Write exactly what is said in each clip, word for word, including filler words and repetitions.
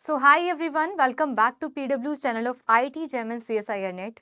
So hi everyone, welcome back to PW channel of IIT JAM and CSIR NET.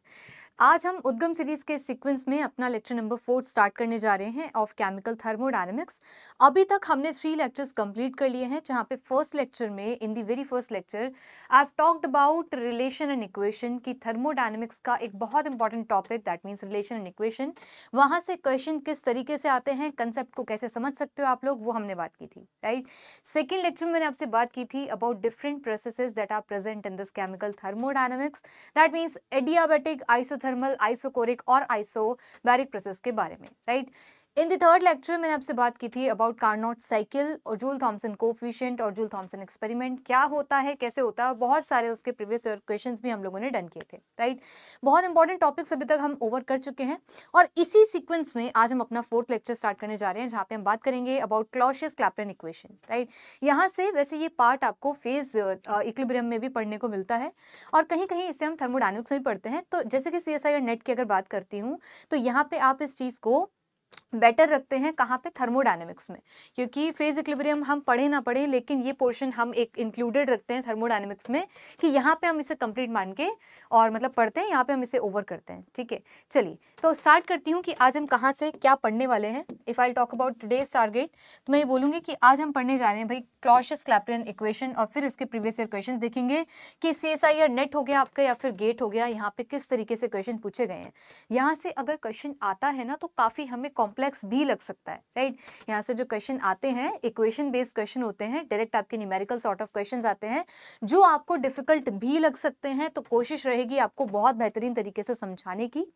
आज हम उद्गम series के sequence में अपना लेक्चर नंबर फोर स्टार्ट करने जा रहे हैं ऑफ केमिकल थर्मोडायनेमिक्स। अभी तक हमने थ्री लेक्चर्स कंप्लीट कर लिए हैं, जहाँ पे फर्स्ट लेक्चर में, in the very first lecture, I have talked about relation and equation की थर्मोडायनेमिक्स का एक बहुत important topic, that means relation and equation. वहाँ से क्वेश्चन किस तरीके से आते हैं, कंसेप्ट को कैसे समझ सकते हो आप लोग, वो हमने बात की थी, राइट। सेकेंड लेक्चर में मैंने आपसे बात की थी about different processes that are present in this chemical thermodynamics, that means adiabatic, isothermal, isochoric और आइसोबैरिक प्रोसेस के बारे में, right. In the third lecture मैंने आपसे बात की थी अबाउट कार्नोट साइकिल और जूल थॉम्सन कोएफिशिएंट और जूल थॉम्सन एक्सपेरिमेंट, क्या होता है, कैसे होता है। बहुत सारे उसके प्रीवियस क्वेश्चंस भी हम लोगों ने डन किए थे, राइट। बहुत इंपॉर्टेंट टॉपिक्स अभी तक हम ओवर कर चुके हैं और इसी सीक्वेंस में आज हम अपना फोर्थ लेक्चर स्टार्ट करने जा रहे हैं, जहाँ पे हम बात करेंगे अबाउट क्लॉसियस-क्लैपेयरन इक्वेशन, राइट। यहाँ से वैसे ये पार्ट आपको फेज इक्विलिब्रियम में भी पढ़ने को मिलता है और कहीं कहीं इसे हम थर्मोडायनेमिक्स में भी पढ़ते हैं। तो जैसे कि C S I R NET की अगर बात करती हूँ तो यहाँ पे आप इस चीज़ को बेटर रखते हैं, कहाँ पे, थर्मोडायनेमिक्स में, क्योंकि फेज इक्विलिब्रियम हम पढ़े ना पढ़े लेकिन ये पोर्शन हम एक इंक्लूडेड रखते हैं थर्मोडायनेमिक्स में, कि यहाँ पे हम इसे कंप्लीट मान के और मतलब पढ़ते हैं, यहाँ पे हम इसे ओवर करते हैं, ठीक है। चलिए तो स्टार्ट करती हूँ कि आज हम कहाँ से क्या पढ़ने वाले हैं। If I talk about today's target तो मैं ये बोलूँगी कि आज हम पढ़ने जा रहे हैं भाई क्लॉसियस-क्लैपेयरन इक्वेशन और फिर इसके प्रीवियस ईयर क्वेश्चन देखेंगे कि C S I R NET हो गया आपका या फिर गेट हो गया, यहाँ पे किस तरीके से क्वेश्चन पूछे गए हैं। यहाँ से अगर क्वेश्चन आता है ना तो काफ़ी हमें कॉम्प्लेक्स भी लग सकता है, राइट। यहाँ से जो क्वेश्चन आते हैं इक्वेशन बेस्ड क्वेश्चन होते हैं, डायरेक्ट आपके न्यूमेरिकल सॉर्ट ऑफ क्वेश्चंस आते हैं जो आपको डिफिकल्ट भी लग सकते हैं। तो कोशिश रहेगी आपको बहुत बेहतरीन तरीके से समझाने की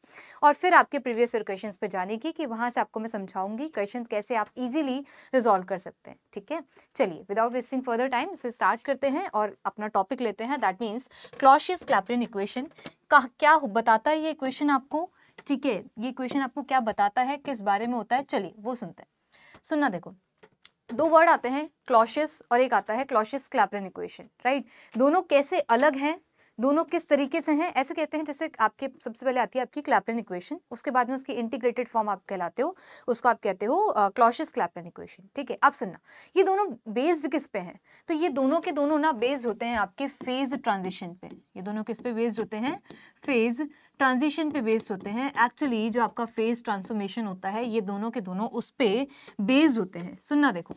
और फिर आपके प्रीवियस ईयर क्वेश्चंस पे जाने की, कि वहाँ से आपको मैं समझाऊंगी क्वेश्चन कैसे आप इजीली रिजॉल्व कर सकते हैं, ठीक है। चलिए विदाउट वेस्टिंग फर्दर टाइम इसे स्टार्ट करते हैं और अपना टॉपिक लेते हैं, दैट मीन्स क्लॉसियस-क्लैपेयरन इक्वेशन। का क्या बताता है ये इक्वेशन आपको, ठीक है, ये क्वेश्चन आपको क्या बताता है, किस बारे में होता है, चलिए वो सुनते हैं। सुनना, देखो दो वर्ड आते हैं, क्लॉसियस और एक आता है क्लॉसियस-क्लैपेयरन इक्वेशन, राइट। दोनों कैसे अलग हैं, दोनों किस तरीके से हैं, ऐसे कहते हैं। जैसे आपके सबसे पहले आती है आपकी क्लैपेयरन इक्वेशन, उसके बाद में उसकी इंटीग्रेटेड फॉर्म आप कहलाते हो, उसको आप कहते हो क्लॉसियस-क्लैपेयरन इक्वेशन, ठीक है। अब सुनना, ये दोनों बेस्ड किस पे हैं, तो ये दोनों के दोनों ना बेस्ड होते हैं आपके फेज ट्रांजिशन पे। ये दोनों किस पे बेस्ड होते हैं, फेज ट्रांजिशन पे बेस्ड होते हैं। एक्चुअली जो आपका फेज ट्रांसफॉर्मेशन होता है ये दोनों के दोनों उस पे बेस्ड होते हैं। सुनना, देखो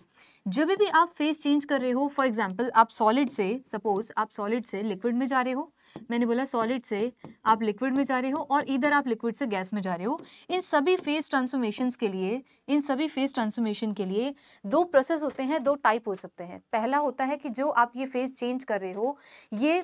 जब भी आप फेज चेंज कर रहे हो, फॉर एग्जांपल आप सॉलिड से, सपोज आप सॉलिड से लिक्विड में जा रहे हो, मैंने बोला सॉलिड से आप लिक्विड में जा रहे हो और इधर आप लिक्विड से गैस में जा रहे हो, इन सभी फेज ट्रांसफॉर्मेशंस के लिए, इन सभी फेज ट्रांसफॉर्मेशन के लिए दो प्रोसेस होते हैं, दो टाइप हो सकते हैं। पहला होता है कि जो आप ये फेज चेंज कर रहे हो ये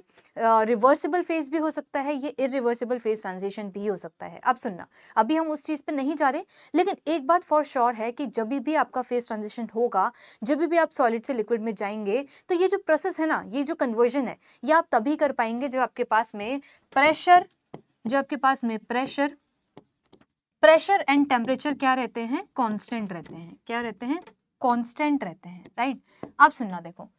रिवर्सिबल फेज भी हो सकता है, ये इरिवर्सिबल फेज ट्रांजिशन भी हो सकता है। अब सुनना, अभी हम उस चीज़ पर नहीं जा रहे, लेकिन एक बात फॉर श्योर है कि जब भी आपका फेज ट्रांजिशन होगा, जब भी आप सॉलिड से लिक्विड में जाएंगे, तो ये जो प्रोसेस है ना, ये जो कन्वर्जन है, ये आप तभी कर पाएंगे जब आपके पास में प्रेशर, जो आपके पास में प्रेशर प्रेशर एंड टेम्परेचर क्या रहते हैं, कांस्टेंट रहते हैं, क्या रहते हैं, कांस्टेंट रहते हैं, राइट। अब सुनना, देखो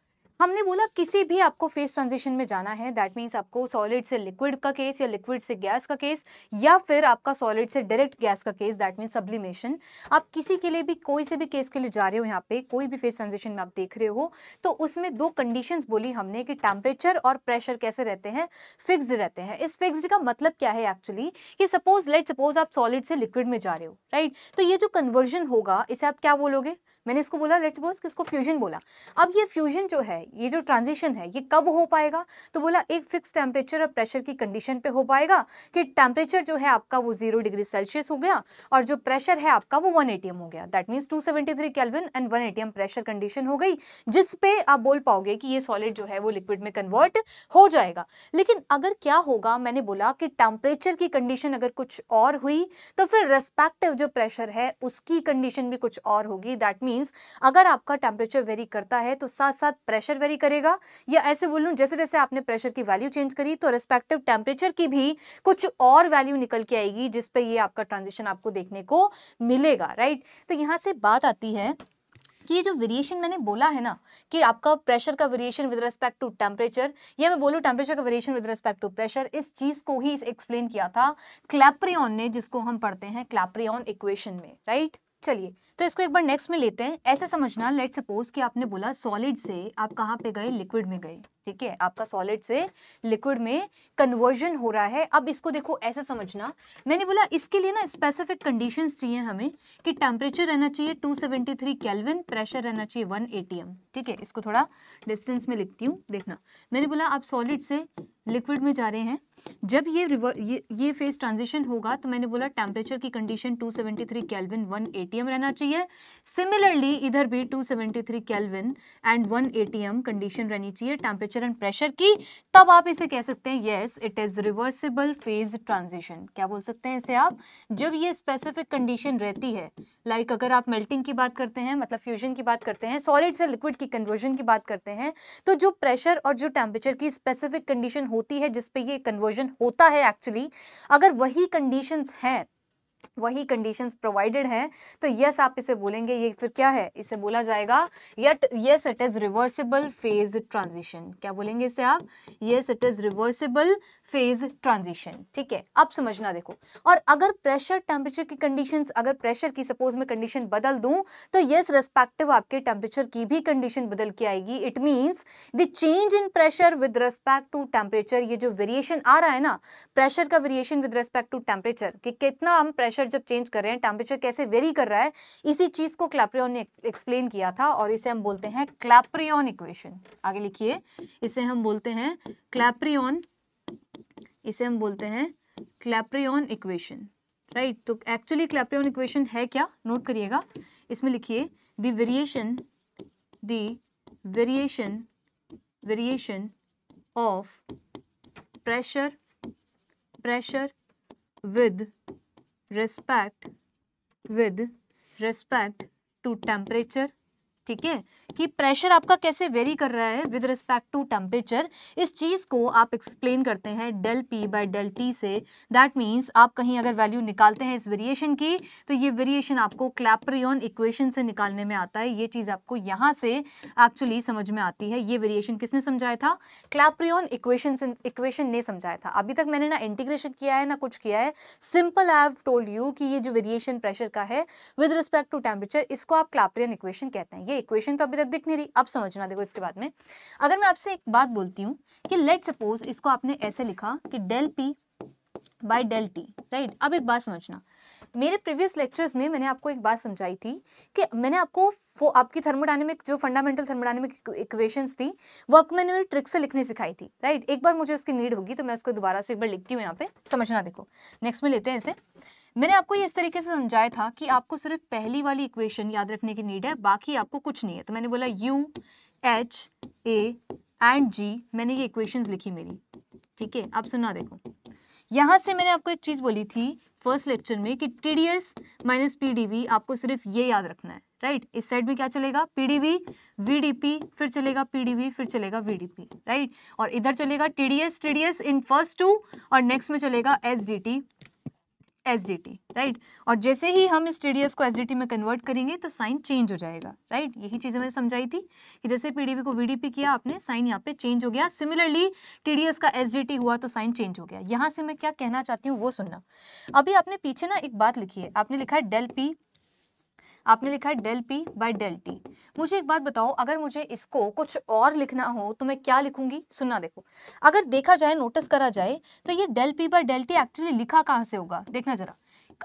हमने बोला किसी भी आपको फेज ट्रांजिशन में जाना है, दैट मीन्स आपको सॉलिड से लिक्विड का केस या लिक्विड से गैस का केस या फिर आपका सॉलिड से डायरेक्ट गैस का केस, दैट मीन्स सब्लिमेशन, आप किसी के लिए भी, कोई से भी केस के लिए जा रहे हो, यहाँ पे कोई भी फेज ट्रांजिशन में आप देख रहे हो, तो उसमें दो कंडीशंस बोली हमने कि टेम्परेचर और प्रेशर कैसे रहते हैं, फिक्स्ड रहते हैं। इस फिक्स्ड का मतलब क्या है एक्चुअली, कि सपोज लेट सपोज आप सॉलिड से लिक्विड में जा रहे हो, राइट, तो ये जो कन्वर्जन होगा इसे आप क्या बोलोगे, मैंने इसको बोला लेट्स सपोज किसको, फ्यूजन बोला। अब ये फ्यूजन जो है, ये जो ट्रांजिशन है, ये कब हो पाएगा, तो बोला एक फिक्स टेम्परेचर और प्रेशर की कंडीशन पे हो पाएगा, कि टेम्परेचर जो है आपका वो जीरो डिग्री सेल्सियस हो गया और जो प्रेशर है आपका वो वन एटीएम हो गया, that means two seventy three kelvin and one ATM pressure condition हो गई, जिस पे आप बोल पाओगे कि ये सॉलिड जो है वो लिक्विड में कन्वर्ट हो जाएगा। लेकिन अगर क्या होगा, मैंने बोला कि टेम्परेचर की कंडीशन अगर कुछ और हुई तो फिर रेस्पेक्टिव जो प्रेशर है उसकी कंडीशन भी कुछ और होगी, दैट मीन्स अगर आपका टेम्परेचर वेरी करता है तो साथ साथ प्रेशर वेरी करेगा, या ऐसे बोल लूं जैसे जैसे आपने प्रेशर की वैल्यू चेंज करी तो रेस्पेक्टिव टेम्परेचर की भी कुछ और वैल्यू निकल के आएगी, जिस पे ये आपका ट्रांजिशन आपको देखने को मिलेगा, राइट। तो यहाँ से बात आती है कि ये जो वेरिएशन मैंने बोला है ना, कि आपका प्रेशर का variation with respect to temperature, या मैं बोलूँ टेम्परेचर का variation with respect to pressure, इस चीज़ को ही एक्सप्लेन किया था क्लैपेयरन ने, जिसको हम पढ़ते हैं क्लैपेयरन इक्वेशन में, राइट। चलिए तो इसको एक बार नेक्स्ट में लेते हैं। ऐसे समझना, लेट सपोज कि आपने बोला सॉलिड से आप कहाँ पे गए, लिक्विड में गए, ठीक है, आपका सॉलिड से लिक्विड में कन्वर्जन हो रहा है। अब इसको देखो ऐसे समझना, मैंने बोला इसके लिए ना स्पेसिफिक कंडीशंस चाहिए हमें कि टेम्परेचर रहना चाहिए दो सौ तिहत्तर केल्विन, प्रेशर रहना चाहिए एक एटीएम। ठीक है, इसको थोड़ा डिस्टेंस में लिखती हूँ, देखना मैंने बोला आप सॉलिड से लिक्विड में जा रहे हैं, जब ये रिवर ये ये फेज ट्रांजिशन होगा तो मैंने बोला टेम्परेचर की कंडीशन दो सौ तिहत्तर केल्विन एक एटीएम रहना चाहिए। सिमिलरली इधर भी दो सौ तिहत्तर केल्विन एंड एक एटीएम कंडीशन रहनी चाहिए टेम्परेचर एंड प्रेशर की, तब आप इसे कह सकते हैं yes it is reversible phase transition. क्या बोल सकते हैं इसे आप? जब ये स्पेसिफिक कंडीशन रहती है, लाइक like अगर आप मेल्टिंग की बात करते हैं, मतलब फ्यूजन की बात करते हैं, सॉलिड से लिक्विड की कन्वर्जन की बात करते हैं, तो जो प्रेशर और जो टेम्परेचर की स्पेसिफिक कंडीशन होती है जिसपे ये कन्वर्जन होता है एक्चुअली, अगर वही कंडीशंस हैं, वही कंडीशंस प्रोवाइडेड हैं, तो यस आप इसे बोलेंगे, ये फिर क्या है, इसे बोला जाएगा yet yes it is reversible phase transition. क्या बोलेंगे इसे आप? Yes it is reversible phase transition. ठीक है, अब समझना देखो, और अगर प्रेशर टेम्परेचर की कंडीशंस, अगर प्रेशर की सपोज मैं कंडीशन बदल दूं तो यस रेस्पेक्टिव आपके टेम्परेचर की भी कंडीशन बदल के आएगी। It means the change in pressure with respect to temperature, ये जो वेरिएशन आ रहा है ना प्रेशर का variation with respect to temperature, कि कितना हम प्रेशर जब चेंज कर रहे हैं टेम्परेचर कैसे वेरी कर रहा है, इसी चीज को क्लैपेरॉन ने एक्सप्लेन किया था और इसे हम बोलते हैं क्लैपेरॉन इक्वेशन। आगे लिखिए, इसे हम बोलते हैं क्लैपेरॉन, इसे हम बोलते हैं क्लैपेरॉन इक्वेशन, राइट। तो एक्चुअली क्लैपेरॉन इक्वेशन है क्या, नोट करिएगा, इसमें लिखिए the variation the variation variation of pressure pressure with respect with respect to temperature. ठीक है, कि प्रेशर आपका कैसे वेरी कर रहा है विद रिस्पेक्ट टू टेम्परेचर, इस चीज़ को आप एक्सप्लेन करते हैं del P by del T से। दैट मीन्स आप कहीं अगर वैल्यू निकालते हैं इस वेरिएशन की, तो ये वेरिएशन आपको क्लैपेरॉन इक्वेशन से निकालने में आता है। ये चीज़ आपको यहाँ से एक्चुअली समझ में आती है। ये वेरिएशन किसने समझाया था? क्लैपेरॉन इक्वेशन से, इक्वेशन ने समझाया था। अभी तक मैंने ना इंटीग्रेशन किया है ना कुछ किया है, simple I have told you कि ये जो वेरिएशन प्रेशर का है विद रिस्पेक्ट टू टेम्परेचर, इसको आप क्लैपेरॉन इक्वेशन कहते हैं। ये इक्वेशन तो अभी तक दिख नहीं रही, अब समझना देखो। इसके बाद में अगर मैं आपसे एक बात बोलती हूँ कि लेट सपोज इसको आपने ऐसे लिखा कि del P by del T, right. अब एक बात समझना, मेरे प्रीवियस लेक्चर्स में मैंने आपको एक बात समझाई थी कि मैंने आपको वो आपकी थर्मोडायनेमिक जो फंडामेंटल थर्मोडायनेमिक इक्वेशंस थी वो आपको मैंने ट्रिक से लिखने सिखाई थी, राइट। एक बार मुझे उसकी नीड होगी तो मैं उसको दोबारा से एक बार लिखती हूँ यहाँ पे, समझना देखो। नेक्स्ट में लेते हैं इसे, मैंने आपको ये इस तरीके से समझाया था कि आपको सिर्फ पहली वाली इक्वेशन याद रखने की नीड है, बाकी आपको कुछ नहीं है। तो मैंने बोला U H A and G, मैंने ये इक्वेशंस लिखी मेरी। ठीक है, अब सुनना देखो, यहाँ से मैंने आपको एक चीज़ बोली थी फर्स्ट लेक्चर में कि T D S minus P D V, आपको सिर्फ ये याद रखना है, राइट। इस साइड में क्या चलेगा, P D V V D P, फिर चलेगा पी डी वी, फिर चलेगा वी डी पी, राइट। और इधर चलेगा T D S T D S in first two, और नेक्स्ट में चलेगा S D T S D T, right. और जैसे ही हम इस टी डी एस को एस डी टी में कन्वर्ट करेंगे तो साइन चेंज हो जाएगा, राइट। यही चीज़ें मैंने समझाई थी कि जैसे पी डी वी को वी डी पी किया आपने, साइन यहाँ पे चेंज हो गया। सिमिलरली टी डी एस का एस डी टी हुआ तो साइन चेंज हो गया। यहाँ से मैं क्या कहना चाहती हूँ वो सुनना। अभी आपने पीछे ना एक बात लिखी है, आपने लिखा है डेल पी, आपने लिखा है del P by del T. मुझे एक बात बताओ, अगर मुझे इसको कुछ और लिखना हो तो मैं क्या लिखूंगी? सुनना देखो, अगर देखा जाए, नोटिस करा जाए तो ये del P by del T actually लिखा कहाँ से होगा, देखना जरा।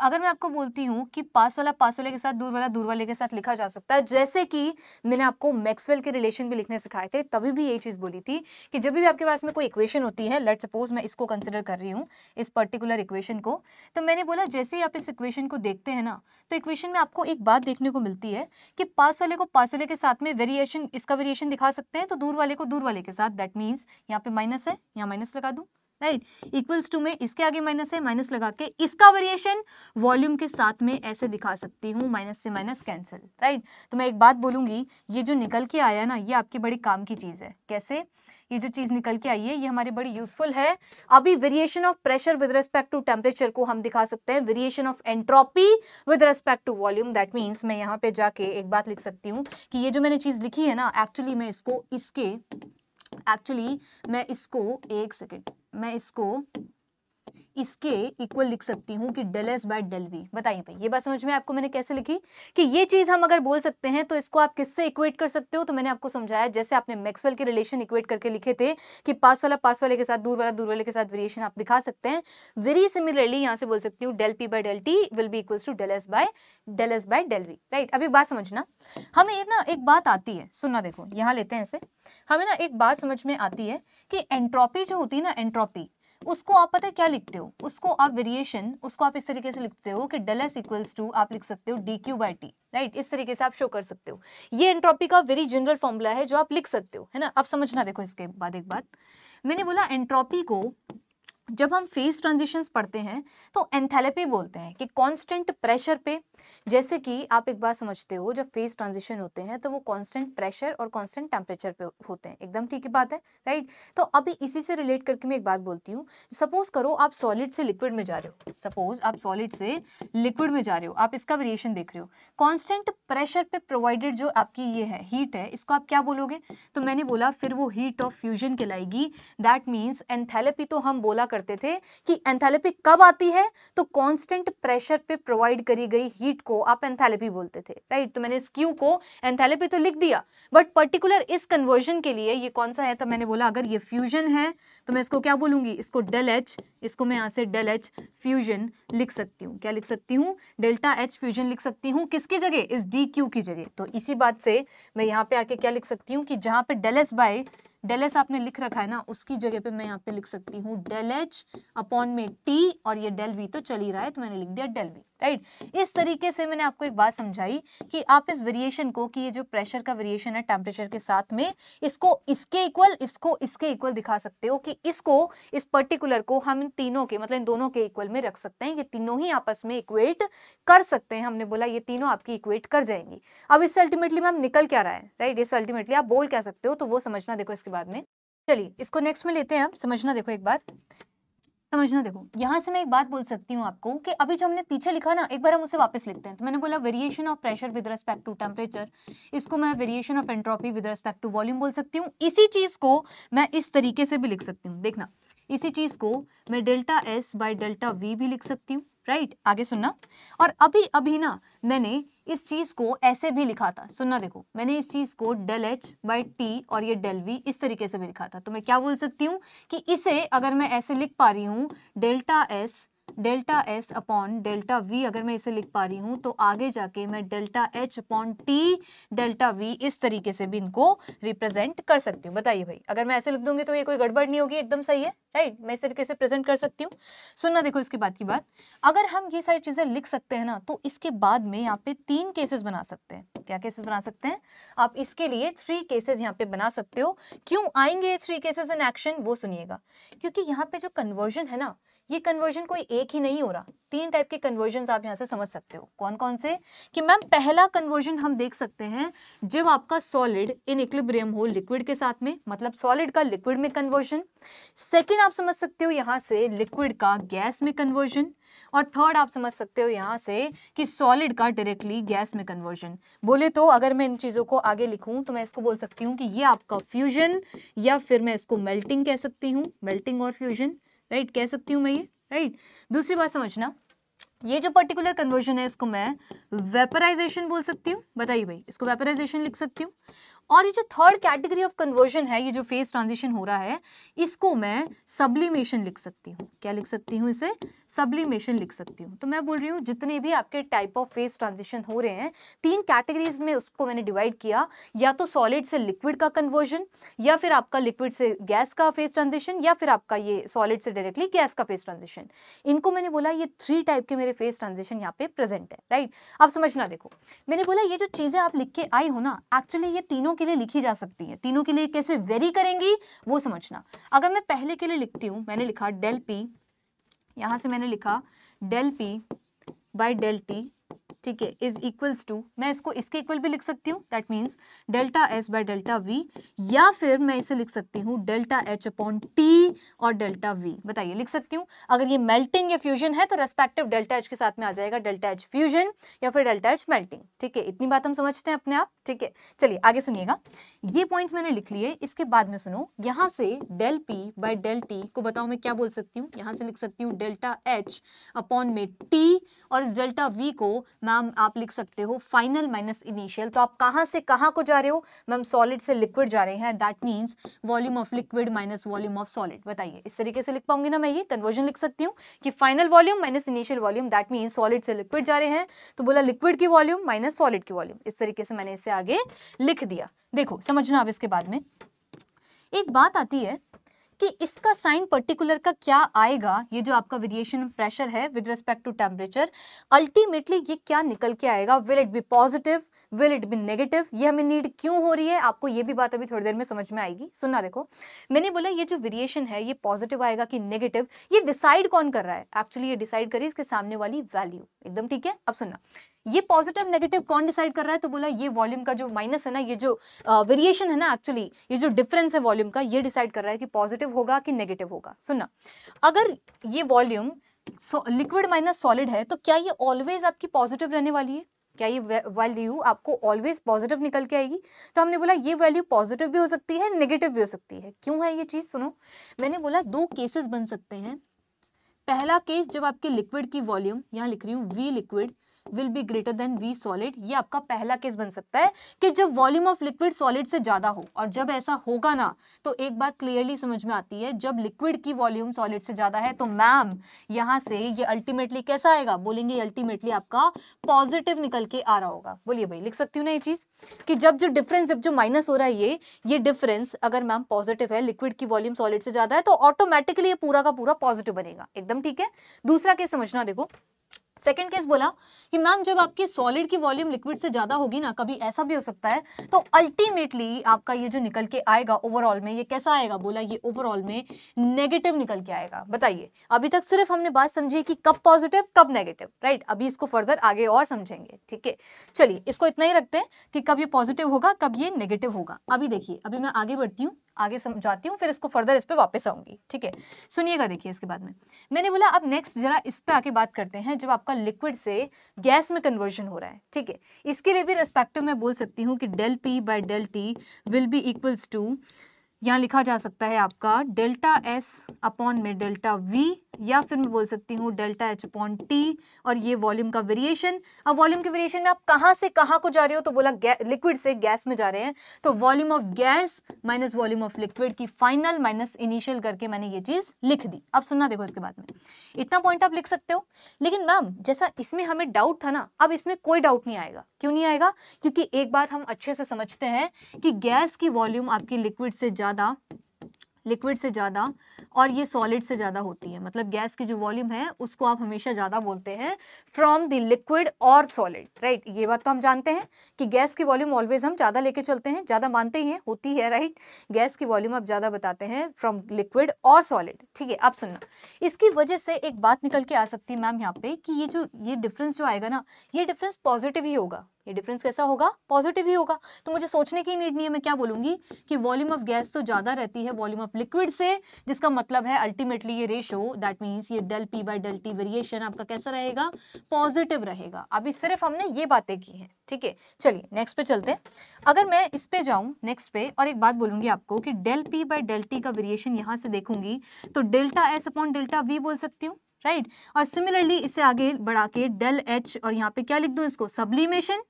अगर मैं आपको बोलती हूँ कि पास वाला पास वाले के साथ, दूर वाला दूर वाले के साथ लिखा जा सकता है, जैसे कि मैंने आपको मैक्सवेल के रिलेशन भी लिखने सिखाए थे, तभी भी यही चीज़ बोली थी कि जब भी आपके पास में कोई इक्वेशन होती है, लेट सपोज मैं इसको कंसिडर कर रही हूँ, इस पर्टिकुलर इक्वेशन को, तो मैंने बोला जैसे ही आप इस इक्वेशन को देखते हैं ना, तो इक्वेशन में आपको एक बात देखने को मिलती है कि पास वाले को पास वाले के साथ में वेरिएशन, इसका वेरिएशन दिखा सकते हैं, तो दूर वाले को दूर वाले के साथ। दैट मीन्स यहाँ पे माइनस है, यहाँ माइनस लगा दूँ, राइट, इक्वल्स टू में इसके आगे माइनस है, माइनस लगा के इसका वेरिएशन वॉल्यूम के साथ में ऐसे दिखा सकती हूँ, माइनस से माइनस कैंसिल, राइट। तो मैं एक बात बोलूँगी, ये जो निकल के आया ना, ये आपकी बड़ी काम की चीज़ है। कैसे ये जो चीज़ निकल के आई है, ये हमारे बड़ी यूजफुल है। अभी variation of pressure with respect to temperature को हम दिखा सकते हैं, variation of entropy with respect to volume. That means मैं यहाँ पे जाके एक बात लिख सकती हूँ कि ये जो मैंने चीज़ लिखी है ना, एक्चुअली मैं इसको इसके एक्चुअली मैं इसको एक सेकेंड मैं इसको इसके इक्वल लिख सकती हूँ कि del S by del V. बताइए भाई ये बात समझ में आपको मैंने कैसे लिखी कि ये चीज़ हम अगर बोल सकते हैं तो इसको आप किससे इक्वेट कर सकते हो, तो मैंने आपको समझाया जैसे आपने मैक्सवेल के रिलेशन इक्वेट करके लिखे थे कि पास वाला पास वाले के साथ दूर वाला दूर वाले के साथ वेरिएशन आप दिखा सकते हैं। वेरी सिमिलरली यहाँ से बोल सकती हूँ del P by del T will be equals to del S by del S by del V. Right, अब एक बात समझना, हमें ना एक बात आती है, सुनना देखो यहाँ लेते हैं इसे, हमें ना एक बात समझ में आती है कि एंट्रोपी जो होती है ना, एंट्रोपी उसको आप पता है क्या लिखते हो, उसको आप वेरिएशन, उसको आप इस तरीके से लिखते हो कि डेल एस इक्वल्स टू आप लिख सकते हो D Q by T. Right, इस तरीके से आप शो कर सकते हो। ये एंट्रोपी का वेरी जनरल फॉर्मूला है जो आप लिख सकते हो, है ना। अब समझना देखो इसके बाद एक बात, मैंने बोला एंट्रोपी को जब हम फेज ट्रांजिशंस पढ़ते हैं तो एंथैल्पी बोलते हैं कि कांस्टेंट प्रेशर पे, जैसे कि आप एक बात समझते हो जब फेज ट्रांजिशन होते हैं तो वो कांस्टेंट प्रेशर और कांस्टेंट टेम्परेचर पे होते हैं। एकदम ठीक बात है, राइट। तो अभी इसी से रिलेट करके मैं एक बात बोलती हूँ, सपोज करो आप सॉलिड से लिक्विड में जा रहे हो, सपोज आप सॉलिड से लिक्विड में जा रहे हो, आप इसका वेरिएशन देख रहे हो, कॉन्स्टेंट प्रेशर पे प्रोवाइडेड जो आपकी ये है हीट है, इसको आप क्या बोलोगे, तो मैंने बोला फिर वो हीट ऑफ फ्यूजन कहलाएगी। दैट मीन्स एंथैल्पी तो हम बोला करते थे कि एंथैल्पी कब आती है, तो कांस्टेंट प्रेशर पे प्रोवाइड करी गई हीट को आप एंथैल्पी बोलते थे। राइट, तो मैंने इस क्यू को एंथैल्पी तो लिख दिया, बट पर्टिकुलर इस कन्वर्जन के लिए ये कौन सा है, तो मैंने बोला अगर ये फ्यूजन है तो मैं इसको क्या बोलूंगी, इसको डेल एच, इसको मैं यहाँ से डेल एच फ्यूजन लिख सकती हूँ। क्या लिख सकती हूँ, डेल्टा एच फ्यूजन लिख सकती हूँ, किसकी जगह, इस डी क्यू की जगह। तो इसी बात से मैं यहाँ पे आके क्या लिख सकती हूँ कि जहाँ पे del S by del S आपने लिख रखा है ना, उसकी जगह पे मैं यहाँ पे लिख सकती हूँ डेल एच अपॉन में टी, और ये डेल वी तो चल ही रहा है तो मैंने लिख दिया डेल वी। राइट, इस तरीके से मैंने आपको एक बात समझाई कि आप इस वेरिएशन को, कि ये जो प्रेशर का वेरिएशन है टेम्परेचर के साथ में, इसको इसके इक्वल, इसको इसके इक्वल दिखा सकते हो कि इसको, इस पर्टिकुलर को हम इन तीनों के, मतलब इन दोनों के इक्वल में रख सकते हैं, ये तीनों ही आपस में इक्वेट कर सकते हैं। हमने बोला ये तीनों आपकी इक्वेट कर जाएंगी। अब इससे अल्टीमेटली मैम निकल क्या रहा है, राइट, इससे अल्टीमेटली आप बोल क्या सकते हो, तो वो समझना देखो इसके बाद में। चलिए इसको नेक्स्ट में लेते हैं आप, समझना देखो एक बार, समझना देखो यहाँ से मैं एक बात बोल सकती हूँ आपको कि अभी जो हमने पीछे लिखा ना, एक बार हम उसे वापस लिखते हैं। तो मैंने बोला variation of pressure with respect to temperature, इसको मैं variation of entropy with respect to volume बोल सकती हूँ। इसी चीज़ को मैं इस तरीके से भी लिख सकती हूँ, देखना इसी चीज़ को मैं delta S by delta V भी लिख सकती हूँ। राइट, आगे सुनना, और अभी अभी ना मैंने इस चीज़ को ऐसे भी लिखा था, सुनना देखो, मैंने इस चीज़ को डेल एच बाई टी और ये डेल वी इस तरीके से भी लिखा था। तो मैं क्या बोल सकती हूँ कि इसे अगर मैं ऐसे लिख पा रही हूँ, delta S delta S upon delta V, अगर मैं इसे लिख पा रही हूँ तो आगे जाके मैं delta H upon T delta V इस तरीके से भी इनको रिप्रेजेंट कर सकती हूँ। बताइए भाई अगर मैं ऐसे लिख दूंगी तो ये कोई गड़बड़ नहीं होगी, एकदम सही है। राइट, मैं इस तरीके से प्रेजेंट कर सकती हूँ। सुनना देखो इसके बाद की बात, अगर हम ये सारी चीज़ें लिख सकते हैं ना, तो इसके बाद में यहाँ पे तीन केसेस बना सकते हैं। क्या केसेस बना सकते हैं आप, इसके लिए थ्री केसेस यहाँ पे बना सकते हो। क्यों आएंगे ये थ्री केसेस इन एक्शन, वो सुनिएगा, क्योंकि यहाँ पे जो कन्वर्जन है ना, ये कन्वर्जन कोई एक ही नहीं हो रहा, तीन टाइप के कन्वर्जन आप यहाँ से समझ सकते हो। कौन कौन से, कि मैम पहला कन्वर्जन हम देख सकते हैं जब आपका सॉलिड इन इक्विलिब्रियम हो लिक्विड के साथ में, मतलब सॉलिड का लिक्विड में कन्वर्जन। सेकंड आप समझ सकते हो यहाँ से लिक्विड का गैस में कन्वर्जन, और थर्ड आप समझ सकते हो यहाँ से कि सॉलिड का डायरेक्टली गैस में कन्वर्जन। बोले तो अगर मैं इन चीज़ों को आगे लिखूँ तो मैं इसको बोल सकती हूँ कि ये आपका फ्यूजन, या फिर मैं इसको मेल्टिंग कह सकती हूँ, मेल्टिंग और फ्यूजन। राइट, कह सकती हूँ मैं ये। राइट, दूसरी बात समझना, ये जो पर्टिकुलर कन्वर्जन है इसको मैं वेपराइजेशन बोल सकती हूँ। बताइए भाई इसको वेपराइजेशन लिख सकती हूँ। और ये जो थर्ड कैटेगरी ऑफ कन्वर्जन है, ये जो फेज ट्रांजिशन हो रहा है, इसको मैं सब्लिमेशन लिख सकती हूँ। क्या लिख सकती हूँ, इसे सब्लिमेशन लिख सकती हूँ। तो मैं बोल रही हूँ जितने भी आपके टाइप ऑफ फेज ट्रांजिशन हो रहे हैं, तीन कैटेगरीज में उसको मैंने डिवाइड किया, या तो सॉलिड से लिक्विड का कन्वर्जन, या फिर आपका लिक्विड से गैस का फेज ट्रांजिशन, या फिर आपका ये सॉलिड से डायरेक्टली गैस का फेज ट्रांजिशन। इनको मैंने बोला ये थ्री टाइप के मेरे फेज ट्रांजिशन यहाँ पे प्रेजेंट है। राइट, अब समझना देखो, मैंने बोला ये जो चीज़ें आप लिख के आई हो ना, एक्चुअली ये तीनों के लिए लिखी जा सकती है। तीनों के लिए कैसे वेरी करेंगी वो समझना। अगर मैं पहले के लिए लिखती हूँ, मैंने लिखा डेल पी, यहाँ से मैंने लिखा del P by del T, ठीक है, इज इक्वल्स टू, मैं इसको इसके इक्वल भी लिख सकती हूँ, that means delta S by delta V, या फिर मैं इसे लिख सकती हूँ डेल्टा एच अपॉन टी और डेल्टा वी, बताइए लिख सकती हूँ। अगर ये मेल्टिंग या फ्यूजन है तो रेस्पेक्टिव डेल्टा एच के साथ में आ जाएगा डेल्टा एच फ्यूजन या फिर डेल्टा एच मेल्टिंग, ठीक है, इतनी बात हम समझते हैं अपने आप, ठीक है। चलिए आगे सुनिएगा, ये पॉइंट्स मैंने लिख लिए, इसके बाद में सुनो, यहाँ से del P by del T को बताओ मैं क्या बोल सकती हूँ, यहाँ से लिख सकती हूँ डेल्टा एच अपॉन में टी, और इस डेल्टा वी को मैम आप लिख सकते हो फाइनल माइनस इनिशियल। तो आप कहाँ से कहाँ को जा रहे हो मैम, सॉलिड से लिक्विड जा रहे हैं, that means volume of liquid minus volume of solid, बताइए इस तरीके से लिख पाऊंगी ना मैं, ये कन्वर्जन लिख सकती हूँ कि final volume minus initial volume, that means solid से लिक्विड जा रहे हैं तो बोला लिक्विड की वॉल्यूम माइनस सॉलिड की वॉल्यूम, इस तरीके से मैंने इसे आगे लिख दिया। देखो समझना, अब इसके बाद में एक बात आती है कि इसका साइन पर्टिकुलर का क्या आएगा, ये जो आपका वेरिएशन प्रेशर है with respect to temperature, ultimately ये क्या निकल के आएगा, will it be positive, will it be negative, ये हमें नीड क्यों हो रही है, आपको ये भी बात अभी थोड़ी देर में समझ में आएगी। सुनना, देखो मैंने बोला ये जो वेरिएशन है ये पॉजिटिव आएगा कि नेगेटिव, ये डिसाइड कौन कर रहा है, एक्चुअली ये डिसाइड करी इसके सामने वाली वैल्यू, एकदम ठीक है। अब सुनना, ये पॉजिटिव नेगेटिव कौन डिसाइड कर रहा है, तो बोला ये वॉल्यूम का जो माइनस है ना, ये जो वेरिएशन है ना, एक्चुअली ये जो डिफरेंस है वॉल्यूम का, ये डिसाइड कर रहा है कि पॉजिटिव होगा कि नेगेटिव होगा। सुनना, अगर ये वॉल्यूम लिक्विड माइनस सॉलिड है तो क्या ये ऑलवेज आपकी पॉजिटिव रहने वाली है, क्या ये वैल्यू आपको ऑलवेज पॉजिटिव निकल के आएगी, तो हमने बोला ये वैल्यू पॉजिटिव भी हो सकती है नेगेटिव भी हो सकती है। क्यों है ये चीज़, सुनो मैंने बोला दो केसेस बन सकते हैं। पहला केस जब आपके लिक्विड की वॉल्यूम, यहाँ लिख रही हूँ V liquid will be greater than V solid, ये आपका पहला केस बन सकता है कि जब वॉल्यूम ऑफ लिक्विड सॉलिड से ज़्यादा हो, और जब ऐसा होगा ना तो एक बात क्लियरली समझ में आती है, जब लिक्विड की वॉल्यूम सॉलिड से ज़्यादा है तो मैम यहाँ से ये अल्टीमेटली कैसा आएगा, बोलेंगे अल्टीमेटली आपका पॉजिटिव निकल के आ रहा होगा। बोलिए भाई, लिख सकती हूँ ना ये चीज़ कि जब जो डिफरेंस, जब जो माइनस हो रहा है ये ये डिफरेंस अगर मैम पॉजिटिव है, लिक्विड की वॉल्यूम सॉलिड से ज़्यादा है तो ऑटोमेटिकली ये पूरा का पूरा पॉजिटिव बनेगा, एकदम ठीक है। दूसरा केस समझना, देखो सेकेंड केस बोला कि मैम जब आपके सॉलिड की वॉल्यूम लिक्विड से ज़्यादा होगी ना, कभी ऐसा भी हो सकता है, तो अल्टीमेटली आपका ये जो निकल के आएगा ओवरऑल में, ये कैसा आएगा, बोला ये ओवरऑल में नेगेटिव निकल के आएगा। बताइए, अभी तक सिर्फ हमने बात समझी कि कब पॉजिटिव कब नेगेटिव, राइट, अभी इसको फर्दर आगे और समझेंगे, ठीक है। चलिए इसको इतना ही रखते हैं कि कब ये पॉजिटिव होगा कब ये नेगेटिव होगा। अभी देखिए, अभी मैं आगे बढ़ती हूँ, आगे समझाती हूँ, फिर इसको फर्दर इस पर वापस आऊँगी, ठीक है। सुनिएगा, देखिए इसके बाद में मैंने बोला अब नेक्स्ट जरा इस पर आके बात करते हैं, जब आपका लिक्विड से गैस में कन्वर्जन हो रहा है, ठीक है। इसके लिए भी रेस्पेक्टिव मैं बोल सकती हूँ कि del P by del T will be equals to, यहाँ लिखा जा सकता है आपका डेल्टा एस अपॉन में डेल्टा वी, या फिर मैं बोल सकती हूँ डेल्टा एच अपॉन टी, और ये वॉल्यूम का वेरिएशन। अब वॉल्यूम के वेरिएशन में आप कहाँ से कहाँ को जा रहे हो, तो बोला लिक्विड से गैस में जा रहे हैं तो volume of gas minus volume of liquid की फाइनल माइनस इनिशियल करके मैंने ये चीज़ लिख दी। अब सुनना, देखो इसके बाद में इतना पॉइंट आप लिख सकते हो, लेकिन मैम जैसा इसमें हमें डाउट था ना, अब इसमें कोई डाउट नहीं आएगा। क्यों नहीं आएगा, क्योंकि एक बात हम अच्छे से समझते हैं कि गैस की वॉल्यूम आपकी लिक्विड से ज़्यादा लिक्विड से ज़्यादा और ये सॉलिड से ज़्यादा होती है, मतलब गैस की जो वॉल्यूम है उसको आप हमेशा ज़्यादा बोलते हैं फ्रॉम द लिक्विड और सॉलिड, राइट। ये बात तो हम जानते हैं कि गैस की वॉल्यूम ऑलवेज हम ज़्यादा लेके चलते हैं, ज़्यादा मानते ही हैं, होती है, राइट। गैस की वॉल्यूम आप ज़्यादा बताते हैं फ्रॉम लिक्विड और सॉलिड, ठीक है। अब सुनना, इसकी वजह से एक बात निकल के आ सकती है मैम यहाँ पर कि ये जो ये डिफरेंस जो आएगा ना, ये डिफरेंस पॉजिटिव ही होगा। ये डिफरेंस कैसा होगा, पॉजिटिव ही होगा, तो मुझे सोचने की नीड नहीं है। मैं क्या बोलूँगी कि वॉल्यूम ऑफ गैस तो ज़्यादा रहती है वॉल्यूम ऑफ लिक्विड से, जिसका मतलब है अल्टीमेटली ये रेशो, दैट मीन्स ये del P by del T variation आपका कैसा रहेगा, पॉजिटिव रहेगा। अभी सिर्फ हमने ये बातें की हैं, ठीक है। चलिए नेक्स्ट पे चलते हैं। अगर मैं इस पे जाऊँ नेक्स्ट पे, और एक बात बोलूँगी आपको कि del P by del T का वेरिएशन यहाँ से देखूँगी तो delta S upon delta V बोल सकती हूँ, राइट right? और सिमिलरली इसे आगे बढ़ा के डेल एच, और यहाँ पे क्या लिख दूँ इसको, sublimation,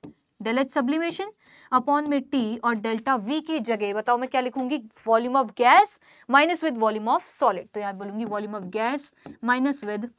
del H sublimation upon में टी, और डेल्टा वी की जगह बताओ मैं क्या लिखूंगी, volume of gas minus with volume of solid. तो यहाँ बोलूंगी volume of gas minus with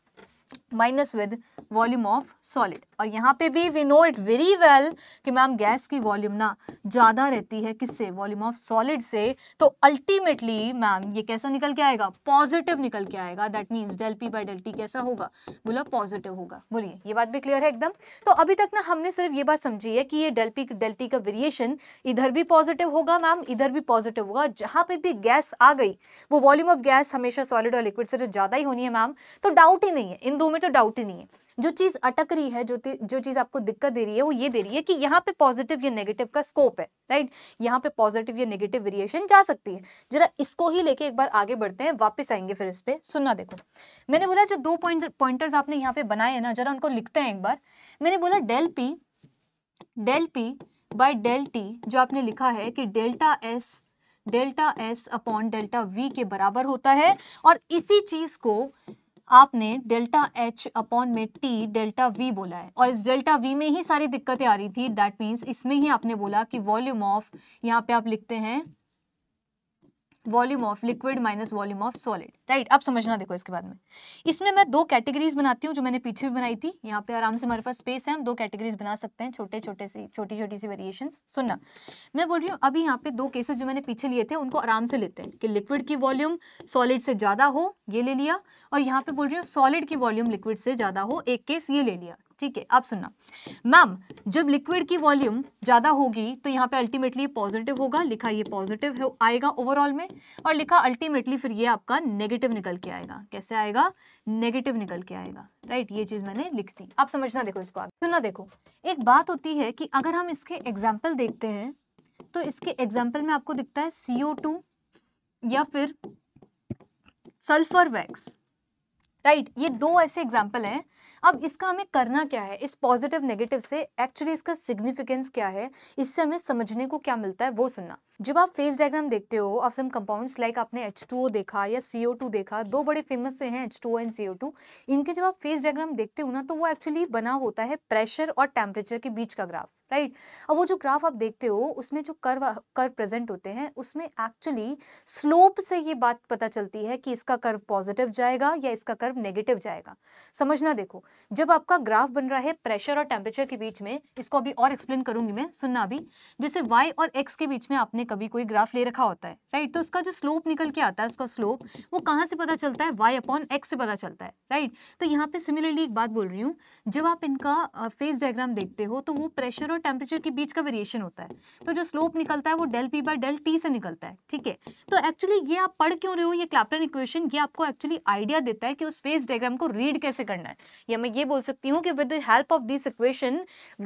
minus with volume of solid. और यहाँ पे भी we know it very well कि मैम गैस की वॉल्यूम ना ज़्यादा रहती है किससे, वॉल्यूम ऑफ सॉलिड से, तो अल्टीमेटली मैम ये कैसा निकल के आएगा, पॉजिटिव निकल के आएगा। That means del P by del T कैसा होगा, बोला पॉजिटिव होगा। बोलिए ये बात भी क्लियर है एकदम। तो अभी तक ना हमने सिर्फ ये बात समझी है कि ये डेल पी डेल टी का वेरिएशन इधर भी पॉजिटिव होगा मैम, इधर भी पॉजिटिव होगा। जहाँ पर भी गैस आ गई वो वॉल्यूम ऑफ गैस हमेशा सॉलिड और लिक्विड से ज़्यादा ही होनी है मैम, तो डाउट ही नहीं है इन दोनों में तो डाउट ही नहीं है। जो चीज़ अटक रही है, जो जो चीज़ आपको दिक्कत दे रही है वो ये दे रही है कि यहाँ पे पॉजिटिव या नेगेटिव का स्कोप है, राइट। यहाँ पे पॉजिटिव या नेगेटिव वेरिएशन जा सकती है। जरा इसको ही लेके एक बार आगे बढ़ते हैं, वापस आएंगे फिर इस पर। सुनना देखो, मैंने बोला जो दो पॉइंट पॉइंटर्स आपने यहाँ पे बनाए हैं ना, जरा उनको लिखते हैं एक बार। मैंने बोला del P del P by del T, जो आपने लिखा है कि delta S delta S upon delta V के बराबर होता है, और इसी चीज़ को आपने डेल्टा एच अपॉन में टी डेल्टा वी बोला है, और इस डेल्टा वी में ही सारी दिक्कतें आ रही थी। दैट मीन्स इसमें ही आपने बोला कि वॉल्यूम ऑफ, यहाँ पे आप लिखते हैं volume of liquid minus volume of solid, right. आप समझना देखो इसके बाद में, इसमें मैं दो कैटेगरीज बनाती हूँ जो मैंने पीछे भी बनाई थी। यहाँ पे आराम से हमारे पास स्पेस है, हम दो कैटेगरीज बना सकते हैं, छोटे छोटे सी छोटी छोटी सी वेरिएशंस। सुनना, मैं बोल रही हूँ अभी यहाँ पे दो केसेस जो मैंने पीछे लिए थे उनको आराम से लेते हैं कि लिक्विड की वॉल्यूम सॉलिड से ज़्यादा हो, ये ले लिया, और यहाँ पे बोल रही हूँ सॉलिड की वॉल्यूम लिक्विड से ज़्यादा हो, एक केस ये ले लिया, ठीक है। आप सुनना मैम, जब लिक्विड की वॉल्यूम ज़्यादा होगी तो यहाँ पे अल्टीमेटली पॉजिटिव होगा, लिखा ये पॉजिटिव है आएगा ओवरऑल में, और लिखा अल्टीमेटली फिर ये आपका नेगेटिव निकल के आएगा। कैसे आएगा? नेगेटिव निकल के आएगा, राइट। ये चीज़ मैंने लिख दी। आप समझना देखो इसको आगे। सुनना देखो, एक बात होती है कि अगर हम इसके एग्जाम्पल देखते हैं तो इसके एग्जाम्पल में आपको दिखता है सी ओ टू या फिर सल्फर वैक्स, राइट। ये दो ऐसे एग्जाम्पल हैं। अब इसका हमें करना क्या है, इस पॉजिटिव नेगेटिव से एक्चुअली इसका सिग्निफिकेंस क्या है, इससे हमें समझने को क्या मिलता है वो सुनना। जब आप फेस डायग्राम देखते हो ऑफ सम कंपाउंड्स, लाइक आपने एच टू ओ देखा या सी ओ टू देखा, दो बड़े फेमस से हैं H two O and C O two. इनके जब आप फेस डायग्राम देखते हो ना तो वो एक्चुअली बना होता है प्रेशर और टेम्परेचर के बीच का ग्राफ, राइट right? अब वो जो ग्राफ आप देखते हो उसमें जो कर्व कर्व प्रेजेंट होते हैं उसमें एक्चुअली स्लोप से ये बात पता चलती है कि इसका कर्व पॉजिटिव जाएगा या इसका कर्व नेगेटिव जाएगा। समझना देखो, जब आपका ग्राफ बन रहा है प्रेशर और टेम्परेचर के बीच में, इसको अभी और एक्सप्लेन करूंगी मैं, सुनना अभी। जैसे वाई और एक्स के बीच में आपने कभी कोई ग्राफ ले रखा होता है, राइट right? तो उसका जो स्लोप निकल के आता है, उसका स्लोप वो कहाँ से पता चलता है? वाई अपॉन एक्स से पता चलता है, राइट right? तो यहाँ पर सिमिलरली एक बात बोल रही हूँ, जब आप इनका फेस डायग्राम देखते हो तो वो प्रेशर टेम्परेचर के बीच का वेरिएशन होता है, तो जो स्लोप निकलता है वो del P by del T से निकलता है, ठीक है। तो एक्चुअली ये आप पढ़ क्यों रहे हो, ये क्लैपेरन इक्वेशन, ये आपको एक्चुअली आइडिया देता है कि उस फेस डायग्राम को रीड कैसे करना है, या मैं ये बोल सकती हूँ कि with the help of this equation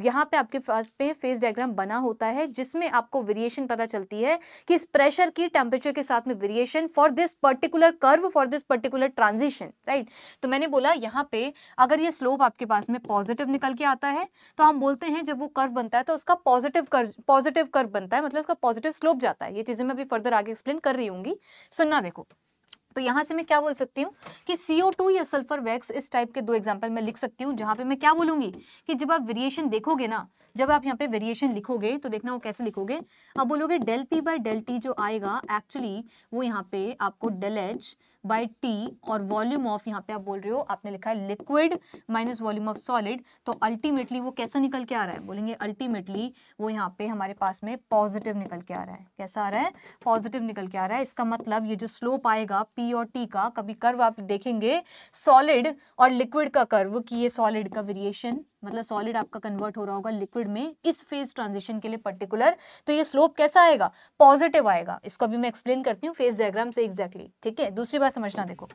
यहाँ पे आपके पास पे फेस डायग्राम बना होता है जिसमें आपको वेरिएशन पता चलती है कि इस प्रेशर की टेम्परेचर के साथ में variation for this particular curve, for this particular transition, right. तो मैंने बोला यहाँ पे अगर ये स्लोप आपके पास में पॉजिटिव निकल के आता है तो हम बोलते हैं जब वो कर्व बनता है तो उसका पॉजिटिव कर्व पॉजिटिव कर्व बनता है, मतलब उसका पॉजिटिव स्लोप जाता है। ये चीजें मैं अभी फर्दर आगे एक्सप्लेन कर रही हूँगी। सुनना देखो, तो यहाँ से मैं क्या बोल सकती हूँ कि सी ओ टू या सल्फर वैक्स, इस टाइप के दो एग्जाम्पल मैं लिख सकती हूँ जहाँ पे मैं क्या बोलूँगी कि जब आप वेरिएशन देखोगे ना, जब आप यहाँ पे वेरिएशन लिखोगे तो देखना वो कैसे लिखोगे। अब बोलोगे del P by del T जो आएगा एक्चुअली वो यहाँ पे आपको डेल एच बाई टी और वॉल्यूम ऑफ, यहाँ पे आप बोल रहे हो आपने लिखा है liquid minus volume of solid, तो अल्टीमेटली वो कैसा निकल के आ रहा है? बोलेंगे अल्टीमेटली वो यहाँ पे हमारे पास में पॉजिटिव निकल के आ रहा है। कैसा आ रहा है? पॉजिटिव निकल के आ रहा है। इसका मतलब ये जो स्लोप आएगा पी और टी का, कभी कर्व आप देखेंगे सॉलिड और लिक्विड का कर्व कि ये सॉलिड का वेरिएशन, मतलब सॉलिड आपका कन्वर्ट हो रहा होगा लिक्विड में इस फेज ट्रांजिशन के लिए पर्टिकुलर, तो ये स्लोप कैसा आएगा? पॉजिटिव आएगा। इसको अभी मैं एक्सप्लेन करती हूँ फेज डायग्राम से एग्जैक्टली, ठीक है। दूसरी बात समझना देखो,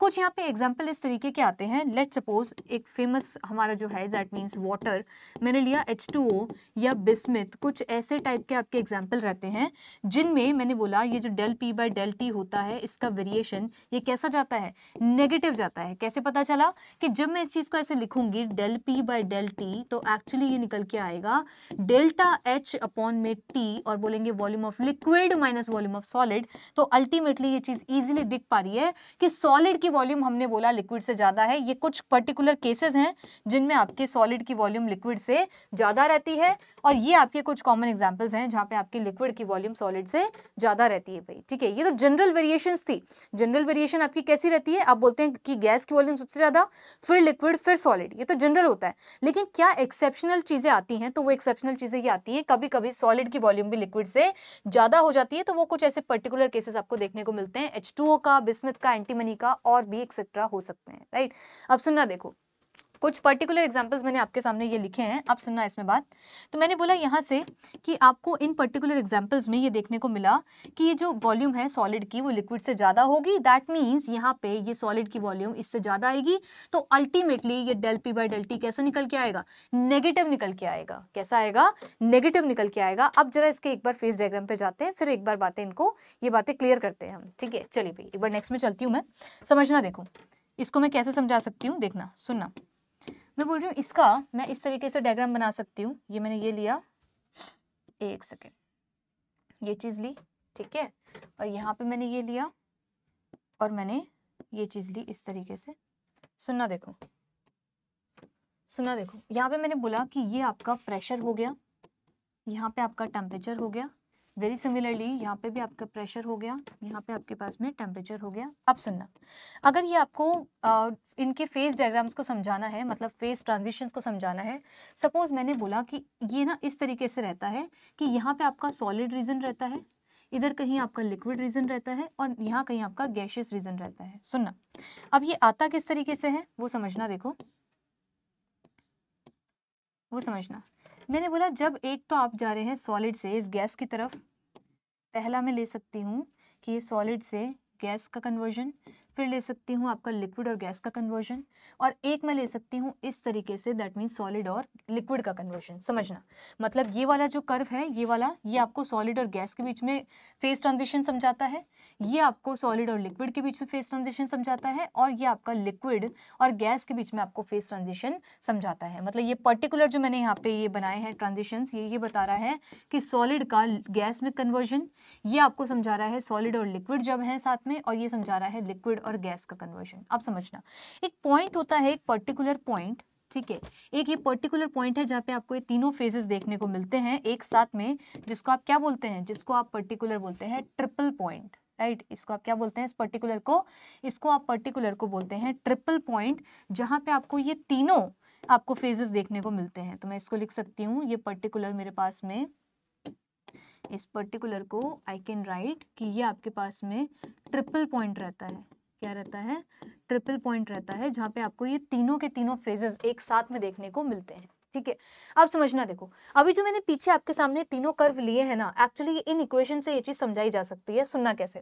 कुछ यहाँ पे एग्जांपल इस तरीके के आते हैं। लेट सपोज एक फेमस हमारा जो है दैट मीन्स वाटर, मैंने लिया एच टू ओ या बिस्मिथ, कुछ ऐसे टाइप के आपके एग्जाम्पल रहते हैं जिनमें मैंने बोला ये जो del P by del T होता है इसका वेरिएशन ये कैसा जाता है? नेगेटिव जाता है। कैसे पता चला कि जब मैं इस चीज़ को ऐसे लिखूंगी del P by del T तो एक्चुअली ये निकल के आएगा डेल्टा एच अपॉन में टी और बोलेंगे volume of liquid minus volume of solid, तो अल्टीमेटली ये चीज इजीली दिख पा रही है कि सॉलिड की वॉल्यूम हमने बोला लिक्विड से ज्यादा है। ये कुछ पर्टिकुलर केसेस हैं जिनमें आपके सॉलिड की वॉल्यूम लिक्विड से ज्यादा रहती है, और ये आपके कुछ कॉमन एग्जाम्पल्स हैं जहां पे आपकी लिक्विड की वॉल्यूम सॉलिड से ज्यादा रहती है भाई, ठीक है। ये तो जनरल वेरिएशन थी। जनरल वेरिएशन आपकी कैसी रहती है? आप बोलते हैं कि गैस की वॉल्यूम सबसे ज्यादा, फिर लिक्विड, फिर सॉलिड, ये तो जनरल होता है। लेकिन क्या एक्सेप्शनल चीज़ें आती हैं? तो वो एक्सेप्शनल चीज़ें ये आती हैं कभी कभी सॉलिड की वॉल्यूम भी लिक्विड से ज़्यादा हो जाती है, तो वो कुछ ऐसे पर्टिकुलर केसेस आपको देखने को मिलते हैं एच टू ओ का, बिस्मिथ का, एंटीमनी का और भी एक्सेट्रा हो सकते हैं, राइट। अब सुनना देखो, कुछ पर्टिकुलर एग्जाम्पल्स मैंने आपके सामने ये लिखे हैं, आप सुनना इसमें बात। तो मैंने बोला यहाँ से कि आपको इन पर्टिकुलर एग्जाम्पल्स में ये देखने को मिला कि ये जो वॉल्यूम है सॉलिड की वो लिक्विड से ज़्यादा होगी, दैट मीन्स यहाँ पे ये सॉलिड की वॉल्यूम इससे ज़्यादा आएगी। तो अल्टीमेटली ये del P by del T कैसा निकल के आएगा, नेगेटिव निकल के आएगा। कैसा आएगा, नेगेटिव निकल के आएगा। अब जरा इसके एक बार फेज डायग्राम पे जाते हैं, फिर एक बार बातें इनको ये बातें क्लियर करते हैं हम, ठीक है। चलिए भाई एक बार नेक्स्ट में चलती हूँ मैं, समझना देखो इसको मैं कैसे समझा सकती हूँ, देखना सुनना। मैं बोल रही हूँ इसका मैं इस तरीके से डायग्राम बना सकती हूँ। ये मैंने ये लिया, एक सेकेंड ये चीज़ ली, ठीक है, और यहाँ पे मैंने ये लिया और मैंने ये चीज़ ली इस तरीके से। सुनना देखो, सुनना देखो, यहाँ पे मैंने बोला कि ये आपका प्रेशर हो गया, यहाँ पे आपका टेम्परेचर हो गया, वेरी सिमिलरली यहाँ पे भी आपका प्रेशर हो गया, यहाँ पे आपके पास में टेम्परेचर हो गया। अब सुनना, अगर ये आपको आ, इनके फेज डायग्राम्स को समझाना है, मतलब फेज ट्रांजिशंस को समझाना है, सपोज मैंने बोला कि ये ना इस तरीके से रहता है कि यहाँ पे आपका सॉलिड रीजन रहता है, इधर कहीं आपका लिक्विड रीजन रहता है और यहाँ कहीं आपका गैशियस रीजन रहता है। सुनना अब ये आता किस तरीके से है वो समझना देखो, वो समझना। मैंने बोला जब एक तो आप जा रहे हैं सॉलिड से इस गैस की तरफ, पहला मैं ले सकती हूँ कि ये सॉलिड से गैस का कन्वर्जन, फिर ले सकती हूँ आपका लिक्विड और गैस का कन्वर्जन, और एक मैं ले सकती हूँ इस तरीके से, दैट मीन्स सॉलिड और लिक्विड का कन्वर्जन। समझना मतलब ये वाला जो कर्व है ये वाला, ये आपको सॉलिड और गैस के बीच में फेज ट्रांजिशन समझाता है, ये आपको सॉलिड और लिक्विड के बीच में फेज ट्रांजिशन समझाता है, और ये आपका लिक्विड और गैस के बीच में आपको फेज ट्रांजिशन समझाता है। मतलब ये पर्टिकुलर जो मैंने यहाँ पे ये बनाए हैं ट्रांजिशंस, ये ये बता रहा है कि सॉलिड का गैस में कन्वर्जन, ये आपको समझा रहा है सॉलिड और लिक्विड जब है साथ में, और ये समझा रहा है लिक्विड और गैस का कन्वर्जन। अब समझना एक पॉइंट होता है, एक पर्टिकुलर पॉइंट, ठीक है, एक ये पर्टिकुलर पॉइंट है जहाँ पे आपको ये तीनों फेजेस देखने को मिलते हैं एक साथ में, जिसको आप क्या बोलते हैं, जिसको आप पर्टिकुलर बोलते हैं ट्रिपल पॉइंट, राइट। इसको आप क्या बोलते हैं, इस पर्टिकुलर को, इसको आप पर्टिकुलर को बोलते हैं ट्रिपल पॉइंट, जहाँ पे आपको ये तीनों आपको फेजेस देखने को मिलते हैं। तो मैं इसको लिख सकती हूँ, ये पर्टिकुलर मेरे पास में, इस पर्टिकुलर को आई कैन राइट कि ये आपके पास में ट्रिपल पॉइंट रहता है। क्या रहता है, ट्रिपल पॉइंट रहता है, जहाँ पे आपको ये तीनों के तीनों फेजेस एक साथ में देखने को मिलते हैं, ठीक है। अब समझना देखो, अभी जो मैंने पीछे आपके सामने तीनों कर्व लिए हैं ना, एक्चुअली इन इक्वेशन से ये चीज़ समझाई जा सकती है। सुनना कैसे,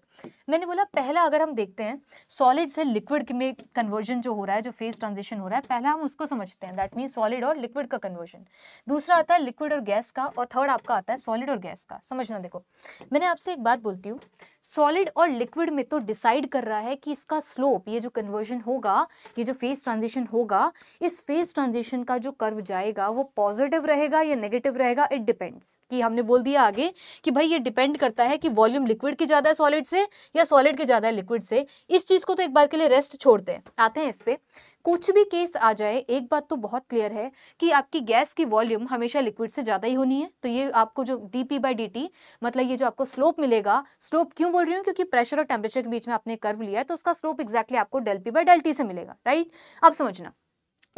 मैंने बोला पहला अगर हम देखते हैं सॉलिड से लिक्विड में कन्वर्जन जो हो रहा है, जो फेज ट्रांजिशन हो रहा है, पहला हम उसको समझते हैं, दैट मीन्स सॉलिड और लिक्विड का कन्वर्जन। दूसरा आता है लिक्विड और गैस का, और थर्ड आपका आता है सॉलिड और गैस का। समझना देखो, मैंने आपसे एक बात बोलती हूँ, सॉलिड और लिक्विड में तो डिसाइड कर रहा है कि इसका स्लोप, ये जो कन्वर्जन होगा, ये जो फेज ट्रांजिशन होगा, इस फेज ट्रांजिशन का जो कर्व जाएगा वो पॉजिटिव रहेगा या नेगेटिव रहेगा, इट डिपेंड्स। कि हमने बोल दिया आगे कि भाई ये डिपेंड करता है कि वॉल्यूम लिक्विड की ज़्यादा है सॉलिड से या सॉलिड की ज़्यादा है लिक्विड से। इस चीज़ को तो एक बार के लिए रेस्ट छोड़ते हैं, आते हैं इस पर। कुछ भी केस आ जाए, एक बात तो बहुत क्लियर है कि आपकी गैस की वॉल्यूम हमेशा लिक्विड से ज़्यादा ही होनी है। तो ये आपको जो D P by D T, मतलब ये जो आपको स्लोप मिलेगा, स्लोप क्यों बोल रही हूँ, क्योंकि प्रेशर और टेम्परेचर के बीच में आपने कर्व लिया है, तो उसका स्लोप एक्जैक्टली आपको del P by del T से मिलेगा, राइट। अब समझना,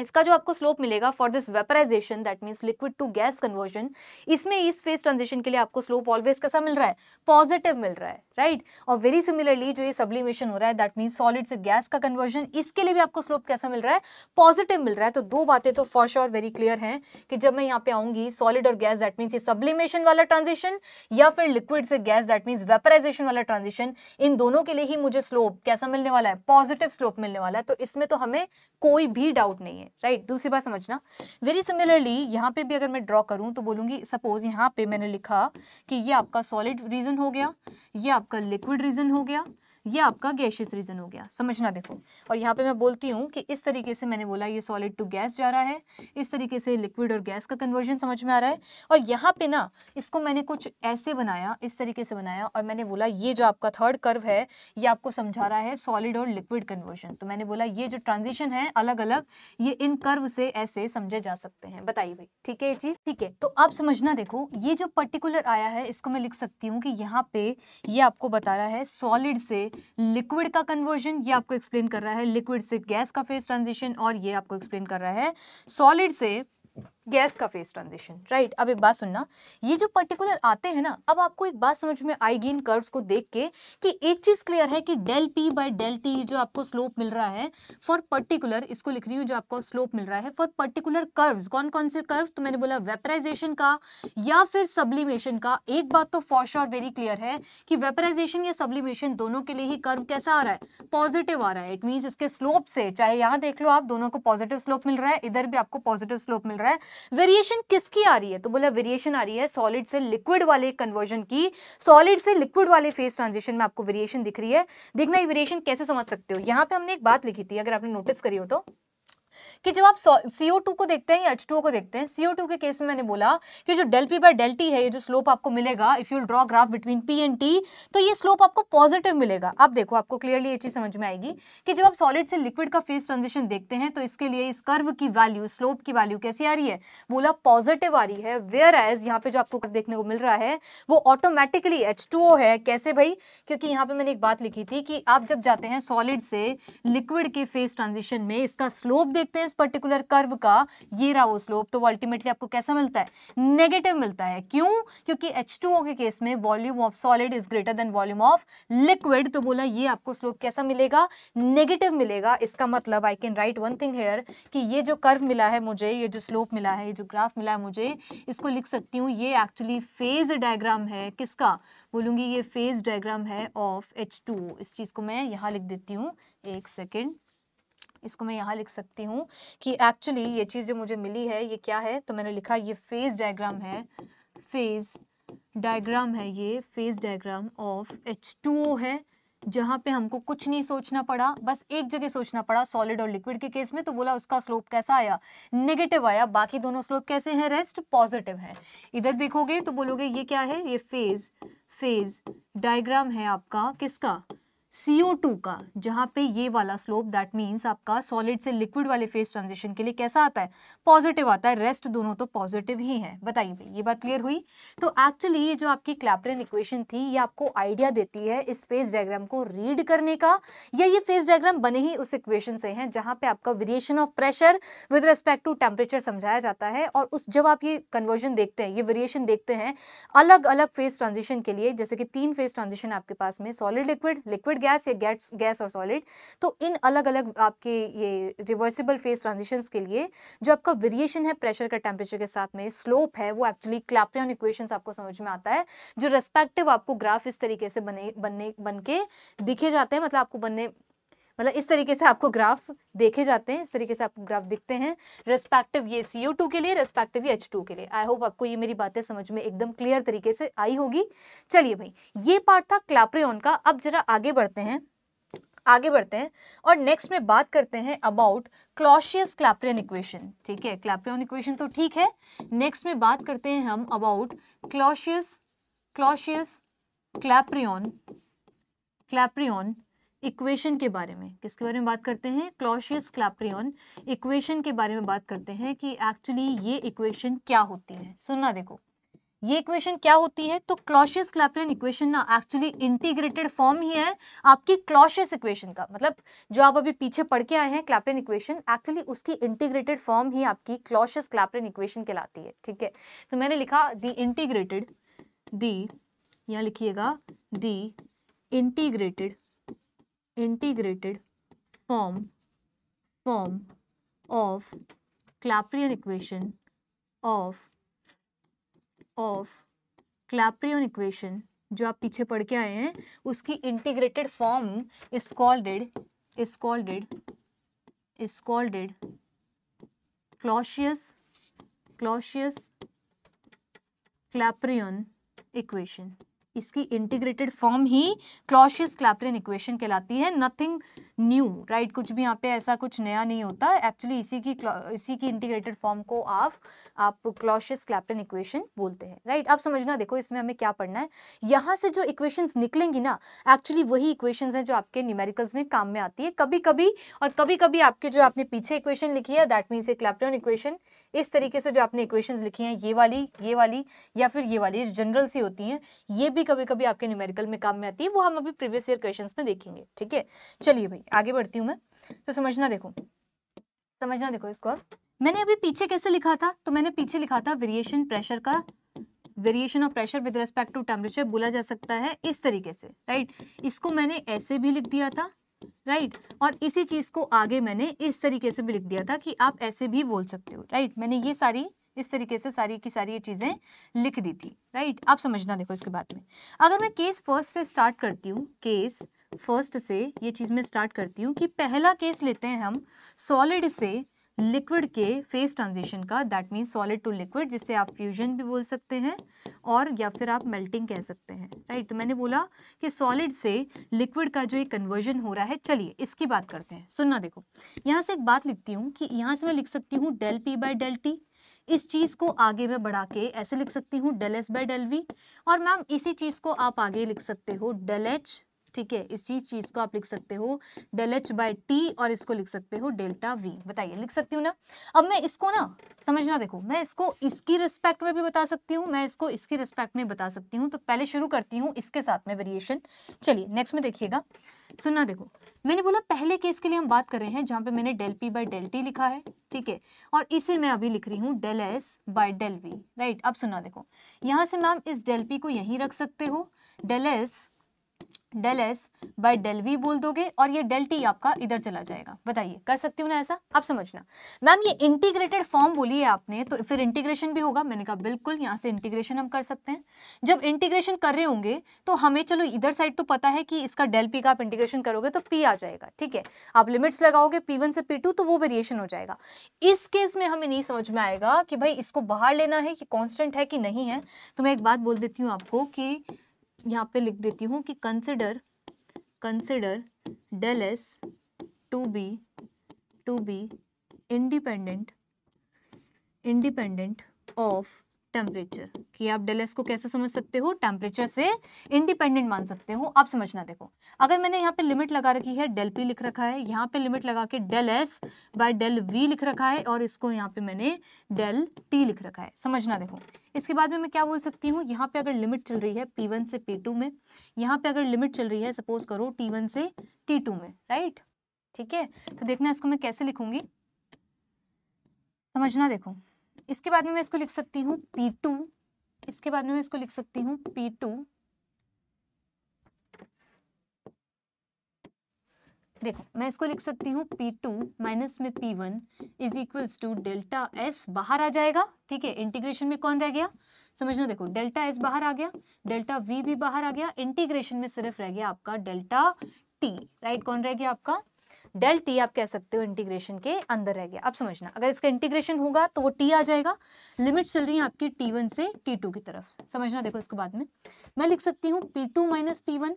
इसका जो आपको स्लोप मिलेगा for this vaporisation, that means liquid to gas conversion, इसमें इस फेज ट्रांजिशन के लिए आपको स्लोप ऑलवेज कैसा मिल रहा है, पॉजिटिव मिल रहा है, राइट right? और वेरी सिमिलरली जो ये सब्लिमेशन हो रहा है, दैट मीन्स सॉलिड से गैस का कन्वर्जन, इसके लिए भी आपको स्लोप कैसा मिल रहा है, पॉजिटिव मिल रहा है। तो दो बातें तो फॉर श्योर वेरी क्लियर हैं कि जब मैं यहाँ पे आऊँगी, सॉलिड और गैस, दैट मीन्स ये सब्लिमेशन वाला ट्रांजिशन, या फिर लिक्विड से गैस, दैट मीन्स वेपराइजेशन वाला ट्रांजिशन, इन दोनों के लिए ही मुझे स्लोप कैसा मिलने वाला है, पॉजिटिव स्लोप मिलने वाला है। तो इसमें तो हमें कोई भी डाउट नहीं है, राइट right? दूसरी बात समझना, वेरी सिमिलरली यहाँ पे भी अगर मैं ड्रॉ करूँ तो बोलूँगी, सपोज यहाँ पे मैंने लिखा कि ये आपका सॉलिड रीजन हो गया, ये आपका लिक्विड रीजन हो गया, ये आपका गैशियस रीजन हो गया। समझना देखो, और यहाँ पे मैं बोलती हूँ कि इस तरीके से मैंने बोला ये सॉलिड टू गैस जा रहा है, इस तरीके से लिक्विड और गैस का कन्वर्जन समझ में आ रहा है। और यहाँ पे ना इसको मैंने कुछ ऐसे बनाया, इस तरीके से बनाया, और मैंने बोला ये जो आपका थर्ड कर्व है ये आपको समझा रहा है सॉलिड और लिक्विड कन्वर्जन। तो मैंने बोला ये जो ट्रांजिशन है अलग अलग, ये इन कर्व से ऐसे समझे जा सकते हैं। बताइए भाई, ठीक है ये चीज़, ठीक है। तो अब समझना देखो, ये जो पर्टिकुलर आया है इसको मैं लिख सकती हूँ कि यहाँ पे ये आपको बता रहा है सॉलिड से लिक्विड का कन्वर्जन, ये आपको एक्सप्लेन कर रहा है लिक्विड से गैस का फेज ट्रांजिशन, और ये आपको एक्सप्लेन कर रहा है सॉलिड से गैस का फेज ट्रांजिशन, राइट। अब एक बात सुनना, ये जो पर्टिकुलर आते हैं ना, अब आपको एक बात समझ में आएगी इन कर्व्स को देख के कि एक चीज क्लियर है कि del P by del T जो आपको स्लोप मिल रहा है फॉर पर्टिकुलर, इसको लिख रही हूँ, जो आपको स्लोप मिल रहा है फॉर पर्टिकुलर कर्व्स, कौन कौन से कर्व, तो मैंने बोला वेपराइजेशन का या फिर सब्लिमेशन का। एक बात तो फॉर श्योर वेरी क्लियर है कि वेपराइजेशन या सब्लिमेशन दोनों के लिए ही कर्व कैसा आ रहा है, पॉजिटिव आ रहा है। इट मीन्स इसके स्लोप से, चाहे यहाँ देख लो आप, दोनों को पॉजिटिव स्लोप मिल रहा है, इधर भी आपको पॉजिटिव स्लोप मिल रहा है। वेरिएशन किसकी आ रही है, तो बोला वेरिएशन आ रही है सॉलिड से लिक्विड वाले कन्वर्जन की, सॉलिड से लिक्विड वाले फेज ट्रांजिशन में आपको वेरिएशन दिख रही है। देखना ये वेरिएशन कैसे समझ सकते हो, यहाँ पे हमने एक बात लिखी थी अगर आपने नोटिस करी हो तो, कि जब आप सी ओ टू को देखते हैं या एच टू ओ को देखते हैं, सी ओ टू के केस में मैंने बोला कि जो del P by del T है, ये जो स्लोप आपको मिलेगा if you draw graph between P and T, तो ये स्लोप आपको पॉजिटिव मिलेगा। अब देखो आपको क्लियरली ये चीज समझ में आएगी कि जब आप सॉलिड से लिक्विड का फेज ट्रांजिशन देखते हैं तो इसके लिए इस कर्व की वैल्यू, स्लोप की वैल्यू कैसी आ रही है, बोला पॉजिटिव आ रही है। वेयर एज यहाँ पे जो आपको देखने को मिल रहा है वो ऑटोमेटिकली एच टू ओ है। कैसे भाई, क्योंकि यहाँ पे मैंने एक बात लिखी थी कि आप जब जाते हैं सॉलिड से लिक्विड के फेज ट्रांजिशन में, इसका स्लोप देखते हैं इस पर्टिकुलर कर्व का, ये रहा वो स्लोप, तो अल्टीमेटली आपको कैसा मिलता है, नेगेटिव मिलता है। क्यों, क्योंकि एच टू ओ के केस में volume of solid is greater than volume of liquid, तो बोला ये आपको स्लोप कैसा मिलेगा, नेगेटिव मिलेगा। इसका मतलब I can write one thing here कि ये जो कर्व मिला है मुझे, ये जो स्लोप मिला है, ये जो ग्राफ मिला है मुझे, इसको लिख सकती हूँ, ये एक्चुअली फेज डायग्राम है, किसका बोलूंगी, ये फेज डायग्राम है ऑफ एच टू ओ। इस चीज को मैं यहाँ लिख देती हूँ, एक सेकेंड, इसको मैं यहाँ लिख सकती हूँ कि एक्चुअली ये चीज़ जो मुझे मिली है ये क्या है, तो मैंने लिखा ये फेज डायग्राम है, फेज डायग्राम है, ये phase diagram of H two O है, जहाँ पे हमको कुछ नहीं सोचना पड़ा, बस एक जगह सोचना पड़ा सॉलिड और लिक्विड के केस में, तो बोला उसका स्लोप कैसा आया, नेगेटिव आया, बाकी दोनों स्लोप कैसे हैं, रेस्ट पॉजिटिव है। इधर देखोगे तो बोलोगे ये क्या है, ये फेज फेज डायग्राम है आपका, किसका, सी ओ टू का, जहाँ पे ये वाला स्लोप, दैट मीन्स आपका सॉलिड से लिक्विड वाले फेज ट्रांजिशन के लिए कैसा आता है, पॉजिटिव आता है, रेस्ट दोनों तो पॉजिटिव ही हैं। बताइए भाई, ये बात क्लियर हुई। तो एक्चुअली ये जो आपकी क्लैपेरॉन इक्वेशन थी, ये आपको आइडिया देती है इस फेज डायग्राम को रीड करने का, या ये फेज डायग्राम बने ही उस इक्वेशन से हैं जहाँ पे आपका variation of pressure with respect to temperature समझाया जाता है। और उस जब आप ये कन्वर्जन देखते हैं, ये वेरिएशन देखते हैं अलग अलग फेज ट्रांजिशन के लिए, जैसे कि तीन फेज ट्रांजिशन आपके पास में, सॉलिड लिक्विड, लिक्विड गैस या गैस गैस और सॉलिड, तो इन अलग अलग आपके ये रिवर्सिबल फेज ट्रांजिशंस के लिए जो आपका वेरिएशन है प्रेशर का टेम्परेचर के साथ में, स्लोप है, वो एक्चुअली क्लैपेरॉन इक्वेशंस आपको समझ में आता है, जो रेस्पेक्टिव आपको ग्राफ इस तरीके से बने बनने बन के दिखे जाते हैं, मतलब आपको बनने मतलब इस तरीके से आपको ग्राफ देखे जाते हैं, इस तरीके से आपको ग्राफ दिखते हैं, रेस्पेक्टिव ये सी ओ टू के लिए, रेस्पेक्टिव ये एच टू के लिए। आई होप आपको ये मेरी बातें समझ में एकदम क्लियर तरीके से आई होगी। चलिए भाई, ये पार्ट था क्लैपेरॉन का। अब जरा आगे बढ़ते हैं, आगे बढ़ते हैं और नेक्स्ट में बात करते हैं अबाउट क्लॉसियस क्लैपेरॉन इक्वेशन। ठीक है, क्लैपेरॉन इक्वेशन तो ठीक है, नेक्स्ट में बात करते हैं हम about Clausius Clausius Clapeyron Clapeyron equation के बारे में। किसके बारे में बात करते हैं, क्लॉसियस-क्लैपेरॉन इक्वेशन के बारे में बात करते हैं कि एक्चुअली ये इक्वेशन क्या होती है। सुनना देखो, ये इक्वेशन क्या होती है, तो क्लॉसियस-क्लैपेरॉन इक्वेशन ना एक्चुअली इंटीग्रेटेड फॉर्म ही है आपकी क्लॉसियस इक्वेशन का, मतलब जो आप अभी पीछे पढ़ के आए हैं क्लैपेरॉन इक्वेशन, एक्चुअली उसकी इंटीग्रेटेड फॉर्म ही आपकी क्लॉसियस-क्लैपेरॉन इक्वेशन कहलाती है। ठीक है, तो मैंने लिखा द इंटीग्रेटेड, दी यहाँ लिखिएगा the integrated integrated form form of Clapeyron equation of of Clapeyron equation जो आप पीछे पढ़ के आए हैं, उसकी integrated form is called is called is called Clausius Clausius Clapeyron equation. इसकी इंटीग्रेटेड फॉर्म ही क्लॉसियस-क्लैपेरॉन इक्वेशन कहलाती है। नथिंग न्यू, राइट, कुछ भी यहाँ पे ऐसा कुछ नया नहीं होता एक्चुअली। इसी की इसी की इंटीग्रेटेड फॉर्म को आप आप क्लॉसियस-क्लैपेरॉन इक्वेशन बोलते हैं, राइट। अब समझना देखो, इसमें हमें क्या पढ़ना है, यहाँ से जो इक्वेशंस निकलेंगी ना एक्चुअली वही इक्वेशंस हैं जो आपके न्यूमेरिकल्स में काम में आती है कभी कभी, और कभी कभी आपके जो आपने पीछे इक्वेशन लिखी है, दैट मीन्स ये क्लैपेरॉन इक्वेशन, इस तरीके से जो आपने इक्वेशंस लिखी हैं, ये वाली, ये वाली या फिर ये वाली, जनरल सी होती हैं, ये भी कभी कभी आपके न्यूमेरिकल में काम में आती है, वो हम अभी प्रीवियस ईयर क्वेश्चंस में देखेंगे। ठीक है, चलिए भाई आगे बढ़ती हूँ मैं। तो समझना देखो, समझना देखो इसको, मैंने अभी पीछे कैसे लिखा था, तो मैंने पीछे लिखा था वेरिएशन प्रेशर का, variation of pressure with respect to temperature बोला जा सकता है इस तरीके से, राइट। इसको मैंने ऐसे भी लिख दिया था, राइट, और इसी चीज़ को आगे मैंने इस तरीके से भी लिख दिया था कि आप ऐसे भी बोल सकते हो, राइट। मैंने ये सारी इस तरीके से सारी की सारी ये चीज़ें लिख दी थी, राइट। आप समझना, देखो इसके बाद में अगर मैं केस फर्स्ट से स्टार्ट करती हूँ, केस फर्स्ट से ये चीज़ मैं स्टार्ट करती हूँ कि पहला केस लेते हैं हम सॉलिड से लिक्विड के फेस ट्रांजिशन का, that means solid to liquid, जिससे आप फ्यूजन भी बोल सकते हैं और या फिर आप मेल्टिंग कह सकते हैं, राइट। तो मैंने बोला कि सॉलिड से लिक्विड का जो एक कन्वर्जन हो रहा है, चलिए इसकी बात करते हैं। सुनना, देखो यहाँ से एक बात लिखती हूँ कि यहाँ से मैं लिख सकती हूँ del P by del T, इस चीज़ को आगे मैं बढ़ा के ऐसे लिख सकती हूँ del S by del V, और मैम इसी चीज़ को आप आगे लिख सकते हो डेल एच, ठीक है। इस चीज चीज को आप लिख सकते हो डेल एच बाय टी और इसको लिख सकते हो डेल्टा वी, बताइए लिख सकती हूँ ना। अब मैं इसको ना समझना, देखो मैं इसको इसकी रिस्पेक्ट में भी बता सकती हूँ, मैं इसको इसकी रिस्पेक्ट में बता सकती हूँ। तो पहले शुरू करती हूँ इसके साथ में वेरिएशन। चलिए नेक्स्ट में देखिएगा, सुनना, देखो मैंने बोला पहले केस के लिए हम बात कर रहे हैं जहाँ पे मैंने del P by del T लिखा है, ठीक है, और इसे मैं अभी लिख रही हूँ del S by del V, right. अब सुनना, देखो यहाँ से मैम इस डेल पी को यहीं रख सकते हो, del S del S by del V बोल दोगे और ये डेल टी आपका इधर चला जाएगा, बताइए कर सकती हूँ ना ऐसा। अब समझना, मैम ये इंटीग्रेटेड फॉर्म बोली है आपने, तो फिर इंटीग्रेशन भी होगा, मैंने कहा बिल्कुल यहाँ से इंटीग्रेशन हम कर सकते हैं। जब इंटीग्रेशन कर रहे होंगे तो हमें, चलो इधर साइड तो पता है कि इसका डेल पी का आप इंटीग्रेशन करोगे तो पी आ जाएगा, ठीक है, आप लिमिट्स लगाओगे पी वन से पी टू तो वो वेरिएशन हो जाएगा। इस केस में हमें नहीं समझ में आएगा कि भाई इसको बाहर लेना है कि कॉन्स्टेंट है कि नहीं है। तो मैं एक बात बोल देती हूँ आपको कि यहाँ पे लिख देती हूँ कि consider consider del S to be to be independent independent of temperature, कि आप डेल एस को कैसे समझ सकते हो, टेम्परेचर से इंडिपेंडेंट मान सकते हो। अब समझना, देखो अगर मैंने यहाँ पे लिमिट लगा रखी है, डेल पी लिख रखा है, यहाँ पे लिमिट लगा के del S by del V लिख रखा है और इसको यहाँ पे मैंने डेल टी लिख रखा है। समझना, देखो इसके बाद में मैं क्या बोल सकती हूँ, यहाँ पे अगर लिमिट चल रही है पी वन से पी टू में, यहाँ पे अगर लिमिट चल रही है सपोज करो टी वन से टी टू में, राइट, ठीक है। तो देखना इसको मैं कैसे लिखूंगी, समझना, देखो इसके बाद में मैं इसको लिख सकती हूँ P टू, इसके बाद में मैं इसको लिख सकती हूँ P टू, देखो मैं इसको लिख सकती हूँ P टू माइनस में P one is equals to delta S बाहर आ जाएगा, ठीक है, इंटीग्रेशन में कौन रह गया, समझना, देखो डेल्टा S बाहर आ गया, डेल्टा V भी बाहर आ गया, इंटीग्रेशन में सिर्फ रह गया आपका डेल्टा T, राइट, कौन रह गया आपका डेल टी, आप कह सकते हो इंटीग्रेशन के अंदर रह गया। अब समझना, अगर इसका इंटीग्रेशन होगा तो वो टी आ जाएगा, लिमिट चल रही है आपकी टी वन से टी टू की तरफ। समझना, देखो इसको बाद में मैं लिख सकती हूँ P two minus P one,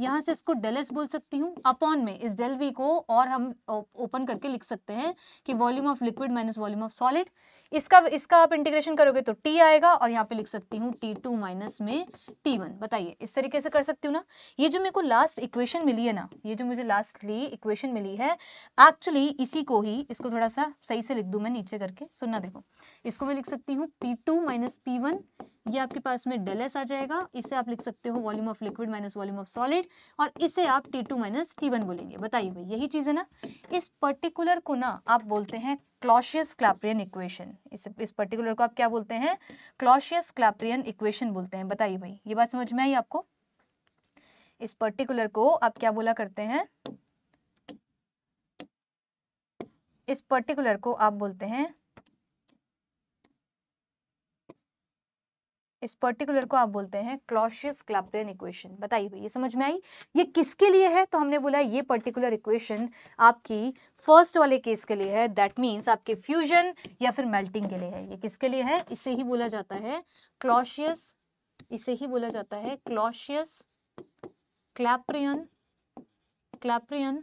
यहाँ से इसको डेल एस बोल सकती हूँ, अपॉन में इस डेल वी को, और हम ओपन करके लिख सकते हैं कि volume of liquid minus volume of solid, इसका इसका आप इंटीग्रेशन करोगे तो टी आएगा और यहाँ पे लिख सकती हूँ टी टू माइनस में टी वन, बताइए इस तरीके से कर सकती हूँ ना। ये जो मेरे को लास्ट इक्वेशन मिली है ना, ये जो मुझे लास्टली इक्वेशन मिली है एक्चुअली इसी को ही, इसको थोड़ा सा सही से लिख दूँ मैं नीचे करके, सुनना, देखो इसको मैं लिख सकती हूँ P two minus P one, ये आपके पास में डेल एस आ जाएगा, इसे आप लिख सकते हो volume of liquid minus volume of solid और इसे आप T two minus T one बोलेंगे, बताइए भाई यही चीज़ है ना। इस पर्टिकुलर को ना आप बोलते हैं क्लॉसियस-क्लैपेयरन इक्वेशन, इस इस पर्टिकुलर को आप क्या बोलते हैं, क्लॉसियस-क्लैपेयरन इक्वेशन बोलते हैं, बताइए भाई ये बात समझ में आई आपको। इस पर्टिकुलर को आप क्या बोला करते हैं, इस पर्टिकुलर को आप बोलते हैं इस पर्टिकुलर को आप बोलते हैं क्लॉसियस-क्लैपेयरन इक्वेशन, बताइए भाई ये समझ में आई। ये किसके लिए है, तो हमने बोला ये पर्टिकुलर इक्वेशन आपकी फर्स्ट वाले केस के लिए है, दैट मीन्स आपके फ्यूजन या फिर मेल्टिंग के लिए है। ये किसके लिए है, इसे ही बोला जाता है क्लॉसियस, इसे ही बोला जाता है क्लॉसियस-क्लैपेयरन क्लैपेयरन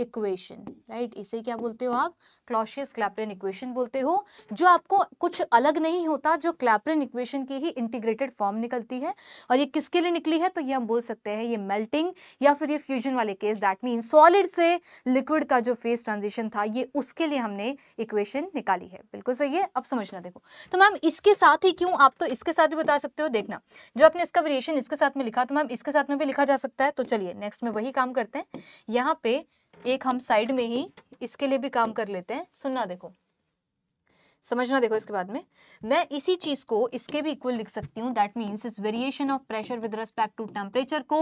इक्वेशन, राइट, इसे क्या बोलते हो आप, क्लॉसियस-क्लैपेयरन इक्वेशन बोलते हो, जो आपको कुछ अलग नहीं होता, जो क्लैपेयरन इक्वेशन की ही इंटीग्रेटेड फॉर्म निकलती है। और ये किसके लिए निकली है, तो ये हम बोल सकते हैं ये मेल्टिंग या फिर ये फ्यूजन वाले केस, दैट मीन सॉलिड से लिक्विड का जो फेस ट्रांजिशन था, ये उसके लिए हमने इक्वेशन निकाली है, बिल्कुल सही है। अब समझना, देखो तो मैम इसके साथ ही क्यों, आप तो इसके साथ भी बता सकते हो, देखना जो आपने इसका वेरिएशन इसके साथ में लिखा तो मैम इसके साथ में भी लिखा जा सकता है। तो चलिए नेक्स्ट में वही काम करते हैं, यहाँ पे एक हम साइड में ही इसके लिए भी काम कर लेते हैं। सुनना, देखो समझना। देखो इसके बाद में मैं इसी चीज को इसके भी इक्वल लिख सकती हूँ, दैट मीन्स इस variation of pressure with respect to temperature को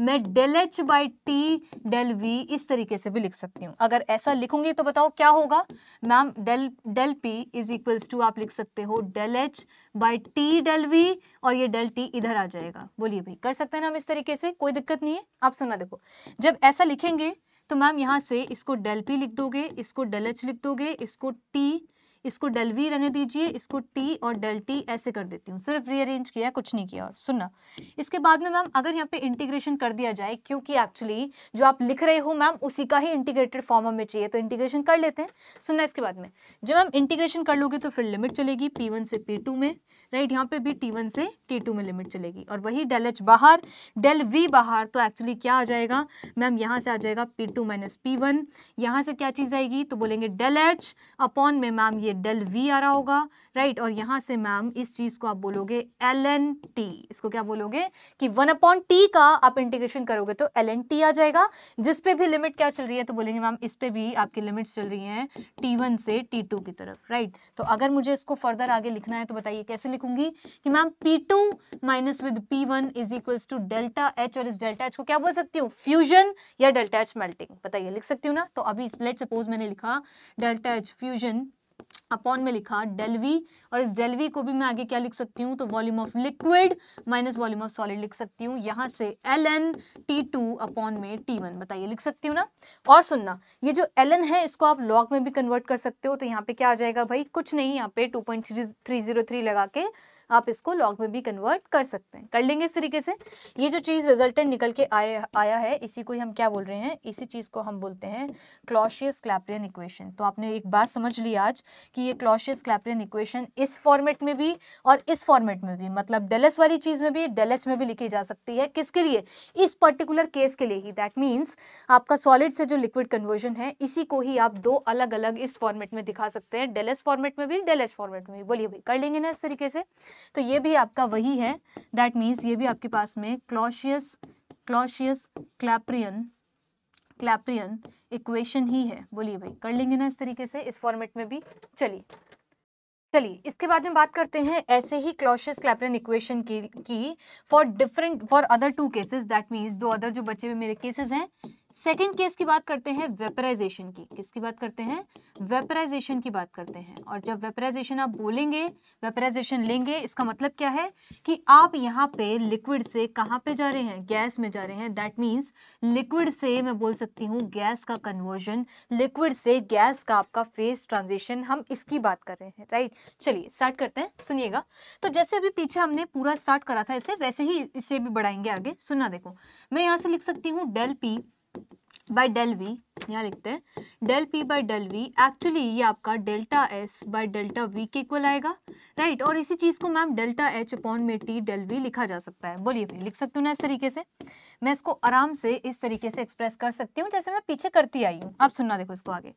मैं del H by T del V इस तरीके से भी लिख सकती हूँ। अगर ऐसा लिखूंगी तो बताओ क्या होगा ma'am, del del P is equals to आप लिख सकते हो del H by T del V और ये डेल टी इधर आ जाएगा। बोलिए भाई कर सकते हैं ना हम इस तरीके से, कोई दिक्कत नहीं है। आप सुनना देखो, जब ऐसा लिखेंगे तो मैम यहाँ से इसको डेल पी लिख दोगे, इसको डेल एच लिख दोगे, इसको टी, इसको डेल वी रहने दीजिए, इसको टी और डेल टी ऐसे कर देती हूँ, सिर्फ रीअरेंज किया कुछ नहीं किया। और सुनना इसके बाद में मैम अगर यहाँ पे इंटीग्रेशन कर दिया जाए, क्योंकि एक्चुअली जो आप लिख रहे हो मैम उसी का ही इंटीग्रेटेड फॉर्म हमें चाहिए, तो इंटीग्रेशन कर लेते हैं। सुनना इसके बाद में जब हम इंटीग्रेशन कर लोगे तो फिर लिमिट चलेगी पी वन से पी टू में, राइट, यहाँ पे भी टी वन से टी टू में लिमिट चलेगी, और वही डेल एच बाहर डेल वी बाहर तो एक्चुअली क्या आ जाएगा मैम, यहाँ से आ जाएगा P two minus P one, यहाँ से क्या चीज़ आएगी तो बोलेंगे डेल एच अपॉन में मैम ये डेल वी आ रहा होगा, राइट, और यहाँ से मैम इस चीज़ को आप बोलोगे एल एन टी, इसको क्या बोलोगे कि वन अपॉन टी का आप इंटीग्रेशन करोगे तो एल एन टी आ जाएगा, जिस पे भी लिमिट क्या चल रही है तो बोलेंगे मैम इस पे भी आपकी लिमिट्स चल रही हैं टी वन से टी टू की तरफ, राइट। तो अगर मुझे इसको फर्दर आगे लिखना है तो बताइए कैसे लिखूंगी कि ma'am P two minus with P one is equals to delta H, और इस डेल्टा एच को क्या बोल सकती हूँ, फ्यूजन या डेल्टा एच मेल्टिंग, बताइए लिख सकती हूँ ना। तो अभी लेट सपोज मैंने लिखा डेल्टा एच फ्यूजन अपॉन में लिखा डेल वी, और इस डेल वी को भी मैं आगे क्या लिख सकती हूँ तो volume of liquid minus volume of solid लिख सकती हूँ, यहाँ से L N T two upon में टी वन, बताइए लिख सकती हूँ ना। और सुनना ये जो एल एन है इसको आप लॉग में भी कन्वर्ट कर सकते हो, तो यहाँ पे क्या आ जाएगा भाई, कुछ नहीं, यहाँ पे two point three three zero three लगा के आप इसको लॉग में भी कन्वर्ट कर सकते हैं, कर लेंगे इस तरीके से। ये जो चीज़ रिजल्टेंट निकल के आया आया है इसी को ही हम क्या बोल रहे हैं, इसी चीज़ को हम बोलते हैं क्लॉसियस-क्लैपेयरन इक्वेशन। तो आपने एक बात समझ ली आज कि ये क्लॉसियस-क्लैपेयरन इक्वेशन इस फॉर्मेट में भी और इस फॉर्मेट में भी, मतलब डेल एच वाली चीज़ में भी डेल एच में भी लिखी जा सकती है, किसके लिए, इस पर्टिकुलर केस के लिए ही, दैट मीन्स आपका सॉलिड से जो लिक्विड कन्वर्जन है इसी को ही आप दो अलग अलग इस फॉर्मेट में दिखा सकते हैं, डेल एच फॉर्मेट में भी डेल एच फॉर्मेट में भी। बोलिए भाई कर लेंगे ना इस तरीके से। तो ये भी आपका वही है, दैट मीन्स ये भी आपके पास में Clausius Clausius Clapeyron Clapeyron equation ही है। बोलिए भाई कर लेंगे ना इस तरीके से, इस फॉर्मेट में भी। चलिए चलिए इसके बाद में बात करते हैं ऐसे ही क्लॉसियस-क्लैपेयरन इक्वेशन की की for different for other two cases, that means दो अदर जो बचे हुए मेरे केसेस हैं। सेकंड केस की बात करते हैं वेपराइजेशन की, किसकी बात करते हैं, वेपराइजेशन की बात करते हैं। और जब वेपराइजेशन आप बोलेंगे, वेपराइजेशन लेंगे, इसका मतलब क्या है कि आप यहाँ पे लिक्विड से कहाँ पे जा रहे हैं, गैस में जा रहे हैं, दैट मीन्स लिक्विड से मैं बोल सकती हूँ गैस का कन्वर्जन, लिक्विड से गैस का आपका फेज ट्रांजिशन, हम इसकी बात कर रहे हैं, राइट। चलिए स्टार्ट करते हैं, सुनिएगा। तो जैसे अभी पीछे हमने पूरा स्टार्ट करा था इसे, वैसे ही इसे भी बढ़ाएंगे आगे। सुनना देखो, मैं यहाँ से लिख सकती हूँ del P by del V, यहाँ लिखते हैं del P by del V, actually ये आपका delta S by delta V के इक्वल आएगा, राइट। और इसी चीज़ को मैम डेल्टा एच अपॉन में टी डेल वी लिखा जा सकता है। बोलिए भाई लिख सकती हूँ ना इस तरीके से, मैं इसको आराम से इस तरीके से एक्सप्रेस कर सकती हूँ जैसे मैं पीछे करती आई हूँ। अब सुनना देखो इसको आगे,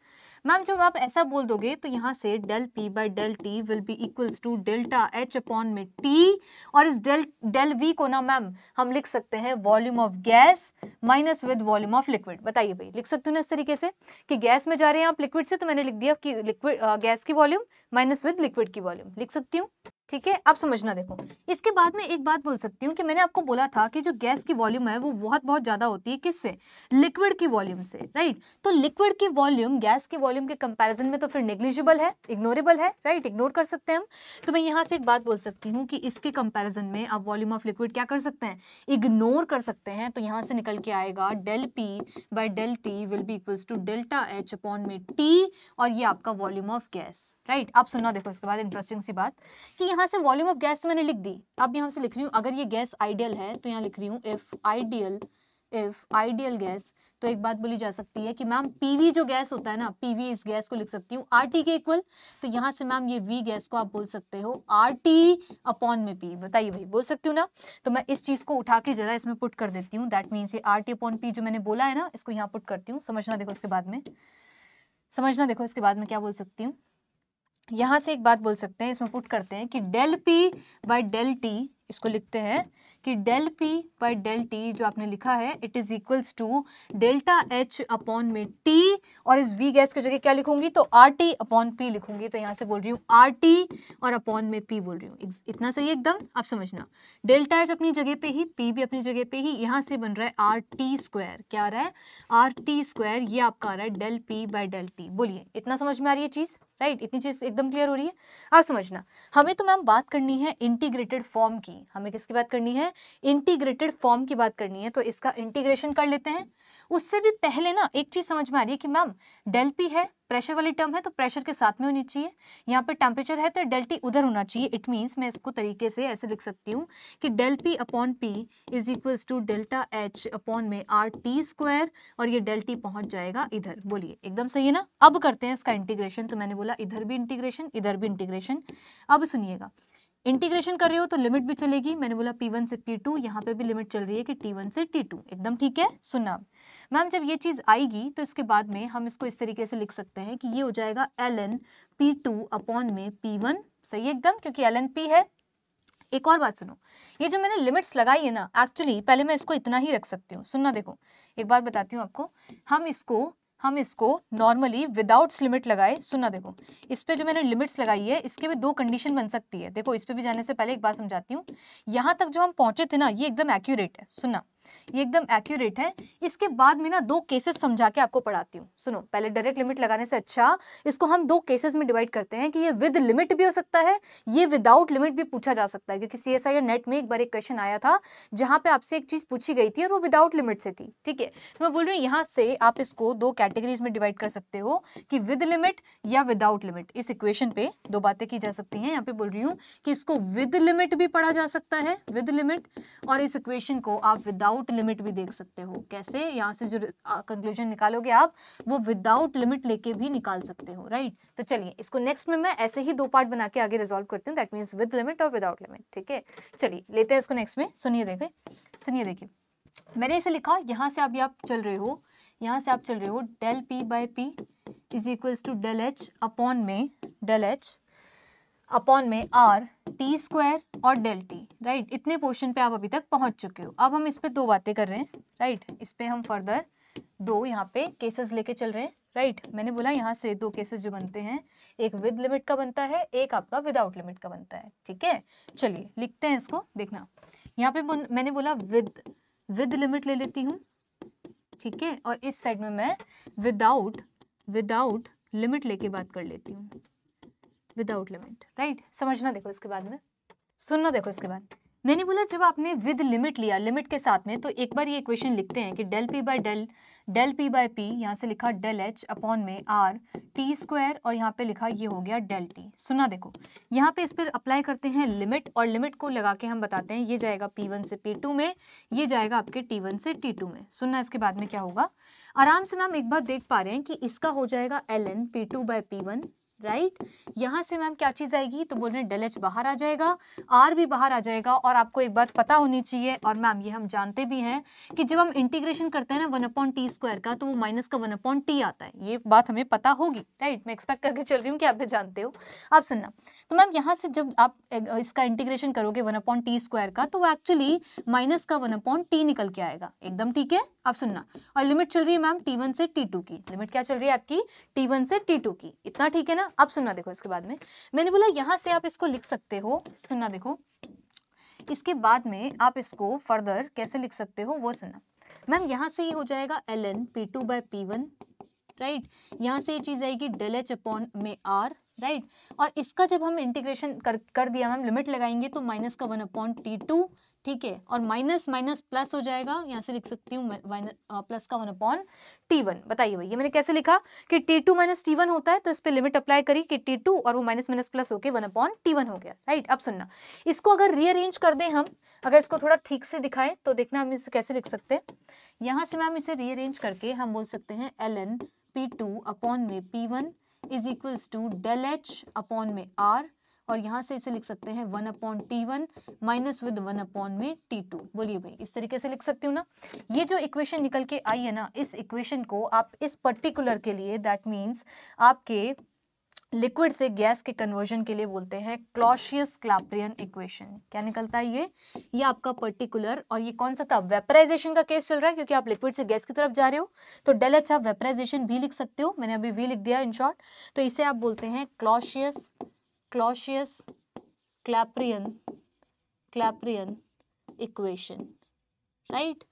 मैम जब आप ऐसा बोल दोगे तो यहाँ से del P by del T will be equals to delta H upon में टी, और इस डेल डेल वी को ना मैम हम लिख सकते हैं volume of gas minus with volume of liquid. बताइए भाई लिख सकती हूँ ना इस तरीके से कि गैस में जा रहे हैं आप लिक्विड से, तो मैंने लिख दिया कि लिक्विड गैस की वॉल्यूम माइनस विद लिक्विड की वॉल्यूम, लिख सकती हूँ, ठीक है। अब समझना देखो, इसके बाद में एक बात बोल सकती हूँ कि मैंने आपको बोला था कि जो गैस की वॉल्यूम है वो बहुत बहुत ज़्यादा होती है, किससे, लिक्विड की वॉल्यूम से, राइट। तो लिक्विड की वॉल्यूम गैस की वॉल्यूम के कंपैरिजन में तो फिर नेग्लिजिबल है, इग्नोरेबल है, राइट, इग्नोर कर सकते हैं हम। तो मैं यहाँ से एक बात बोल सकती हूँ कि इसके कंपेरिजन में आप वॉल्यूम ऑफ लिक्विड क्या कर सकते हैं, इग्नोर कर सकते हैं। तो यहाँ से निकल के आएगा del P by del T will be equals to delta H upon में टी, और ये आपका वॉल्यूम ऑफ गैस, राइट। आप सुनना देखो इसके बाद इंटरेस्टिंग सी बात कि यहाँ से वॉल्यूम ऑफ गैस मैंने लिख दी, अब यहाँ से लिख रही हूँ अगर ये गैस आइडियल है तो यहाँ लिख रही हूँ if ideal, if ideal gas. तो एक बात बोली जा सकती है कि मैम पीवी जो गैस होता है ना, पीवी इस गैस को लिख सकती हूँ आर टी के इक्वल, तो यहाँ से मैम ये वी गैस को आप बोल सकते हो आर टी अपॉन में पी, बताइए भाई बोल सकती हूँ ना। तो मैं इस चीज़ को उठा के जरा इसमें पुट कर देती हूँ, दैट मीन्स ये आर टी अपॉन पी जो मैंने बोला है ना इसको यहाँ पुट करती हूँ। समझना देखो उसके बाद में, समझना देखो इसके बाद में क्या बोल सकती हूँ, यहाँ से एक बात बोल सकते हैं, इसमें पुट करते हैं कि del P by del T इसको लिखते हैं कि del P by del T जो आपने लिखा है it is equals to delta H upon में टी और इस वी गैस की जगह क्या लिखूंगी तो आर टी अपॉन पी लिखूंगी। तो यहाँ से बोल रही हूँ आर टी और अपॉन में पी बोल रही हूँ, इतना सही एकदम आप समझना। डेल्टा एच अपनी जगह पे ही, पी भी अपनी जगह पे ही, यहाँ से बन रहा है आर टी स्क्वायर। क्या आ रहा है आर टी स्क्वायर, ये आपका आ रहा है del P by del T. बोलिए इतना समझ में आ रही है चीज़, राइट? इतनी चीज़ एकदम क्लियर हो रही है, आप समझना। हमें तो मैम बात करनी है इंटीग्रेटेड फॉर्म की, हमें किसकी बात करनी है इंटीग्रेटेड फॉर्म की बात करनी है। तो इसका इंटीग्रेशन कर लेते हैं। उससे भी पहले ना एक चीज़ समझ में आ रही है कि मैम डेल पी है, प्रेशर वाली टर्म है तो प्रेशर के साथ में होनी चाहिए, यहाँ पे टेम्परेचर है तो डेल टी उधर होना चाहिए। इट मीन्स मैं इसको तरीके से ऐसे लिख सकती हूँ कि del P upon P is equals to delta H upon में आर टी स्क्वायर और ये डेल टी पहुँच जाएगा इधर। बोलिए एकदम सही है ना। अब करते हैं इसका इंटीग्रेशन। तो मैंने बोला इधर भी इंटीग्रेशन, इधर भी इंटीग्रेशन। अब सुनिएगा, इंटीग्रेशन कर रहे हो तो लिमिट भी चलेगी। मैंने बोला P वन से P टू, यहाँ पे भी लिमिट चल रही है कि T वन से T टू, एकदम ठीक है। सुनना मैम, जब ये चीज़ आएगी तो इसके बाद में हम इसको इस तरीके से लिख सकते हैं कि ये हो जाएगा ln P टू अपॉन में P वन, सही एकदम, क्योंकि ln P है। एक और बात सुनो, ये जो मैंने लिमिट्स लगाई है ना, एक्चुअली पहले मैं इसको इतना ही रख सकती हूँ। सुनना देखो, एक बात बताती हूँ आपको, हम इसको हम इसको नॉर्मली विदाउट्स लिमिट लगाए। सुनना देखो, इस पे जो मैंने लिमिट्स लगाई है इसके भी दो कंडीशन बन सकती है। देखो इस पे भी जाने से पहले एक बात समझाती हूँ, यहाँ तक जो हम पहुँचे थे ना ये एकदम एक्यूरेट है। सुनना, ये एकदम एक्यूरेट है। इसके बाद में ना दो केसेस समझा के आपको पढ़ाती हूँ। सुनो, पहले डायरेक्ट लिमिट लगाने से अच्छा इसको हम दो केसेस में डिवाइड करते हैं कि ये विद लिमिट भी हो सकता है, ये विदाउट लिमिट भी पूछा जा सकता है। क्योंकि सीएसआईआर नेट में एक बार एक क्वेश्चन आया था जहाँ पे आपसे एक चीज़ पूछी गई थी और वो विदाउट लिमिट से थी, ठीक है। तो मैं बोल रही हूँ यहाँ से आप इसको दो कैटेगरीज में डिवाइड कर सकते हो कि विद लिमिट या विदाउट लिमिट। इस इक्वेशन पे दो बातें की जा सकती हैं। यहाँ पे बोल रही हूँ कि इसको विद लिमिट भी पढ़ा जा सकता है, विद लिमिट, और इस इक्वेशन को आप विदाउट लिमिट भी देख सकते हो। कैसे, यहाँ से जो कंक्लूजन निकालोगे आप वो विदाउट लिमिट लेके भी निकाल सकते हो, राइट। तो चलिए इसको नेक्स्ट में मैं ऐसे ही दो पार्ट बना के आगे रिजॉल्व करती हूँ, दैट मींस विद लिमिट और विदाउट लिमिट, ठीक है। चलिए लेते हैं इसको नेक्स्ट में। सुनिए देखिए, सुनिए देखिए मैंने इसे लिखा, यहाँ से अभी आप चल रहे हो, यहाँ से आप चल रहे हो del P by P is equals to del H upon में डेल एच अपॉन में आर टी स्क्वायर और डेल टी, राइट। इतने पोर्शन पे आप अभी तक पहुंच चुके हो। अब हम इस पे दो बातें कर रहे हैं, राइट। इस पे हम फर्दर दो यहाँ पे केसेस लेके चल रहे हैं, राइट। मैंने बोला यहाँ से दो केसेस जो बनते हैं, एक विद लिमिट का बनता है, एक आपका विदाउट लिमिट का बनता है, ठीक है। चलिए लिखते हैं इसको, देखना यहाँ पे मैंने बोला विद विद लिमिट ले लेती हूँ, ठीक है, और इस साइड में मैं विदाउट विदाउट लिमिट लेके बात कर लेती हूँ, विदाउट लिमिट, राइट। समझना देखो इसके बाद में, सुनना देखो इसके बाद मैंने बोला जब आपने विद लिमिट लिया लिमिट के साथ में, तो एक बार ये इक्वेशन लिखते हैं कि del P by del del P by P, यहाँ से लिखा डेल एच अपॉन में आर टी स्क्वायर और यहाँ पे लिखा ये हो गया डेल टी। सुना देखो, यहाँ पे इस पर अप्लाई करते हैं लिमिट और लिमिट को लगा के हम बताते हैं ये जाएगा पी वन से पी टू में, ये जाएगा आपके टी वन से टी टू में। सुनना इसके बाद में क्या होगा, आराम से मैम एक बार देख पा रहे हैं कि इसका हो जाएगा L N P two by P one, right right? यहाँ से मैम क्या चीज़ आएगी तो बोल रहे हैं डेल एच बाहर आ जाएगा, आर भी बाहर आ जाएगा। और आपको एक बात पता होनी चाहिए, और मैम ये हम जानते भी हैं कि जब हम इंटीग्रेशन करते हैं ना वन अपॉन टी स्क्वायर का, तो वो माइनस का वन अपॉन टी आता है, ये बात हमें पता होगी, राइट right? मैं एक्सपेक्ट करके चल रही हूँ कि आप भी जानते हो। आप सुनना, तो मैम यहाँ से जब आप इसका इंटीग्रेशन करोगे वन अपॉन टी स्क्वायर का, तो वो एक्चुअली माइनस का वन अपॉन टी निकल के आएगा, एकदम ठीक है। आप सुनना, और लिमिट चल रही है मैम टी वन से टी टू की, लिमिट क्या चल रही है आपकी टी वन से टी टू की, इतना ठीक है ना। अब सुनना देखो इसके बाद में मैंने बोला यहाँ से आप इसको लिख सकते हो। सुनना देखो इसके बाद में आप इसको फर्दर कैसे लिख सकते हो वो सुनना मैम, यहाँ से ये हो जाएगा L N P two by P one, right. यहाँ से ये चीज़ आएगी डेल एच अपॉन में आर, राइट। और इसका जब हम इंटीग्रेशन कर कर दिया मैम, लिमिट लगाएंगे तो माइनस का वन अपॉन टी टू, ठीक है, और माइनस माइनस प्लस हो जाएगा। यहाँ से लिख सकती हूँ प्लस का वन अपॉन टी वन। बताइए भाई ये मैंने कैसे लिखा कि T two minus T one होता है, तो इस पर लिमिट अप्लाई करी कि टी टू और वो माइनस माइनस प्लस होके वन अपॉन टी वन हो गया, राइट। अब सुनना इसको अगर रीअरेंज कर दें हम, अगर इसको थोड़ा ठीक से दिखाएं तो देखना हम इसे कैसे लिख सकते हैं। यहाँ से मैम इसे रीअरेंज करके हम बोल सकते हैं L N P two upon में P one is equals to del H upon में आर, और यहाँ से इसे लिख सकते हैं one upon T one minus with one upon में टी टू। बोलिए भाई इस तरीके से लिख सकती हूँ ना। ये जो इक्वेशन निकल के आई है ना, इस इक्वेशन को आप इस पर्टिकुलर के लिए, दैट मीन्स आपके लिक्विड से गैस के कन्वर्जन के लिए बोलते हैं क्लॉसियस-क्लैपेयरॉन इक्वेशन। क्या निकलता है ये ये आपका पर्टिकुलर, और ये कौन सा था, वेपराइजेशन का केस चल रहा है क्योंकि आप लिक्विड से गैस की तरफ जा रहे हो, तो डेल एच आप वेपराइजेशन भी लिख सकते हो, मैंने अभी वी लिख दिया इन शॉर्ट, तो इसे आप बोलते हैं Clausius Clausius Clapeyron Clapeyron equation, right.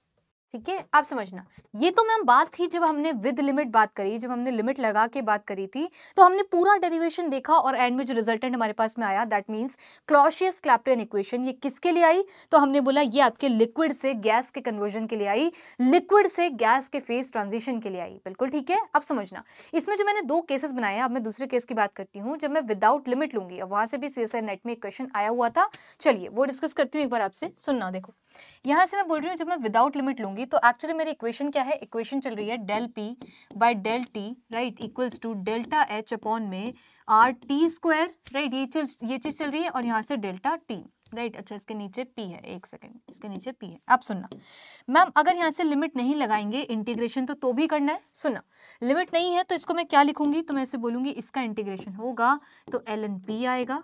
ठीक है, आप समझना, ये तो मैम बात थी जब हमने विद लिमिट बात करी, जब हमने लिमिट लगा के बात करी थी, तो हमने पूरा डेरिवेशन देखा और एंड में जो रिजल्टेंट हमारे पास में आया दैट मींस क्लॉसियस-क्लैपेयरॉन इक्वेशन। ये किसके लिए आई, तो हमने बोला ये आपके लिक्विड से गैस के कन्वर्जन के लिए आई, लिक्विड से गैस के फेज ट्रांजिशन के लिए आई, बिल्कुल ठीक है। अब समझना, इसमें जो मैंने दो केसेस बनाए हैं, अब मैं दूसरे केस की बात करती हूँ जब मैं विदाउट लिमिट लूंगी, और वहाँ से भी सीएसआईआर नेट में एक क्वेश्चन आया हुआ था, चलिए वो डिस्कस करती हूँ एक बार आपसे। सुनना, देखो यहाँ से मैं बोल रही हूँ जब मैं विदाउट लिमिट लूंगी तो एक्चुअली मेरी इक्वेशन क्या है, इक्वेशन चल रही है del P by del T, right, equals to delta H upon में आर टी स्क्वायर, राइट, ये चल ये चीज़ चल रही है, और यहाँ से डेल्टा टी, राइट। अच्छा, इसके नीचे पी है, एक सेकेंड, इसके नीचे पी है। आप सुनना मैम, अगर यहाँ से लिमिट नहीं लगाएंगे इंटीग्रेशन तो तो भी करना है, सुनना लिमिट नहीं है तो इसको मैं क्या लिखूंगी, तो मैं ऐसे बोलूँगी इसका इंटीग्रेशन होगा तो एल एन पी आएगा,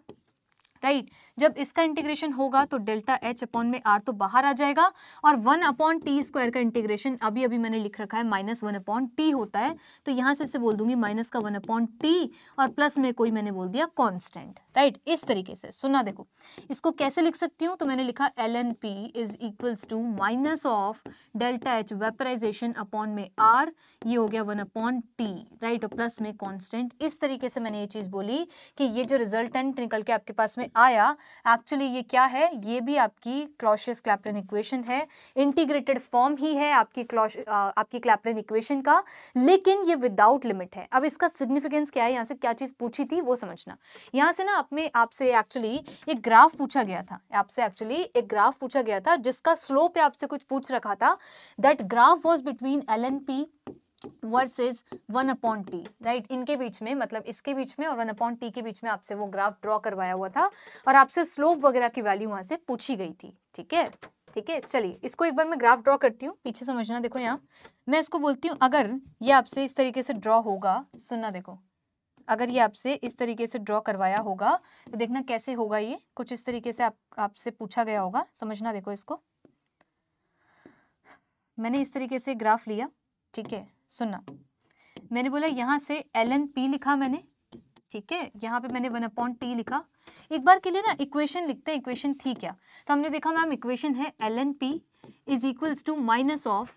राइट right. जब इसका इंटीग्रेशन होगा तो डेल्टा एच अपॉन में आर तो बाहर आ जाएगा, और वन अपॉन टी स्क्वायर का इंटीग्रेशन अभी अभी मैंने लिख रखा है माइनस वन अपॉन टी होता है, तो यहाँ से इसे बोल दूंगी माइनस का वन अपॉन टी और प्लस में कोई मैंने बोल दिया कांस्टेंट, राइट right. इस तरीके से। सुना देखो, इसको कैसे लिख सकती हूँ, तो मैंने लिखा L N P is equals to minus of delta H vaporization upon में आर, ये हो गया वन अपॉन टी, राइट, और प्लस में कॉन्स्टेंट। इस तरीके से मैंने ये चीज़ बोली कि ये जो रिजल्टेंट निकल के आपके पास में आया एक्चुअली ये क्या है, ये भी आपकी क्लॉसियस-क्लैपेयरॉन इक्वेशन है, इंटीग्रेटेड फॉर्म ही है आपकी क्लॉश आपकी क्लैपेयरॉन इक्वेशन का, लेकिन ये विदाउट लिमिट है। अब इसका सिग्निफिकेंस क्या है, यहाँ से क्या चीज़ पूछी थी वो समझना। यहाँ से ना आप में आपसे एक्चुअली एक ग्राफ पूछा गया था, आपसे एक्चुअली एक ग्राफ पूछा गया था जिसका स्लोप आपसे कुछ पूछ रखा था, that graph was between L N P versus one upon T, right, इनके बीच में, मतलब इसके बीच में और वन अपॉन टी के बीच में आपसे वो ग्राफ ड्रॉ करवाया हुआ था, और आपसे स्लोप वगैरह की वैल्यू वहाँ से पूछी गई थी। ठीक है, ठीक है, चलिए इसको एक बार मैं ग्राफ ड्रॉ करती हूँ, पीछे समझना। देखो यहाँ मैं इसको बोलती हूँ, अगर ये आपसे इस तरीके से ड्रॉ होगा, सुनना देखो, अगर ये आपसे इस तरीके से ड्रॉ करवाया होगा तो देखना कैसे होगा, ये कुछ इस तरीके से आप आपसे पूछा गया होगा, समझना। देखो इसको मैंने इस तरीके से ग्राफ लिया, ठीक है, सुनना मैंने बोला यहाँ से एल एन पी लिखा मैंने, ठीक है, यहाँ पे मैंने वन अपॉन टी लिखा। एक बार के लिए ना इक्वेशन लिखते हैं, इक्वेशन थी क्या, तो हमने देखा मैम इक्वेशन है L N P is equals to minus of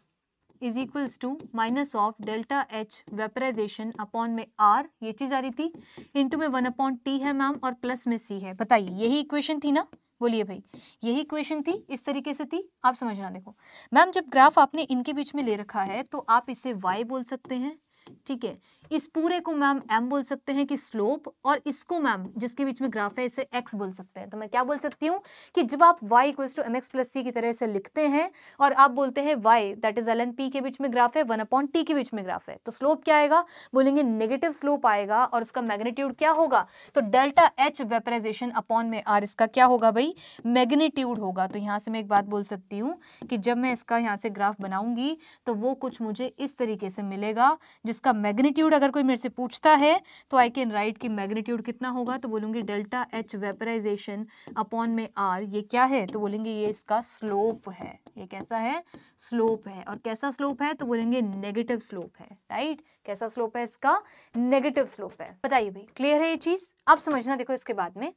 is equals to minus of delta H vaporization upon में आर, ये चीज़ आ रही थी, इंटू में वन अपॉन टी है मैम और प्लस में सी है। बताइए यही इक्वेशन थी ना, बोलिए भाई यही क्वेश्चन थी, इस तरीके से थी। आप समझना, देखो मैम जब ग्राफ आपने इनके बीच में ले रखा है तो आप इसे y बोल सकते हैं, ठीक है, इस पूरे को मैम m बोल सकते हैं कि स्लोप, और इसको मैम जिसके बीच में ग्राफ है इसे x बोल सकते हैं। तो मैं क्या बोल सकती हूँ कि जब आप y equals to M X plus C की तरह से लिखते हैं और आप बोलते हैं y that is L N P के बीच में ग्राफ है, वन अपॉन टी के बीच में ग्राफ है, तो स्लोप क्या आएगा, बोलेंगे नेगेटिव स्लोप आएगा, और उसका मैग्नीट्यूड क्या होगा, तो डेल्टा एच वेपराइजेशन अपॉन में आर, इसका क्या होगा भाई, मैग्नीट्यूड होगा। तो यहाँ से मैं एक बात बोल सकती हूँ कि जब मैं इसका यहाँ से ग्राफ बनाऊंगी तो वो कुछ मुझे इस तरीके से मिलेगा, जिसका मैग्नीट्यूड अगर कोई मेरे से पूछता है तो आई कैन राइट कि मैग्नीट्यूड कितना होगा, तो बोलूंगी डेल्टा एच वेपराइजेशन अपॉन में आर, ये क्या है, तो बोलेंगे ये इसका स्लोप है, ये कैसा है, स्लोप है, और कैसा स्लोप है, तो बोलेंगे नेगेटिव स्लोप है, राइट, कैसा स्लोप है, इसका नेगेटिव स्लोप है। बताइए भाई क्लियर है ये चीज, आप समझना। देखो इसके बाद में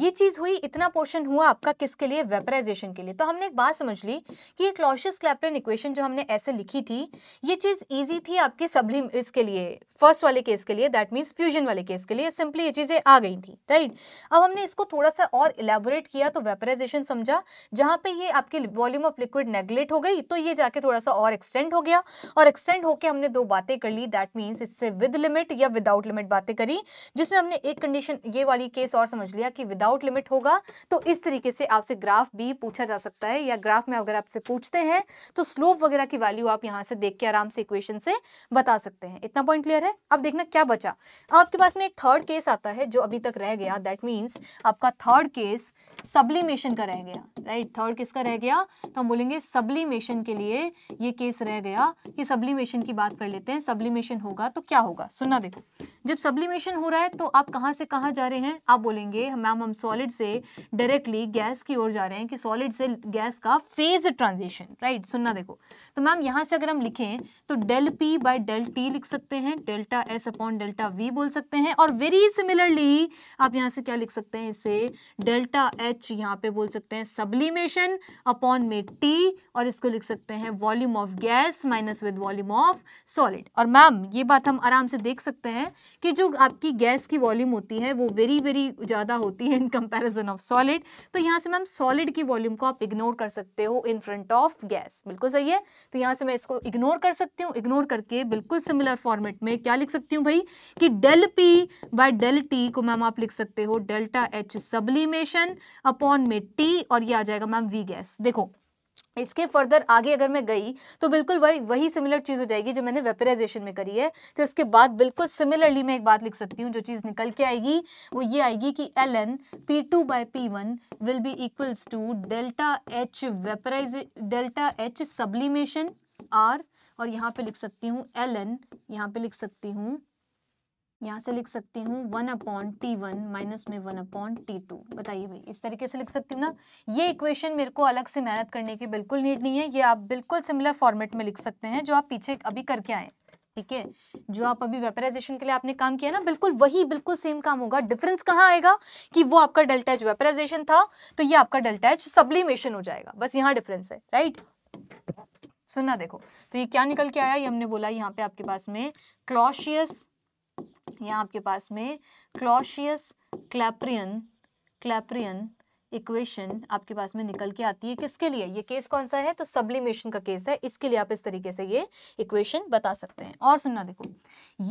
ये चीज़ हुई, इतना पोर्शन हुआ आपका किसके लिए, वेपराइजेशन के लिए। तो हमने एक बात समझ ली कि ये क्लॉसियस-क्लैपेयरॉन इक्वेशन जो हमने ऐसे लिखी थी, ये चीज़ इजी थी आपके सबलिम इसके लिए, फर्स्ट वाले केस के लिए, दैट मीन्स फ्यूजन वाले केस के लिए सिंपली ये चीज़ें आ गई थी, राइट। अब हमने इसको थोड़ा सा और इलेबोरेट किया तो वेपराइजेशन समझा, जहाँ पे ये आपकी वॉल्यूम ऑफ लिक्विड नेगलेक्ट हो गई, तो ये जाके थोड़ा सा और एक्सटेंड हो गया, और एक्सटेंड होकर हमने दो बातें कर ली, दैट मीन्स इससे विद लिमिट या विदाउट लिमिट बातें करी, जिसमें हमने एक कंडीशन ये वाली केस और समझ लिया कि विदाउट लिमिट होगा तो इस तरीके से आपसे ग्राफ भी पूछा जा सकता है, या ग्राफ में अगर आपसे पूछते हैं तो स्लोप वगैरह की वैल्यू आप यहां से देख के आराम से इक्वेशन से बता सकते हैं। इतना पॉइंट क्लियर है। अब देखना क्या बचा, आपके पास में एक थर्ड केस आता है जो अभी तक रह गया, दैट मीन्स आपका थर्ड केस सब्लिमेशन का रह गया, राइट, थर्ड केस का रह गया, तो हम बोलेंगे सब्लिमेशन के लिए ये केस रह गया, कि सब्लिमेशन की बात कर लेते हैं। सब्लिमेशन सब्लिमेशन होगा तो क्या होगा, सुनना देखो। जब सब्लिमेशन हो रहा है तो आप कहाँ से कहाँ जा रहे हैं, आप बोलेंगे मैम हम सॉलिड से डायरेक्टली गैस की ओर जा रहे हैं कि सॉलिड से गैस का फेज ट्रांजिशन, राइट। सुनना देखो, तो मैम यहाँ से अगर हम लिखें तो del P by del T लिख सकते हैं, delta S upon delta V बोल सकते हैं, और वेरी सिमिलरली आप यहाँ से क्या लिख सकते हैं, इसे डेल्टा एच यहाँ पे बोल सकते हैं सब्लिमेशन अपॉन में टी, और इसको लिख सकते हैं volume of gas minus with volume of solid. और मैम ये बात हम आराम से देख सकते हैं कि जो आपकी गैस की वॉल्यूम होती है वो वेरी वेरी ज़्यादा होती है इन कंपैरिजन ऑफ सॉलिड, तो यहाँ से मैम सॉलिड की वॉल्यूम को आप इग्नोर कर सकते हो इन फ्रंट ऑफ गैस, बिल्कुल सही है। तो यहाँ से मैं इसको इग्नोर कर सकती हूँ, इग्नोर करके बिल्कुल सिमिलर फॉर्मेट में क्या लिख सकती हूँ भाई कि del P by del T को मैम आप लिख सकते हो डेल्टा एच सब्लिमेशन अपॉन में टी, और ये आ जाएगा मैम वी गैस। देखो इसके फर्दर आगे अगर मैं गई तो बिल्कुल वही वही सिमिलर चीज़ हो जाएगी जो मैंने वेपराइजेशन में करी है, तो इसके बाद बिल्कुल सिमिलरली मैं एक बात लिख सकती हूँ, जो चीज़ निकल के आएगी वो ये आएगी कि L N P two by P one will be equals to delta H vaporise delta H sublimation R, और यहाँ पे लिख सकती हूँ एल एन, यहाँ पे लिख सकती हूँ यहाँ से लिख सकती हूँ one upon T one minus में वन अपॉन टी टू। बताइए भाई, इस तरीके से लिख सकती हूँ ना, ये इक्वेशन मेरे को अलग से मेहनत करने की बिल्कुल नीड नहीं है, ये आप बिल्कुल सिमिलर फॉर्मेट में लिख सकते हैं जो आप पीछे अभी करके आए, ठीक है। जो आप अभी वेपराइजेशन के लिए आपने काम किया ना, बिल्कुल वही बिल्कुल सेम काम होगा। डिफरेंस कहाँ आएगा कि वो आपका डेल्टा एच वेपराइजेशन था तो ये आपका डेल्टा एच सब्लिमेशन हो जाएगा, बस यहाँ डिफरेंस है, राइट। सुनना देखो, तो ये क्या निकल के आया, ये हमने बोला यहाँ पे आपके पास में क्लॉशियस, यहाँ आपके पास में क्लॉशियस क्लैपेरियन क्लैपेरियन इक्वेशन आपके पास में निकल के आती है। किसके लिए ये केस कौन सा है, तो सब्लिमेशन का केस है, इसके लिए आप इस तरीके से ये इक्वेशन बता सकते हैं। और सुनना देखो,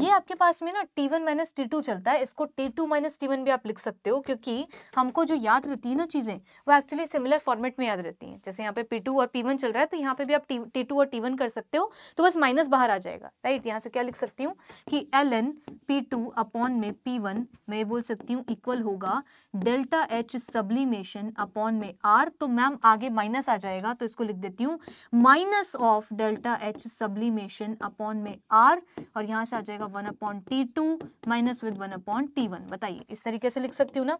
ये आपके पास में ना T one minus T two चलता है, इसको T two minus T one भी आप लिख सकते हो, क्योंकि हमको जो याद रहती है ना चीज़ें वो एक्चुअली सिमिलर फॉर्मेट में याद रहती हैं। जैसे यहाँ पे पी टू और पी वन चल रहा है तो यहाँ पे भी आप टी टू और टी वन कर सकते हो, तो बस माइनस बाहर आ जाएगा, राइट। यहाँ से क्या लिख सकती हूँ कि L N P two upon में पी वन मैं बोल सकती हूँ इक्वल होगा डेल्टा एच सब्लिमेशन अपॉन में आर, तो मैम आगे माइनस आ जाएगा तो इसको लिख देती हूँ minus of delta H sublimation upon में आर, और यहाँ से आ जाएगा one upon T two minus with one upon T one. बताइए, इस तरीके से लिख सकती हूँ ना,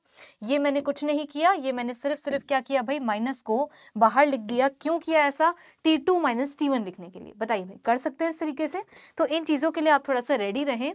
ये मैंने कुछ नहीं किया, ये मैंने सिर्फ सिर्फ क्या किया भाई, माइनस को बाहर लिख दिया। क्यों किया ऐसा, T two minus T one लिखने के लिए। बताइए भाई, कर सकते हैं इस तरीके से। तो इन चीज़ों के लिए आप थोड़ा सा रेडी रहें,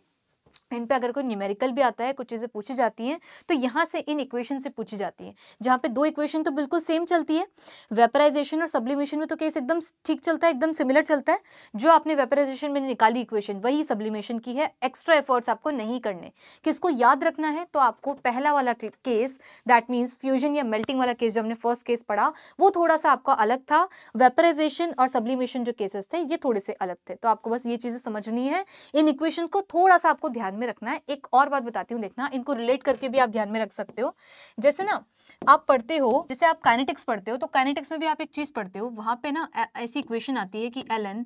इन पे अगर कोई न्यूमेरिकल भी आता है, कुछ चीज़ें पूछी जाती हैं तो यहाँ से इन इक्वेशन से पूछी जाती हैं, जहाँ पे दो इक्वेशन तो बिल्कुल सेम चलती है। वेपराइजेशन और सब्लिमेशन में तो केस एकदम ठीक चलता है, एकदम सिमिलर चलता है। जो आपने वेपराइजेशन में निकाली इक्वेशन वही सब्लिमेशन की है, एक्स्ट्रा एफर्ट्स आपको नहीं करने। किसको याद रखना है, तो आपको पहला वाला केस दैट मीन्स फ्यूजन या मेल्टिंग वाला केस जो हमने फर्स्ट केस पढ़ा वो थोड़ा सा आपका अलग था, वेपराइजेशन और सब्लिमेशन जो केसेस थे ये थोड़े से अलग थे। तो आपको बस ये चीज़ें समझनी है, इन इक्वेशन को थोड़ा सा आपको ध्यान में रखना है। एक और बात बताती हूँ, देखना इनको रिलेट करके भी आप ध्यान में रख सकते हो। जैसे ना आप पढ़ते हो, जैसे आप काइनेटिक्स पढ़ते हो तो काइनेटिक्स में भी आप एक चीज पढ़ते हो, वहां पे ना ऐसी इक्वेशन आती है कि एलन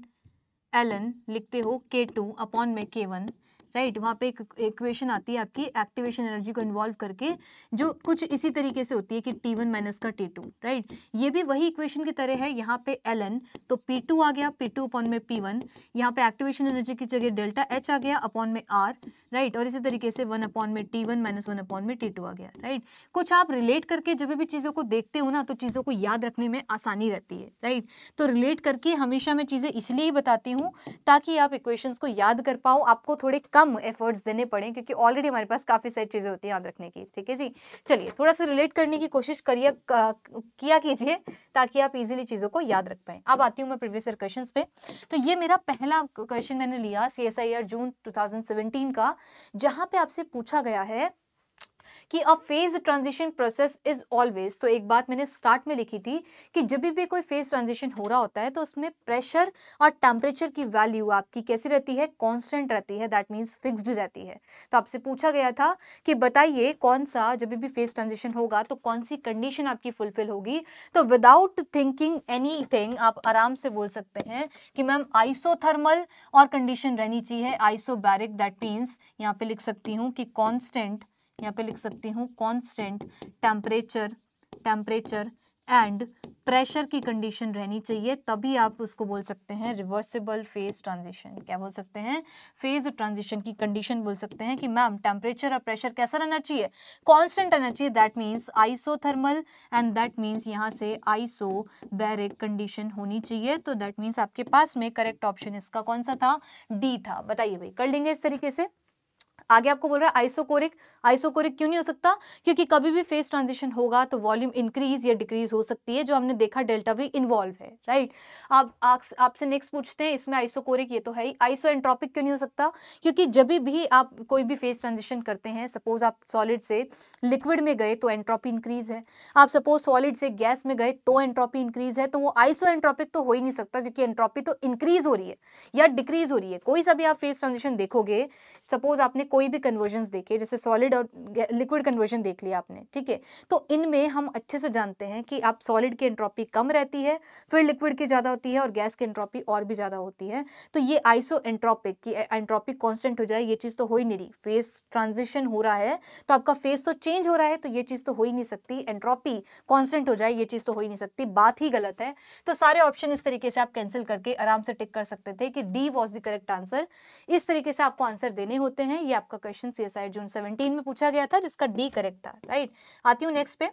एलन लिखते हो के टू अपॉन में के वन, राइट। वहाँ पे एक इक्वेशन आती है आपकी एक्टिवेशन एनर्जी को इन्वॉल्व करके, जो कुछ इसी तरीके से होती है कि टी वन माइनस का टी टू, राइट। ये भी वही इक्वेशन की तरह है, यहाँ पे एल एन तो पी टू आ गया, पी टू अपॉन में पी वन, यहाँ पे एक्टिवेशन एनर्जी की जगह डेल्टा एच आ गया अपॉन में आर, राइट। और इसी तरीके से वन अपॉन में T one minus one upon में टी टू आ गया, राइट। कुछ आप रिलेट करके जब भी चीज़ों को देखते हो ना तो चीज़ों को याद रखने में आसानी रहती है, राइट। तो रिलेट करके हमेशा मैं चीज़ें इसलिए ही बताती हूँ ताकि आप इक्वेशंस को याद कर पाओ, आपको थोड़े कम एफर्ट्स देने पड़े, क्योंकि ऑलरेडी हमारे पास काफ़ी सारी चीज़ें होती हैं याद रखने की, ठीक है जी। चलिए, थोड़ा सा रिलेट करने की कोशिश करिए किया कीजिए ताकि आप इजीली चीज़ों को याद रख पाएँ। अब आती हूँ मैं प्रीवियस क्वेश्चन पे। तो ये मेरा पहला क्वेश्चन मैंने लिया C S I R June two thousand seventeen का, जहाँ पे आपसे पूछा गया है कि a phase transition process is always, तो एक बात मैंने स्टार्ट में लिखी थी कि जब भी कोई फेज ट्रांजिशन हो रहा होता है तो उसमें प्रेशर और टेम्परेचर की वैल्यू आपकी कैसी रहती है, कांस्टेंट रहती है, दैट मींस फिक्स्ड रहती है। तो आपसे पूछा गया था कि बताइए कौन सा जब भी फेज ट्रांजिशन होगा तो कौन सी कंडीशन आपकी फुलफिल होगी। तो विदाउट थिंकिंग एनी थिंग आप आराम से बोल सकते हैं कि मैम आइसोथर्मल और कंडीशन रहनी चाहिए आइसोबैरिक, दैट मीन्स यहाँ पे लिख सकती हूँ कि कॉन्स्टेंट, यहाँ पे लिख सकती हूँ constant temperature temperature and pressure की कंडीशन रहनी चाहिए, तभी आप उसको बोल सकते हैं रिवर्सिबल फेज ट्रांजिशन। क्या बोल सकते हैं? फेज ट्रांजिशन की कंडीशन बोल सकते हैं कि मैम टेम्परेचर और प्रेशर कैसा रहना चाहिए? कांस्टेंट रहना चाहिए। That means isothermal and that means यहाँ से आइसोबैरिक कंडीशन होनी चाहिए। तो दैट मीन्स आपके पास में करेक्ट ऑप्शन इसका कौन सा था? डी था। बताइए भाई, कर लेंगे इस तरीके से। आगे आपको बोल रहा है आइसोकोरिक। आइसोकोरिक क्यों नहीं हो सकता? क्योंकि कभी भी फेज ट्रांजिशन होगा तो वॉल्यूम इंक्रीज या डिक्रीज हो सकती है, जो हमने देखा डेल्टा वी इन्वॉल्व है, राइट। आप आपसे नेक्स्ट पूछते हैं इसमें आइसोकोरिक ये तो है ही। आइसोएंट्रोपिक क्यों नहीं हो सकता? क्योंकि जब भी आप कोई भी फेज ट्रांजिशन करते हैं, सपोज आप सॉलिड से लिक्विड में गए तो एंट्रोपी इंक्रीज है, आप सपोज सॉलिड से गैस में गए तो एंट्रोपी इंक्रीज है, तो वो आइसोएंट्रोपिक तो हो ही नहीं सकता क्योंकि एंट्रोपी तो इंक्रीज हो रही है या डिक्रीज हो रही है। कोई सा भी आप फेज ट्रांजिशन देखोगे, सपोज आपने कोई भी कन्वर्जन्स देखे, जैसे सॉलिड और लिक्विड कन्वर्जन देख लिया आपने, ठीक है, तो इनमें हम अच्छे से जानते हैं कि आप सॉलिड की एंट्रोपी कम रहती है, फिर लिक्विड की ज़्यादा होती है और गैस की एंट्रोपी और भी ज़्यादा होती है। तो ये आइसो एंट्रोपिक की एंट्रोपी कांस्टेंट हो जाए, ये चीज़ तो हो ही नहीं रही। फेज ट्रांजिशन हो रहा है तो आपका फेज तो चेंज हो रहा है, तो ये चीज़ तो हो ही नहीं सकती। एंट्रोपी कॉन्स्टेंट हो जाए, ये चीज़ तो हो ही नहीं सकती, बात ही गलत है। तो सारे ऑप्शन इस तरीके से आप कैंसिल करके आराम से टिक कर सकते थे कि D was the correct answer. इस तरीके से आपको आंसर देने होते हैं। ये आपका क्वेश्चन सीएसआईआर जून सत्रह में पूछा गया था, जिसका डी करेक्ट था, राइट। आती हूँ नेक्स्ट पे।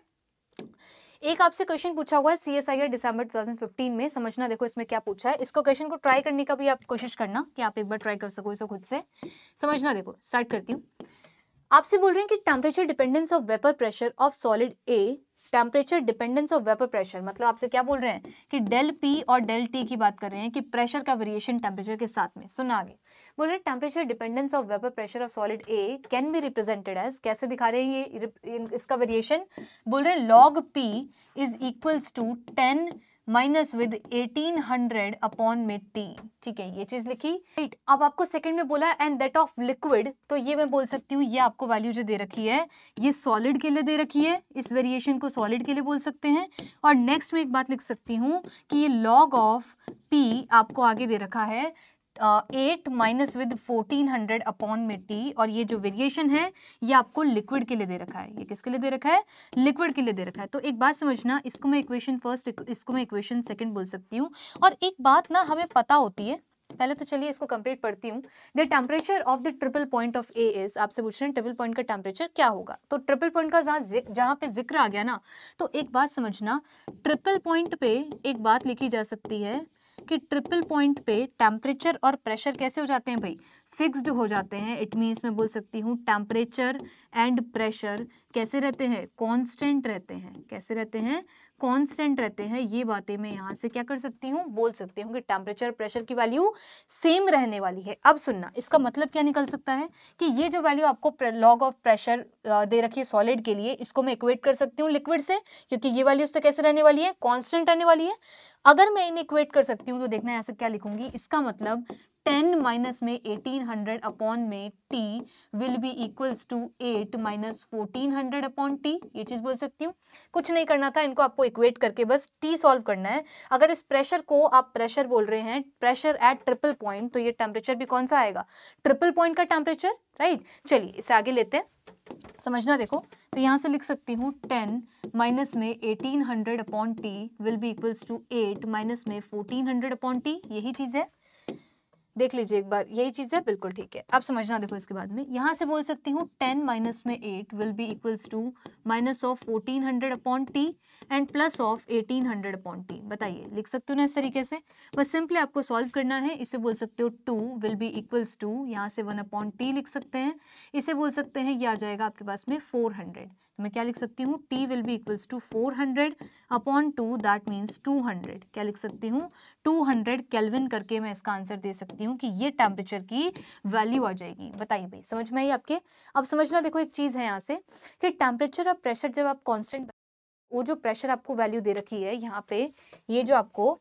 एक आपसे क्वेश्चन पूछा हुआ है सीएसआईआर दिसंबर दो हज़ार पंद्रह में। समझना देखो इसमें क्या पूछा है। इसको क्वेश्चन को ट्राई करने का भी आप कोशिश करना कि आप एक बार ट्राई कर सको इसको खुद से। समझना देखो, स्टार्ट करती हूँ। आपसे बोल रहे हैं कि temperature dependence of vapour pressure of solid A, temperature dependence of vapour pressure, मतलब आपसे क्या बोल रहे हैं कि डेल पी और डेल टी की बात कर रहे हैं कि प्रेशर का वेरिएशन टेम्परेचर के साथ में। सुनना आगे, बोल रहे हैं temperature dependence of vapour pressure of solid A can be represented as, कैसे दिखा रहे हैं ये इसका वेरिएशन? बोल रहे हैं log P is equals to ten minus with eighteen hundred upon में टी, ठीक है, ये चीज़ लिखी, राइट। अब आपको सेकंड में बोला एंड दैट ऑफ लिक्विड, तो ये मैं बोल सकती हूँ ये आपको वैल्यू जो दे रखी है ये सॉलिड के लिए दे रखी है, इस वेरिएशन को सॉलिड के लिए बोल सकते हैं। और नेक्स्ट में एक बात लिख सकती हूँ कि ये लॉग ऑफ पी आपको आगे दे रखा है eight minus with fourteen hundred upon में टी, और ये जो वेरिएशन है ये आपको लिक्विड के लिए दे रखा है। ये किसके लिए दे रखा है? लिक्विड के लिए दे रखा है। तो एक बात समझना, इसको मैं इक्वेशन फर्स्ट, इसको मैं इक्वेशन सेकंड बोल सकती हूँ। और एक बात ना हमें पता होती है, पहले तो चलिए इसको कंप्लीट पढ़ती हूँ। The temperature of the triple point of A is, आपसे पूछ रहे हैं ट्रिपल पॉइंट का टेम्परेचर क्या होगा। तो ट्रिपल पॉइंट का जहाँ जहाँ पे जिक्र आ गया ना, तो एक बात समझना, ट्रिपल पॉइंट पे एक बात लिखी जा सकती है कि ट्रिपल पॉइंट पे टेम्परेचर और प्रेशर कैसे हो जाते हैं भाई? फिक्स्ड हो जाते हैं। इट मीन्स मैं बोल सकती हूँ टेम्परेचर एंड प्रेशर कैसे रहते हैं? कांस्टेंट रहते हैं। कैसे रहते हैं? कांस्टेंट रहते हैं। ये बातें मैं यहाँ से क्या कर सकती हूँ? बोल सकती हूँ कि टेम्परेचर प्रेशर की वैल्यू सेम रहने वाली है। अब सुनना, इसका मतलब क्या निकल सकता है कि ये जो वैल्यू आपको लॉग ऑफ प्रेशर दे रखी है सॉलिड के लिए, इसको मैं इक्वेट कर सकती हूँ लिक्विड से, क्योंकि ये वैल्यूज तो कैसे रहने वाली है? कॉन्स्टेंट रहने वाली है। अगर मैं इन इक्वेट कर सकती हूँ तो देखना यहाँ से क्या लिखूंगी, इसका मतलब टेन माइनस में एटीन हंड्रेड अपॉन में T will be equals to eight minus fourteen hundred upon T, ये चीज़ बोल सकती हूँ। कुछ नहीं करना था, इनको आपको इक्वेट करके बस टी सॉल्व करना है। अगर इस प्रेशर को आप प्रेशर बोल रहे हैं, प्रेशर एट ट्रिपल पॉइंट, तो ये टेम्परेचर भी कौन सा आएगा? ट्रिपल पॉइंट का टेम्परेचर, राइट। चलिए इसे आगे लेते हैं। समझना देखो, तो यहाँ से लिख सकती हूँ टेन माइनस में eighteen hundred upon T will be equals to eight minus में फोर्टीन हंड्रेड अपॉन टी, यही चीज़ है, देख लीजिए एक बार, यही चीज़ है, बिल्कुल ठीक है। अब समझना देखो, इसके बाद में यहाँ से बोल सकती हूँ टेन माइनस में eight will be equals to minus of fourteen hundred upon T and plus of eighteen hundred upon T. बताइए, लिख सकती हूँ ना इस तरीके से, बस सिंपली आपको सॉल्व करना है। इसे बोल सकते हो two will be equals to, यहाँ से वन अपॉन टी लिख सकते हैं। इसे बोल सकते हैं, ये आ जाएगा आपके पास में फोर हंड्रेड, मैं क्या लिख सकती हूँ? T will be equals to four hundred upon two, that means two hundred, क्या लिख सकती हूँ? टू हंड्रेड केल्विन करके मैं इसका आंसर दे सकती हूँ कि ये टेम्परेचर की वैल्यू आ जाएगी। बताइए भाई, समझ में आई आपके? अब समझना देखो, एक चीज़ है यहाँ से कि टेम्परेचर और प्रेशर जब आप कांस्टेंट, वो जो प्रेशर आपको वैल्यू दे रखी है यहाँ पे, ये जो आपको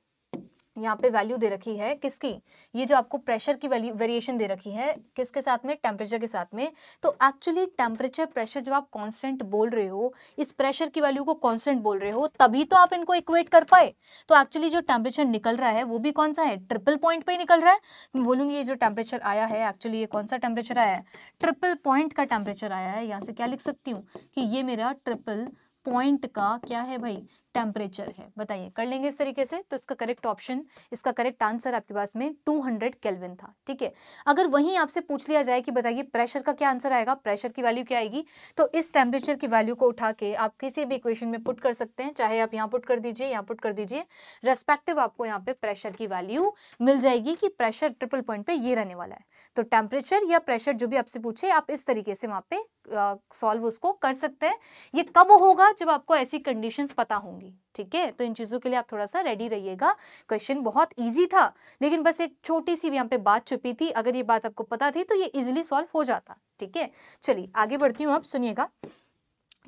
यहाँ पे वैल्यू दे रखी है किसकी, ये जो आपको प्रेशर की वैल्यू वेरिएशन दे रखी है किसके साथ में? टेम्परेचर के साथ में। तो एक्चुअली टेम्परेचर प्रेशर जब आप कांस्टेंट बोल रहे हो, इस प्रेशर की वैल्यू को कांस्टेंट बोल रहे हो, तभी तो आप इनको इक्वेट कर पाए। तो एक्चुअली जो टेम्परेचर निकल रहा है वो भी कौन सा है? ट्रिपल पॉइंट पे निकल रहा है। मैं बोलूँगी ये जो टेम्परेचर आया है, एक्चुअली ये कौन सा टेम्परेचर आया है? ट्रिपल पॉइंट का टेम्परेचर आया है। यहाँ से क्या लिख सकती हूँ कि ये मेरा ट्रिपल पॉइंट का क्या है भाई? टेम्परेचर है। बताइए कर लेंगे इस तरीके से। तो इसका करेक्ट ऑप्शन, इसका करेक्ट आंसर आपके पास में दो सौ केल्विन था। ठीक है, अगर वहीं आपसे पूछ लिया जाए कि बताइए प्रेशर का क्या आंसर आएगा, प्रेशर की वैल्यू क्या आएगी, तो इस टेम्परेचर की वैल्यू को उठा के आप किसी भी इक्वेशन में पुट कर सकते हैं। चाहे आप यहाँ पुट कर दीजिए, यहाँ पुट कर दीजिए, रेस्पेक्टिव आपको यहाँ पे प्रेशर की वैल्यू मिल जाएगी कि प्रेशर ट्रिपल पॉइंट पे ये रहने वाला है। तो टेम्परेचर या प्रेशर जो भी आपसे पूछे, आप इस तरीके से वहाँ पे सॉल्व उसको कर सकते हैं। ये कब होगा, जब आपको ऐसी कंडीशंस पता होंगी। ठीक है, तो इन चीज़ों के लिए आप थोड़ा सा रेडी रहिएगा। क्वेश्चन बहुत इजी था, लेकिन बस एक छोटी सी भी यहाँ पे बात छुपी थी। अगर ये बात आपको पता थी तो ये इजीली सॉल्व हो जाता। ठीक है, चलिए आगे बढ़ती हूँ, आप सुनिएगा।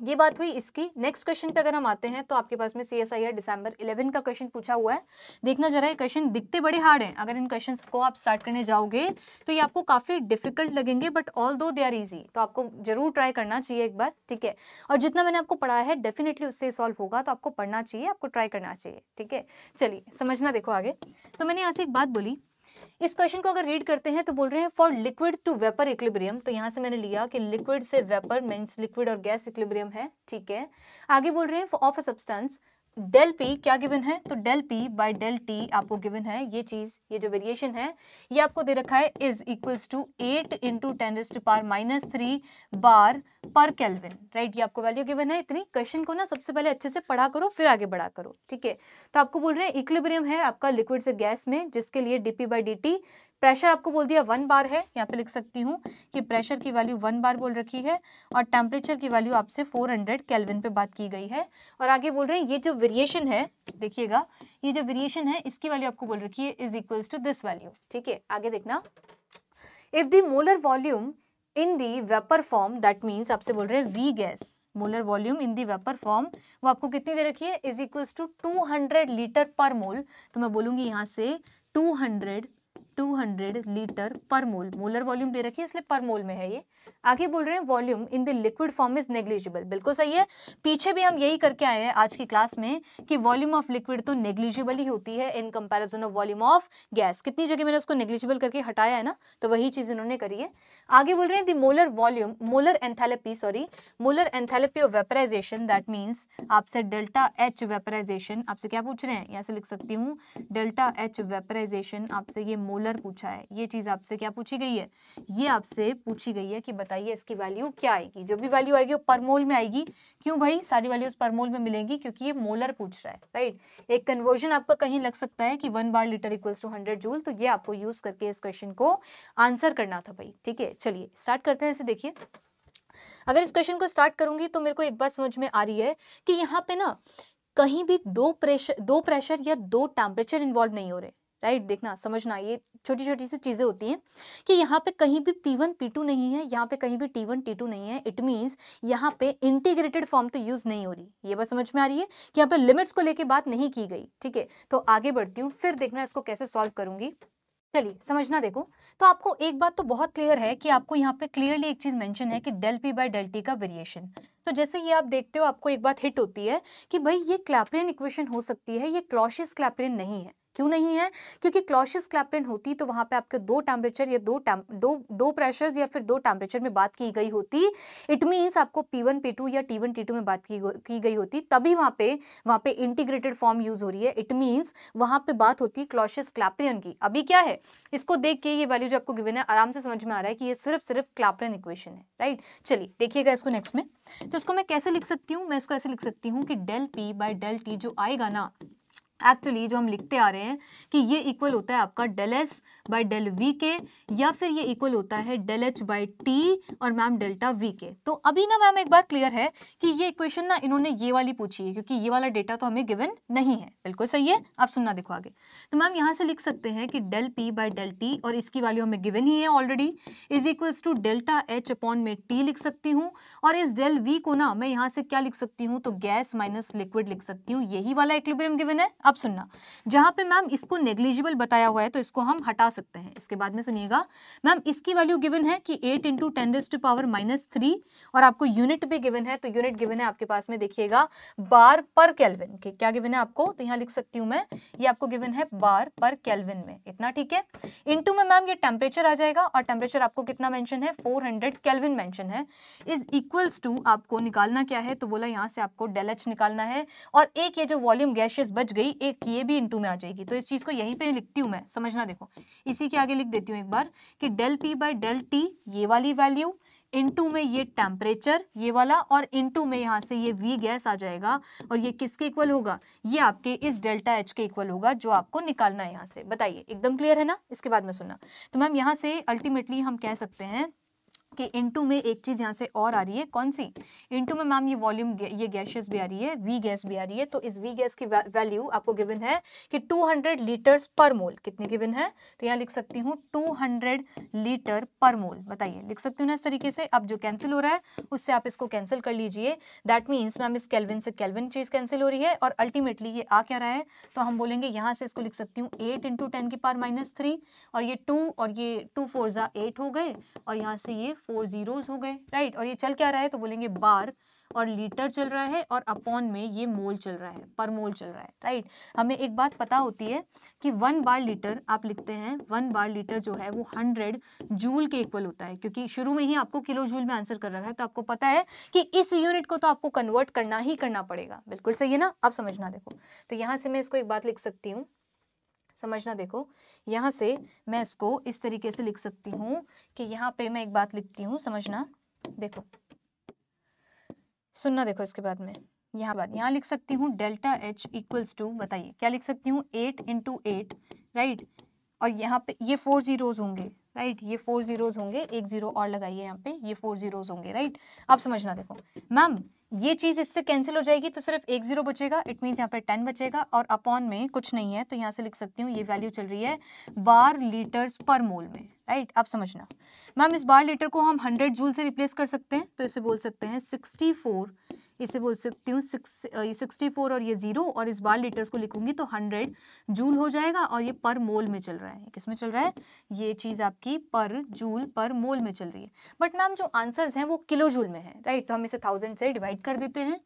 ये बात हुई इसकी। नेक्स्ट क्वेश्चन पे अगर हम आते हैं तो आपके पास में C S I R December eleven का क्वेश्चन पूछा हुआ है। देखना जरा, ये क्वेश्चन दिखते बड़े हार्ड हैं। अगर इन क्वेश्चंस को आप स्टार्ट करने जाओगे तो ये आपको काफ़ी डिफिकल्ट लगेंगे, बट ऑल दो दे आर इजी, तो आपको जरूर ट्राई करना चाहिए एक बार। ठीक है, और जितना मैंने आपको पढ़ा है डेफिनेटली उससे सॉल्व होगा, तो आपको पढ़ना चाहिए, आपको ट्राई करना चाहिए। ठीक है, चलिए समझना। देखो आगे, तो मैंने यहाँ से एक बात बोली, इस क्वेश्चन को अगर रीड करते हैं तो बोल रहे हैं for liquid to vapour equilibrium. तो यहाँ से मैंने लिया कि लिक्विड से वेपर मींस लिक्विड और गैस इक्विलिब्रियम है। ठीक है, आगे बोल रहे हैं of a substance del P क्या गिवन है, तो del P by del T आपको गिवन है। ये चीज़, ये जो वेरिएशन है ये आपको दे रखा है is equals to eight into ten raise to power minus three bar per kelvin. Right, ये आपको वैल्यू गिवन है इतनी। क्वेश्चन को ना सबसे पहले अच्छे से पढ़ा करो, फिर आगे बढ़ा करो। ठीक है, तो आपको बोल रहे हैं इक्विलिब्रियम है आपका लिक्विड से गैस में, जिसके लिए D P by D T, pressure आपको बोल दिया वन बार है। यहाँ पे लिख सकती हूँ कि प्रेशर की वैल्यू वन बार बोल रखी है, और टेम्परेचर की वैल्यू आपसे चार सौ केल्विन पे बात की गई है। और आगे बोल रहे हैं ये जो वेरिएशन है, देखिएगा ये जो वेरिएशन है इसकी वैल्यू आपको बोल रखी है is equals to this value. ठीक है, आगे देखना, if the molar volume in the vapour form, that means आपसे बोल रहे हैं V gas, molar volume in the vapour form वो आपको कितनी दे रखी है is equals to two hundred litre per mole. तो मैं बोलूँगी यहाँ से टू हंड्रेड दो सौ लीटर पर मोल, मोलर वॉल्यूम दे रखी है इसलिए पर मोल में है ये। आगे बोल रहे हैं volume in the liquid form is negligible. बिल्कुल सही है, पीछे भी हम यही करके आए हैं आज की क्लास में कि वॉल्यूम ऑफ लिक्विड तो नेग्लिजिबल ही होती है in comparison of volume of gas. कितनी जगह मैंने उसको नेग्लिजिबल करके हटाया है ना, तो वही चीज़ इन्होंने करी है। आगे बोल रहे हैं the molar volume, molar enthalpy, sorry molar enthalpy of vaporisation, that means आपसे डेल्टा एच वेपराइजेशन, आपसे क्या पूछ रहे हैं, यहाँ से लिख सकती हूँ डेल्टा एच वेपराइजेशन, आपसे ये मोलर पूछा है। ये चीज आपसे क्या पूछी गई है, ये आपसे पूछी गई है कि बताइए इसकी वैल्यू क्या आएगी। जो भी वैल्यू आएगी वो पर मोल में आएगी। क्यों भाई, सारी वैल्यूज पर मोल में मिलेंगी क्योंकि ये मोलर पूछ रहा है। राइट, एक कन्वर्जन आपका कहीं लग सकता है कि one bar litre equals to hundred joule, तो ये आपको यूज करके इस क्वेश्चन को आंसर करना था भाई। ठीक है, चलिए स्टार्ट करते हैं। ऐसे देखिए, अगर इस क्वेश्चन को स्टार्ट करूंगी तो मेरे को एक बात समझ में आ रही है कि यहाँ पे ना कहीं भी दो प्रेशर दो प्रेशर या दो टेम्परेचर इन्वॉल्व नहीं हो रहे। राइट, देखना समझना, ये छोटी छोटी सी चीज़ें होती हैं कि यहाँ पे कहीं भी पी वन पी टू नहीं है, यहाँ पे कहीं भी टी वन टी टू नहीं है। इट मीन्स यहाँ पे इंटीग्रेटेड फॉर्म तो यूज़ नहीं हो रही, ये बात समझ में आ रही है कि यहाँ पे लिमिट्स को लेके बात नहीं की गई। ठीक है, तो आगे बढ़ती हूँ, फिर देखना इसको कैसे सॉल्व करूँगी। चलिए समझना, देखो तो आपको एक बात तो बहुत क्लियर है कि आपको यहाँ पे क्लियरली एक चीज़ मेंशन है कि del P by del T का वेरिएशन। तो जैसे ये आप देखते हो आपको एक बात हिट होती है कि भाई ये क्लैपेरियन इक्वेशन हो सकती है, ये क्लॉसियस-क्लैपेरियन नहीं है। क्यों नहीं है, क्योंकि क्लॉसियस-क्लैपेरियन होती तो वहाँ पे आपके दो टेम्परेचर या दो दो दो प्रेशर्स या फिर दो टेम्परेचर में बात की गई होती। इट मीन्स आपको पी वन पी टू या टी वन टी टू में बात की की गई होती, तभी वहाँ पे वहाँ पे इंटीग्रेटेड फॉर्म यूज़ हो रही है। इट मीन्स वहाँ पे बात होती क्लॉसियस-क्लैपेरियन की। अभी क्या है, इसको देख के ये वैल्यू जो आपको गिवन है आराम से समझ में आ रहा है कि ये सिर्फ सिर्फ क्लैपेरियन इक्वेशन है। राइट, चलिए देखिएगा इसको नेक्स्ट में। तो इसको मैं कैसे लिख सकती हूँ, मैं इसको ऐसे लिख सकती हूँ कि del P by del T जो आएगा ना, एक्चुअली जो हम लिखते आ रहे हैं कि ये इक्वल होता है आपका del S by del V के, या फिर ये इक्वल होता है डेल एच बाय टी और मैम डेल्टा वी के। तो अभी ना मैम एक बात क्लियर है कि ये इक्वेशन ना इन्होंने ये वाली पूछी है क्योंकि ये वाला डेटा तो हमें गिवन नहीं है। बिल्कुल सही है, आप सुनना देखो आगे। तो मैम यहाँ से लिख सकते हैं कि del P by del T, और इसकी वैल्यू हमें गिवन ही है already, is equals to delta H upon में टी लिख सकती हूँ, और इस डेल वी को ना मैं यहाँ से क्या लिख सकती हूँ, तो गैस माइनस लिक्विड लिख सकती हूँ। यही वाला इक्विलिब्रियम गिवन है, अब सुनना, जहाँ पे मैम इसको नेग्लिजिबल बताया हुआ है तो इसको हम हटा सकते हैं। इसके बाद में सुनिएगा मैम, इसकी वैल्यू गिवन है कि eight into ten raise to power minus three और आपको यूनिट भी गिवन है, तो यूनिट गिवन है आपके पास में देखिएगा बार पर केल्विन। क्या गिवन है आपको, तो यहाँ लिख सकती हूँ मैं, ये आपको गिवन है बार पर केल्विन में, इतना ठीक है। इंटू में मैम ये टेम्परेचर आ जाएगा और टेम्परेचर आपको कितना मेंशन है, फोर हंड्रेड केल्विन मेंशन है। इज इक्वल्स टू आपको निकालना क्या है, तो बोला यहाँ से आपको डेल एच निकालना है और एक ये जो वॉल्यूम गैसियस बच गई एक ये भी इंटू में आ जाएगी। तो इस चीज को यहीं पे लिखती हूँ मैं, समझना देखो, इसी के आगे लिख देती हूँ एक बार कि del P by del T ये वाली वैल्यू, इनटू में ये टेम्परेचर ये वाला और इनटू में यहाँ से ये वी गैस आ जाएगा और ये किसके इक्वल होगा, ये आपके इस डेल्टा एच के इक्वल होगा जो आपको निकालना है यहाँ से। बताइए एकदम क्लियर है ना। इसके बाद में सुनना, तो मैम यहाँ से अल्टीमेटली हम कह सकते हैं कि इनटू में एक चीज़ यहाँ से और आ रही है, कौन सी, इनटू में मैम ये वॉल्यूम ये गैसेस भी आ रही है, वी गैस भी आ रही है। तो इस वी गैस की वैल्यू आपको गिवन है कि टू हंड्रेड लीटर्स पर मोल, कितनी गिवन है, तो यहाँ लिख सकती हूँ to hundred litre per mole. बताइए लिख सकती हूँ ना इस तरीके से, अब जो कैंसिल हो रहा है उससे आप इसको कैंसिल कर लीजिए। दैट मीन्स मैम इस केल्विन से केल्विन चीज़ कैंसिल हो रही है और अल्टीमेटली ये आ क्या रहा है, तो हम बोलेंगे यहाँ से इसको लिख सकती हूँ एट इंटू टेन की पावर माइनस थ्री और ये टू और ये टू फोर ज़ा एट हो गए और यहाँ से ये फोर जीरोस हो गए, राइट। और ये चल क्या रहा है, तो बोलेंगे बार और लीटर चल रहा है और अपॉन में ये मोल चल रहा है, पर मोल चल रहा है, राइट। हमें एक बात पता होती है कि वन बार लीटर आप लिखते हैं, वन बार लीटर जो है वो हंड्रेड जूल के इक्वल होता है, क्योंकि शुरू में ही आपको किलो जूल में आंसर कर रहा है, तो आपको पता है कि इस यूनिट को तो आपको कन्वर्ट करना ही करना पड़ेगा। बिल्कुल सही है ना। अब समझना देखो, तो यहाँ से मैं इसको एक बात लिख सकती हूँ, समझना देखो, यहाँ से मैं इसको इस तरीके से लिख सकती हूँ कि यहाँ पे मैं एक बात लिखती हूँ, समझना देखो, सुनना देखो। इसके बाद में यहाँ बात यहाँ लिख सकती हूँ डेल्टा एच इक्वल्स टू, बताइए क्या लिख सकती हूँ, एट इंटू एट, राइट। और यहाँ पे ये फोर जीरोज होंगे, राइट, ये फोर जीरोज होंगे, एक जीरो और लगाइए यहाँ पे, ये फोर जीरोज होंगे, राइट। अब समझना देखो मैम, ये चीज़ इससे कैंसिल हो जाएगी तो सिर्फ एक जीरो बचेगा, इट मीन्स यहाँ पे टेन बचेगा और अपॉन में कुछ नहीं है, तो यहाँ से लिख सकती हूँ ये वैल्यू चल रही है बार लीटर्स पर मोल में, राइट। अब समझना मैम, इस बार लीटर को हम हंड्रेड जूल से रिप्लेस कर सकते हैं, तो इसे बोल सकते हैं सिक्सटी फोर, इसे बोल सकती हूँ सिक्स ये सिक्सटी फोर और ये जीरो, और इस बार लीटर्स को लिखूंगी तो हंड्रेड जूल हो जाएगा और ये पर मोल में चल रहा है, किसमें चल रहा है, ये चीज़ आपकी पर जूल पर मोल में चल रही है। बट मैम जो आंसर्स हैं वो किलो जूल में है, राइट, तो हम इसे थाउजेंड से डिवाइड कर देते हैं।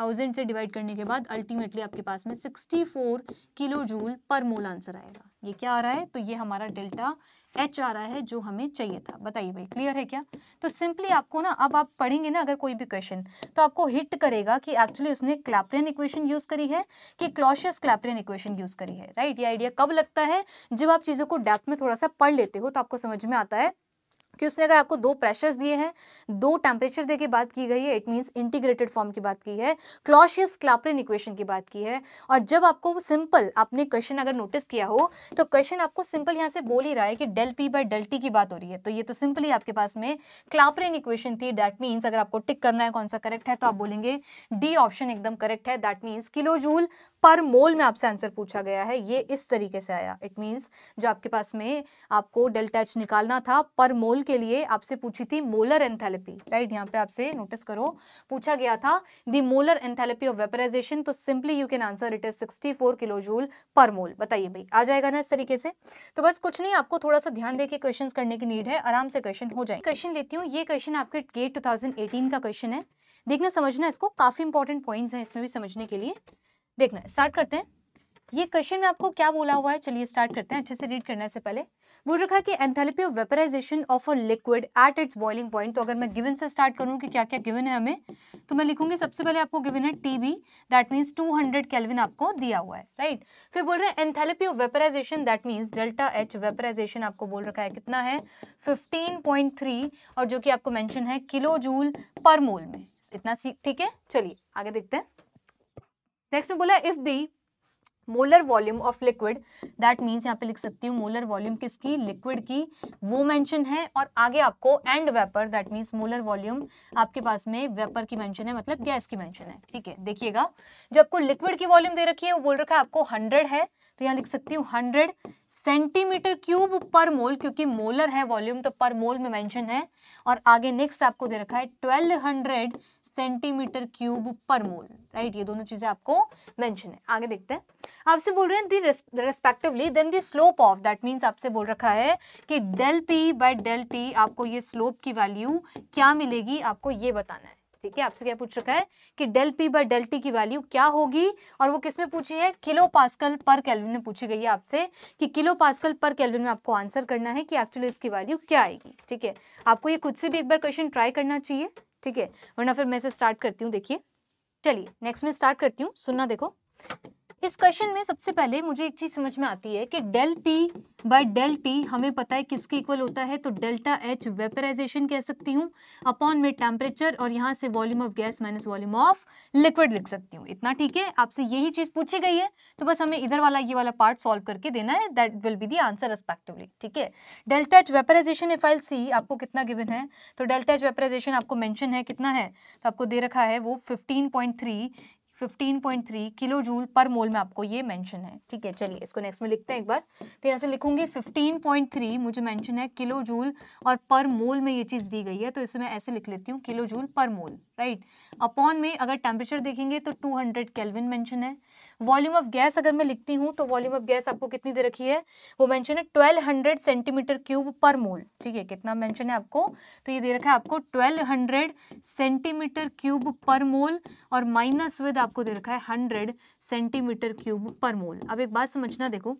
थाउजेंड से डिवाइड करने के बाद अल्टीमेटली आपके पास में sixty four kilo joule per मोल आंसर आएगा। ये क्या आ रहा है, तो ये हमारा डेल्टा एच आ रहा है जो हमें चाहिए था। बताइए भाई क्लियर है क्या। तो सिंपली आपको ना, अब आप पढ़ेंगे ना अगर कोई भी क्वेश्चन, तो आपको हिट करेगा कि एक्चुअली उसने क्लैपेरन इक्वेशन यूज करी है कि क्लॉसियस-क्लैपेरन इक्वेशन यूज करी है, राइट। ये आइडिया कब लगता है, जब आप चीज़ों को डेप्थ में थोड़ा सा पढ़ लेते हो, तो आपको समझ में आता है कि उसने अगर आपको दो प्रेशर्स दिए हैं, दो टेम्परेचर दे के बात की गई है, इट मींस इंटीग्रेटेड फॉर्म की बात की है, क्लॉसियस-क्लैपेरन इक्वेशन की बात की है। और जब आपको वो सिंपल, आपने क्वेश्चन अगर नोटिस किया हो तो क्वेश्चन आपको सिंपल यहाँ से बोल ही रहा है कि del P by del T की बात हो रही है, तो ये तो सिंपली आपके पास में क्लैपेरन इक्वेशन थी। दैट मीन्स अगर आपको टिक करना है कौन सा करेक्ट है, तो आप बोलेंगे डी ऑप्शन एकदम करेक्ट है। That means kilo joule per mole में आपसे आंसर पूछा गया है, ये इस तरीके से आया। इट मीन्स जो आपके पास में आपको डेल्टा एच निकालना था पर मोल के लिए, आपसे पूछी थी मोलर एंथैल्पी, राइट। यहाँ पे आपसे नोटिस करो पूछा गया था the molar enthalpy of vaporisation, तो simply you can answer it is sixty four kilo joule per mole. बताइए भाई आ जाएगा ना इस तरीके से। तो बस कुछ नहीं, आपको थोड़ा सा ध्यान देके क्वेश्चंस करने की नीड है, आराम से क्वेश्चन हो जाए। क्वेश्चन लेती हूँ, ये क्वेश्चन आपके गेट टू थाउजेंड एटीन का क्वेश्चन है, देखना समझना इसको, काफी इंपॉर्टेंट पॉइंट्स हैं इसमें भी समझने के लिए। देखना स्टार्ट करते हैं, ये क्वेश्चन में आपको क्या बोला हुआ है, चलिए स्टार्ट करते हैं। अच्छे से रीड करने से पहले बोल रखा है कि enthalpy of vaporisation of a liquid at its boiling point. तो अगर मैं गिवन से स्टार्ट करूं कि क्या क्या गिवन है हमें, तो मैं लिखूंगी सबसे पहले आपको गिवन है TB, that means two hundred kelvin आपको दिया हुआ है, राइट। फिर बोल रहे हैं enthalpy of vaporisation, that means delta H vaporisation आपको बोल रखा है कितना है फिफ्टीन पॉइंट थ्री, और जो कि आपको मैंशन है किलो जूल पर मोल में। इतना ठीक है, चलिए आगे देखते हैं। नेक्स्ट में बोला if the molar volume of liquid, that means यहाँ पे लिख सकती हूँ मोलर वॉल्यूम किसकी, लिक्विड की, वो मेंशन है। और आगे आपको and vapour, that means molar volume आपके पास में वेपर की मेंशन है, मतलब गैस की मेंशन है। ठीक है, देखिएगा जब आपको लिक्विड की वॉल्यूम दे रखी है, वो बोल रखा है आपको हंड्रेड है, तो यहाँ लिख सकती हूँ हंड्रेड सेंटीमीटर क्यूब पर मोल, क्योंकि मोलर है वॉल्यूम तो पर मोल में मेंशन है। और आगे नेक्स्ट आपको दे रखा है twelve hundred centimetre cube per mole, right, ये दोनों चीजें आपको मेंशन है। आगे देखते हैं, आपसे बोल रहे हैं the respectively then the slope of, that means आपसे बोल रखा है कि del P by del T आपको ये स्लोप की वैल्यू क्या मिलेगी आपको ये बताना है। ठीक है, आपसे क्या पूछ रखा है कि del P by del T की वैल्यू क्या होगी और वो किसमें पूछी है, किलो पास्कल पर केल्विन में पूछी गई है आपसे कि किलो पास्कल पर केल्विन में आपको आंसर करना है कि एक्चुअली इसकी वैल्यू क्या आएगी। ठीक है, आपको ये खुद से भी एक बार क्वेश्चन ट्राई करना चाहिए, ठीक है, वरना फिर मैं से स्टार्ट करती हूँ। देखिए चलिए नेक्स्ट में स्टार्ट करती हूँ, सुनना। देखो इस क्वेश्चन में सबसे पहले मुझे एक चीज समझ में आती है कि del P by del T हमें पता है किसके इक्वल होता है, तो डेल्टा एच वेपराइजेशन कह सकती हूँ अपॉन में टेम्परेचर और यहाँ से volume of gas minus volume of liquid लिख सकती हूँ, इतना। ठीक है, आपसे यही चीज पूछी गई है तो बस हमें इधर वाला ये वाला पार्ट सॉल्व करके देना है, that will be the answer respectively. ठीक है, delta H vaporisation if I see आपको कितना गिवन है, तो डेल्टा एच वेपराइजेशन आपको मेंशन है कितना है, तो आपको दे रखा है वो fifteen point three fifteen point three kilo joule per mole में आपको ये मेंशन है। ठीक है, चलिए इसको नेक्स्ट में लिखते हैं एक बार, तो यहाँ से लिखूंगी फिफ्टीन पॉइंट थ्री मुझे मेंशन है किलो जूल और पर मोल में ये चीज़ दी गई है, तो इसे मैं ऐसे लिख लेती हूँ kilo joule per mole, right. Upon में अगर टेम्परेचर देखेंगे तो टू हंड्रेड केल्विन मेंशन है। वॉल्यूम ऑफ गैस अगर मैं लिखती हूँ तो वॉल्यूम ऑफ गैस आपको कितनी दे रखी है, वो मेंशन है twelve hundred centimetre cube per मोल। ठीक है, कितना मेंशन है आपको, तो ये दे रखा है आपको twelve hundred centimetre cube per मोल और माइनस विद आपको दे रखा है हंड्रेड सेंटीमीटर क्यूब पर मोल। अब एक बात समझना, देखो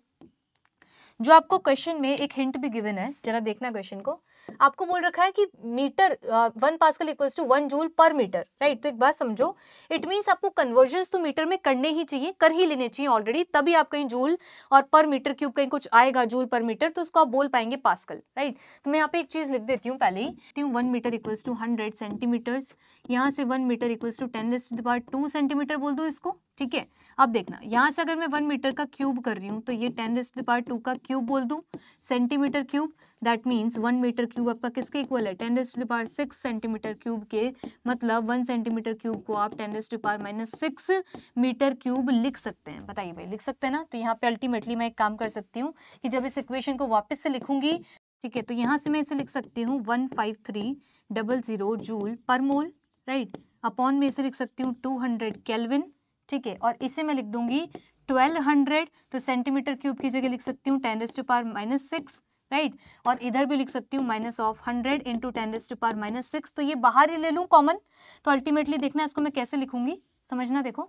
जो आपको क्वेश्चन में एक हिंट भी गिवन है, जरा देखना क्वेश्चन को, आपको बोल रखा है कि metre one pascal equals to one joule per metre, right. तो एक बात समझो, इट मींस आपको कन्वर्जन्स तो मीटर में करने ही चाहिए, कर ही लेने चाहिए ऑलरेडी, तभी आप कहीं जूल और पर मीटर क्यूब कहीं कुछ आएगा जूल पर मीटर तो उसको आप बोल पाएंगे पास्कल, राइट। तो मैं यहाँ पे एक चीज लिख देती हूँ पहले ही, one metre equals to hundred centimetres, यहाँ से one metre equals to ten raise to the power two centimetre बोल दो इसको। ठीक है, अब देखना यहाँ से अगर मैं वन मीटर का क्यूब कर रही हूँ तो ये ten raise to the power two का क्यूब बोल दूँ centimetre cube, that means one metre cube आपका किसके इक्वल है, ten raise to the power six centimetre cube के, मतलब वन सेंटीमीटर क्यूब को आप ten raise to the power minus six metre cube लिख सकते हैं। बताइए भाई, लिख सकते हैं ना। तो यहाँ पे अल्टीमेटली मैं एक काम कर सकती हूँ कि जब इस इक्वेशन को वापस से लिखूंगी, ठीक है, तो यहाँ से मैं इसे लिख सकती हूँ one five three double zero joule per mole, right. Upon में इसे लिख सकती हूँ टू हंड्रेड केल्विन, ठीक है, और इसे मैं लिख दूंगी ट्वेल्व हंड्रेड, तो सेंटीमीटर क्यूब की जगह लिख सकती हूँ ten raise to power minus six, right, और इधर भी लिख सकती हूँ minus of hundred into ten raise to power minus six, तो ये बाहर ही ले लूँ कॉमन। तो अल्टीमेटली देखना इसको मैं कैसे लिखूंगी, समझना। देखो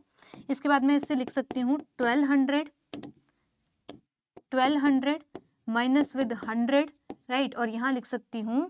इसके बाद मैं इसे लिख सकती हूँ twelve hundred twelve hundred minus with hundred, right, और यहाँ लिख सकती हूँ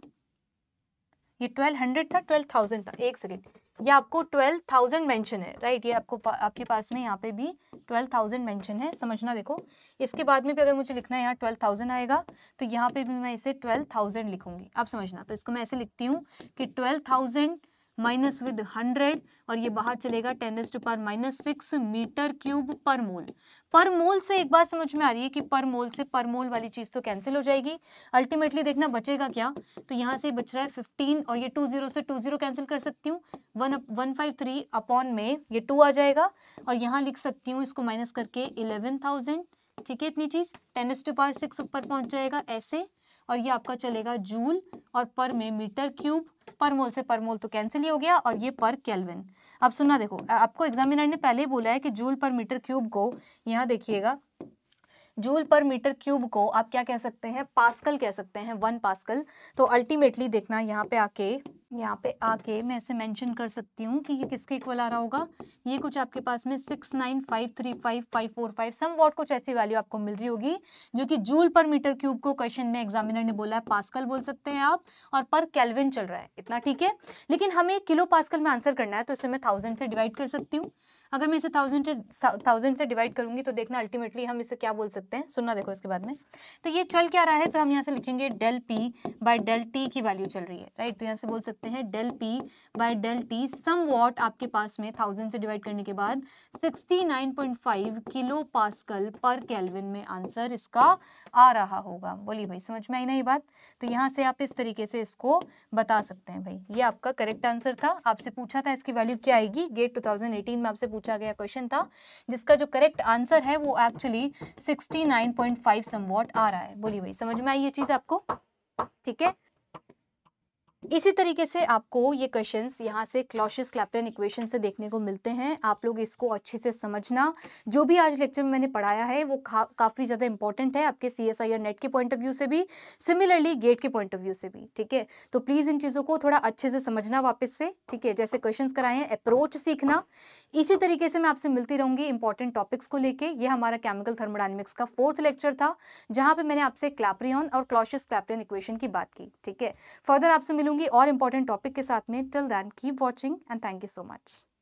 ये ट्वेल्व हंड्रेड था, ट्वेल्व थाउज़ेंड था, एक सेकेंड, ये आपको ट्वेल्व थाउज़ेंड मेंशन है, राइट, ये आपको पा, आपके पास में यहाँ पे भी ट्वेल्व थाउज़ेंड मेंशन है, समझना। देखो इसके बाद में भी अगर मुझे लिखना है यहाँ ट्वेल्व थाउज़ेंड आएगा तो यहाँ पे भी मैं इसे ट्वेल्व थाउज़ेंड लिखूंगी, आप समझना। तो इसको मैं ऐसे लिखती हूँ कि twelve thousand minus with hundred और ये बाहर चलेगा ten raise to power minus six metre cube per mole. पर मोल से एक बात समझ में आ रही है कि पर मोल से पर मोल वाली चीज़ तो कैंसिल हो जाएगी, अल्टीमेटली देखना बचेगा क्या, तो यहाँ से बच रहा है फिफ्टीन और ये टू जीरो से टू जीरो कैंसिल कर सकती हूँ, one one five three upon में ये टू आ जाएगा और यहाँ लिख सकती हूँ इसको माइनस करके इलेवन थाउज़ेंड, ठीक है, इतनी चीज़ ten raise to power six ऊपर पहुँच जाएगा ऐसे और ये आपका चलेगा जूल और पर में मीटर क्यूब, पर मोल से पर मोल तो कैंसिल ही हो गया और ये पर केल्विन। अब सुनना, देखो आपको एग्जामिनर ने पहले ही बोला है कि जूल पर मीटर क्यूब को, यहाँ देखिएगा, जूल पर मीटर क्यूब को आप क्या कह सकते हैं, पास्कल कह सकते हैं, वन पास्कल। तो अल्टीमेटली देखना यहाँ पे आके यहाँ पे आके मैं ऐसे मेंशन कर सकती हूँ कि ये किसके इक्वल आ रहा होगा, ये कुछ आपके पास में six nine five three five five four five somewhat कुछ ऐसी वैल्यू आपको मिल रही होगी, जो कि जूल पर मीटर क्यूब को क्वेश्चन में एग्जामिनर ने बोला है पास्कल बोल सकते हैं आप और पर केल्विन चल रहा है, इतना। ठीक है, लेकिन हमें किलो पास्कल में आंसर करना है तो इसे मैं थाउजेंड से डिवाइड कर सकती हूँ। अगर मैं इसे थाउजेंड थाउजेंड से डिवाइड करूंगी तो देखना अल्टीमेटली हम इसे क्या बोल सकते हैं, सुनना। देखो इसके बाद में तो ये चल क्या रहा है, तो हम यहाँ से लिखेंगे del P by del T की वैल्यू चल रही है, राइट। तो यहाँ से बोल सकते हैं del P by del T somewhat आपके पास में थाउजेंड से डिवाइड करने के बाद sixty nine point five kilo pascal per kelvin में आंसर इसका आ रहा होगा। बोली भाई समझ में आई ना ये बात, तो यहाँ से आप इस तरीके से इसको बता सकते हैं। भाई ये आपका करेक्ट आंसर था, आपसे पूछा था इसकी वैल्यू क्या आएगी, गेट टू थाउजेंड एटीन में आपसे पूछा गया क्वेश्चन था, जिसका जो करेक्ट आंसर है वो actually sixty nine point five somewhat आ रहा है। बोली भाई समझ में आई ये चीज आपको, ठीक है। इसी तरीके से आपको ये क्वेश्चंस यहाँ से क्लॉसियस-क्लैपेरॉन इक्वेशन से देखने को मिलते हैं। आप लोग इसको अच्छे से समझना, जो भी आज लेक्चर में मैंने पढ़ाया है वो काफ़ी ज़्यादा इंपॉर्टेंट है आपके सीएसआईआर नेट के पॉइंट ऑफ व्यू से भी, सिमिलरली गेट के पॉइंट ऑफ व्यू से भी। ठीक है, तो प्लीज़ इन चीज़ों को थोड़ा अच्छे से समझना वापस से। ठीक है, जैसे क्वेश्चन कराए हैं अप्रोच सीखना। इसी तरीके से मैं आपसे मिलती रहूँगी इंपॉर्टेंट टॉपिक्स को लेकर। यह हमारा केमिकल थर्मोडायनेमिक्स का फोर्थ लेक्चर था, जहाँ पर मैंने आपसे क्लैपेरॉन और क्लॉसियस-क्लैपेरॉन इक्वेशन की बात की। ठीक है, फर्दर आपसे मिलूंगी और इंपॉर्टेंट टॉपिक के साथ में। Till then keep watching and thank you so much.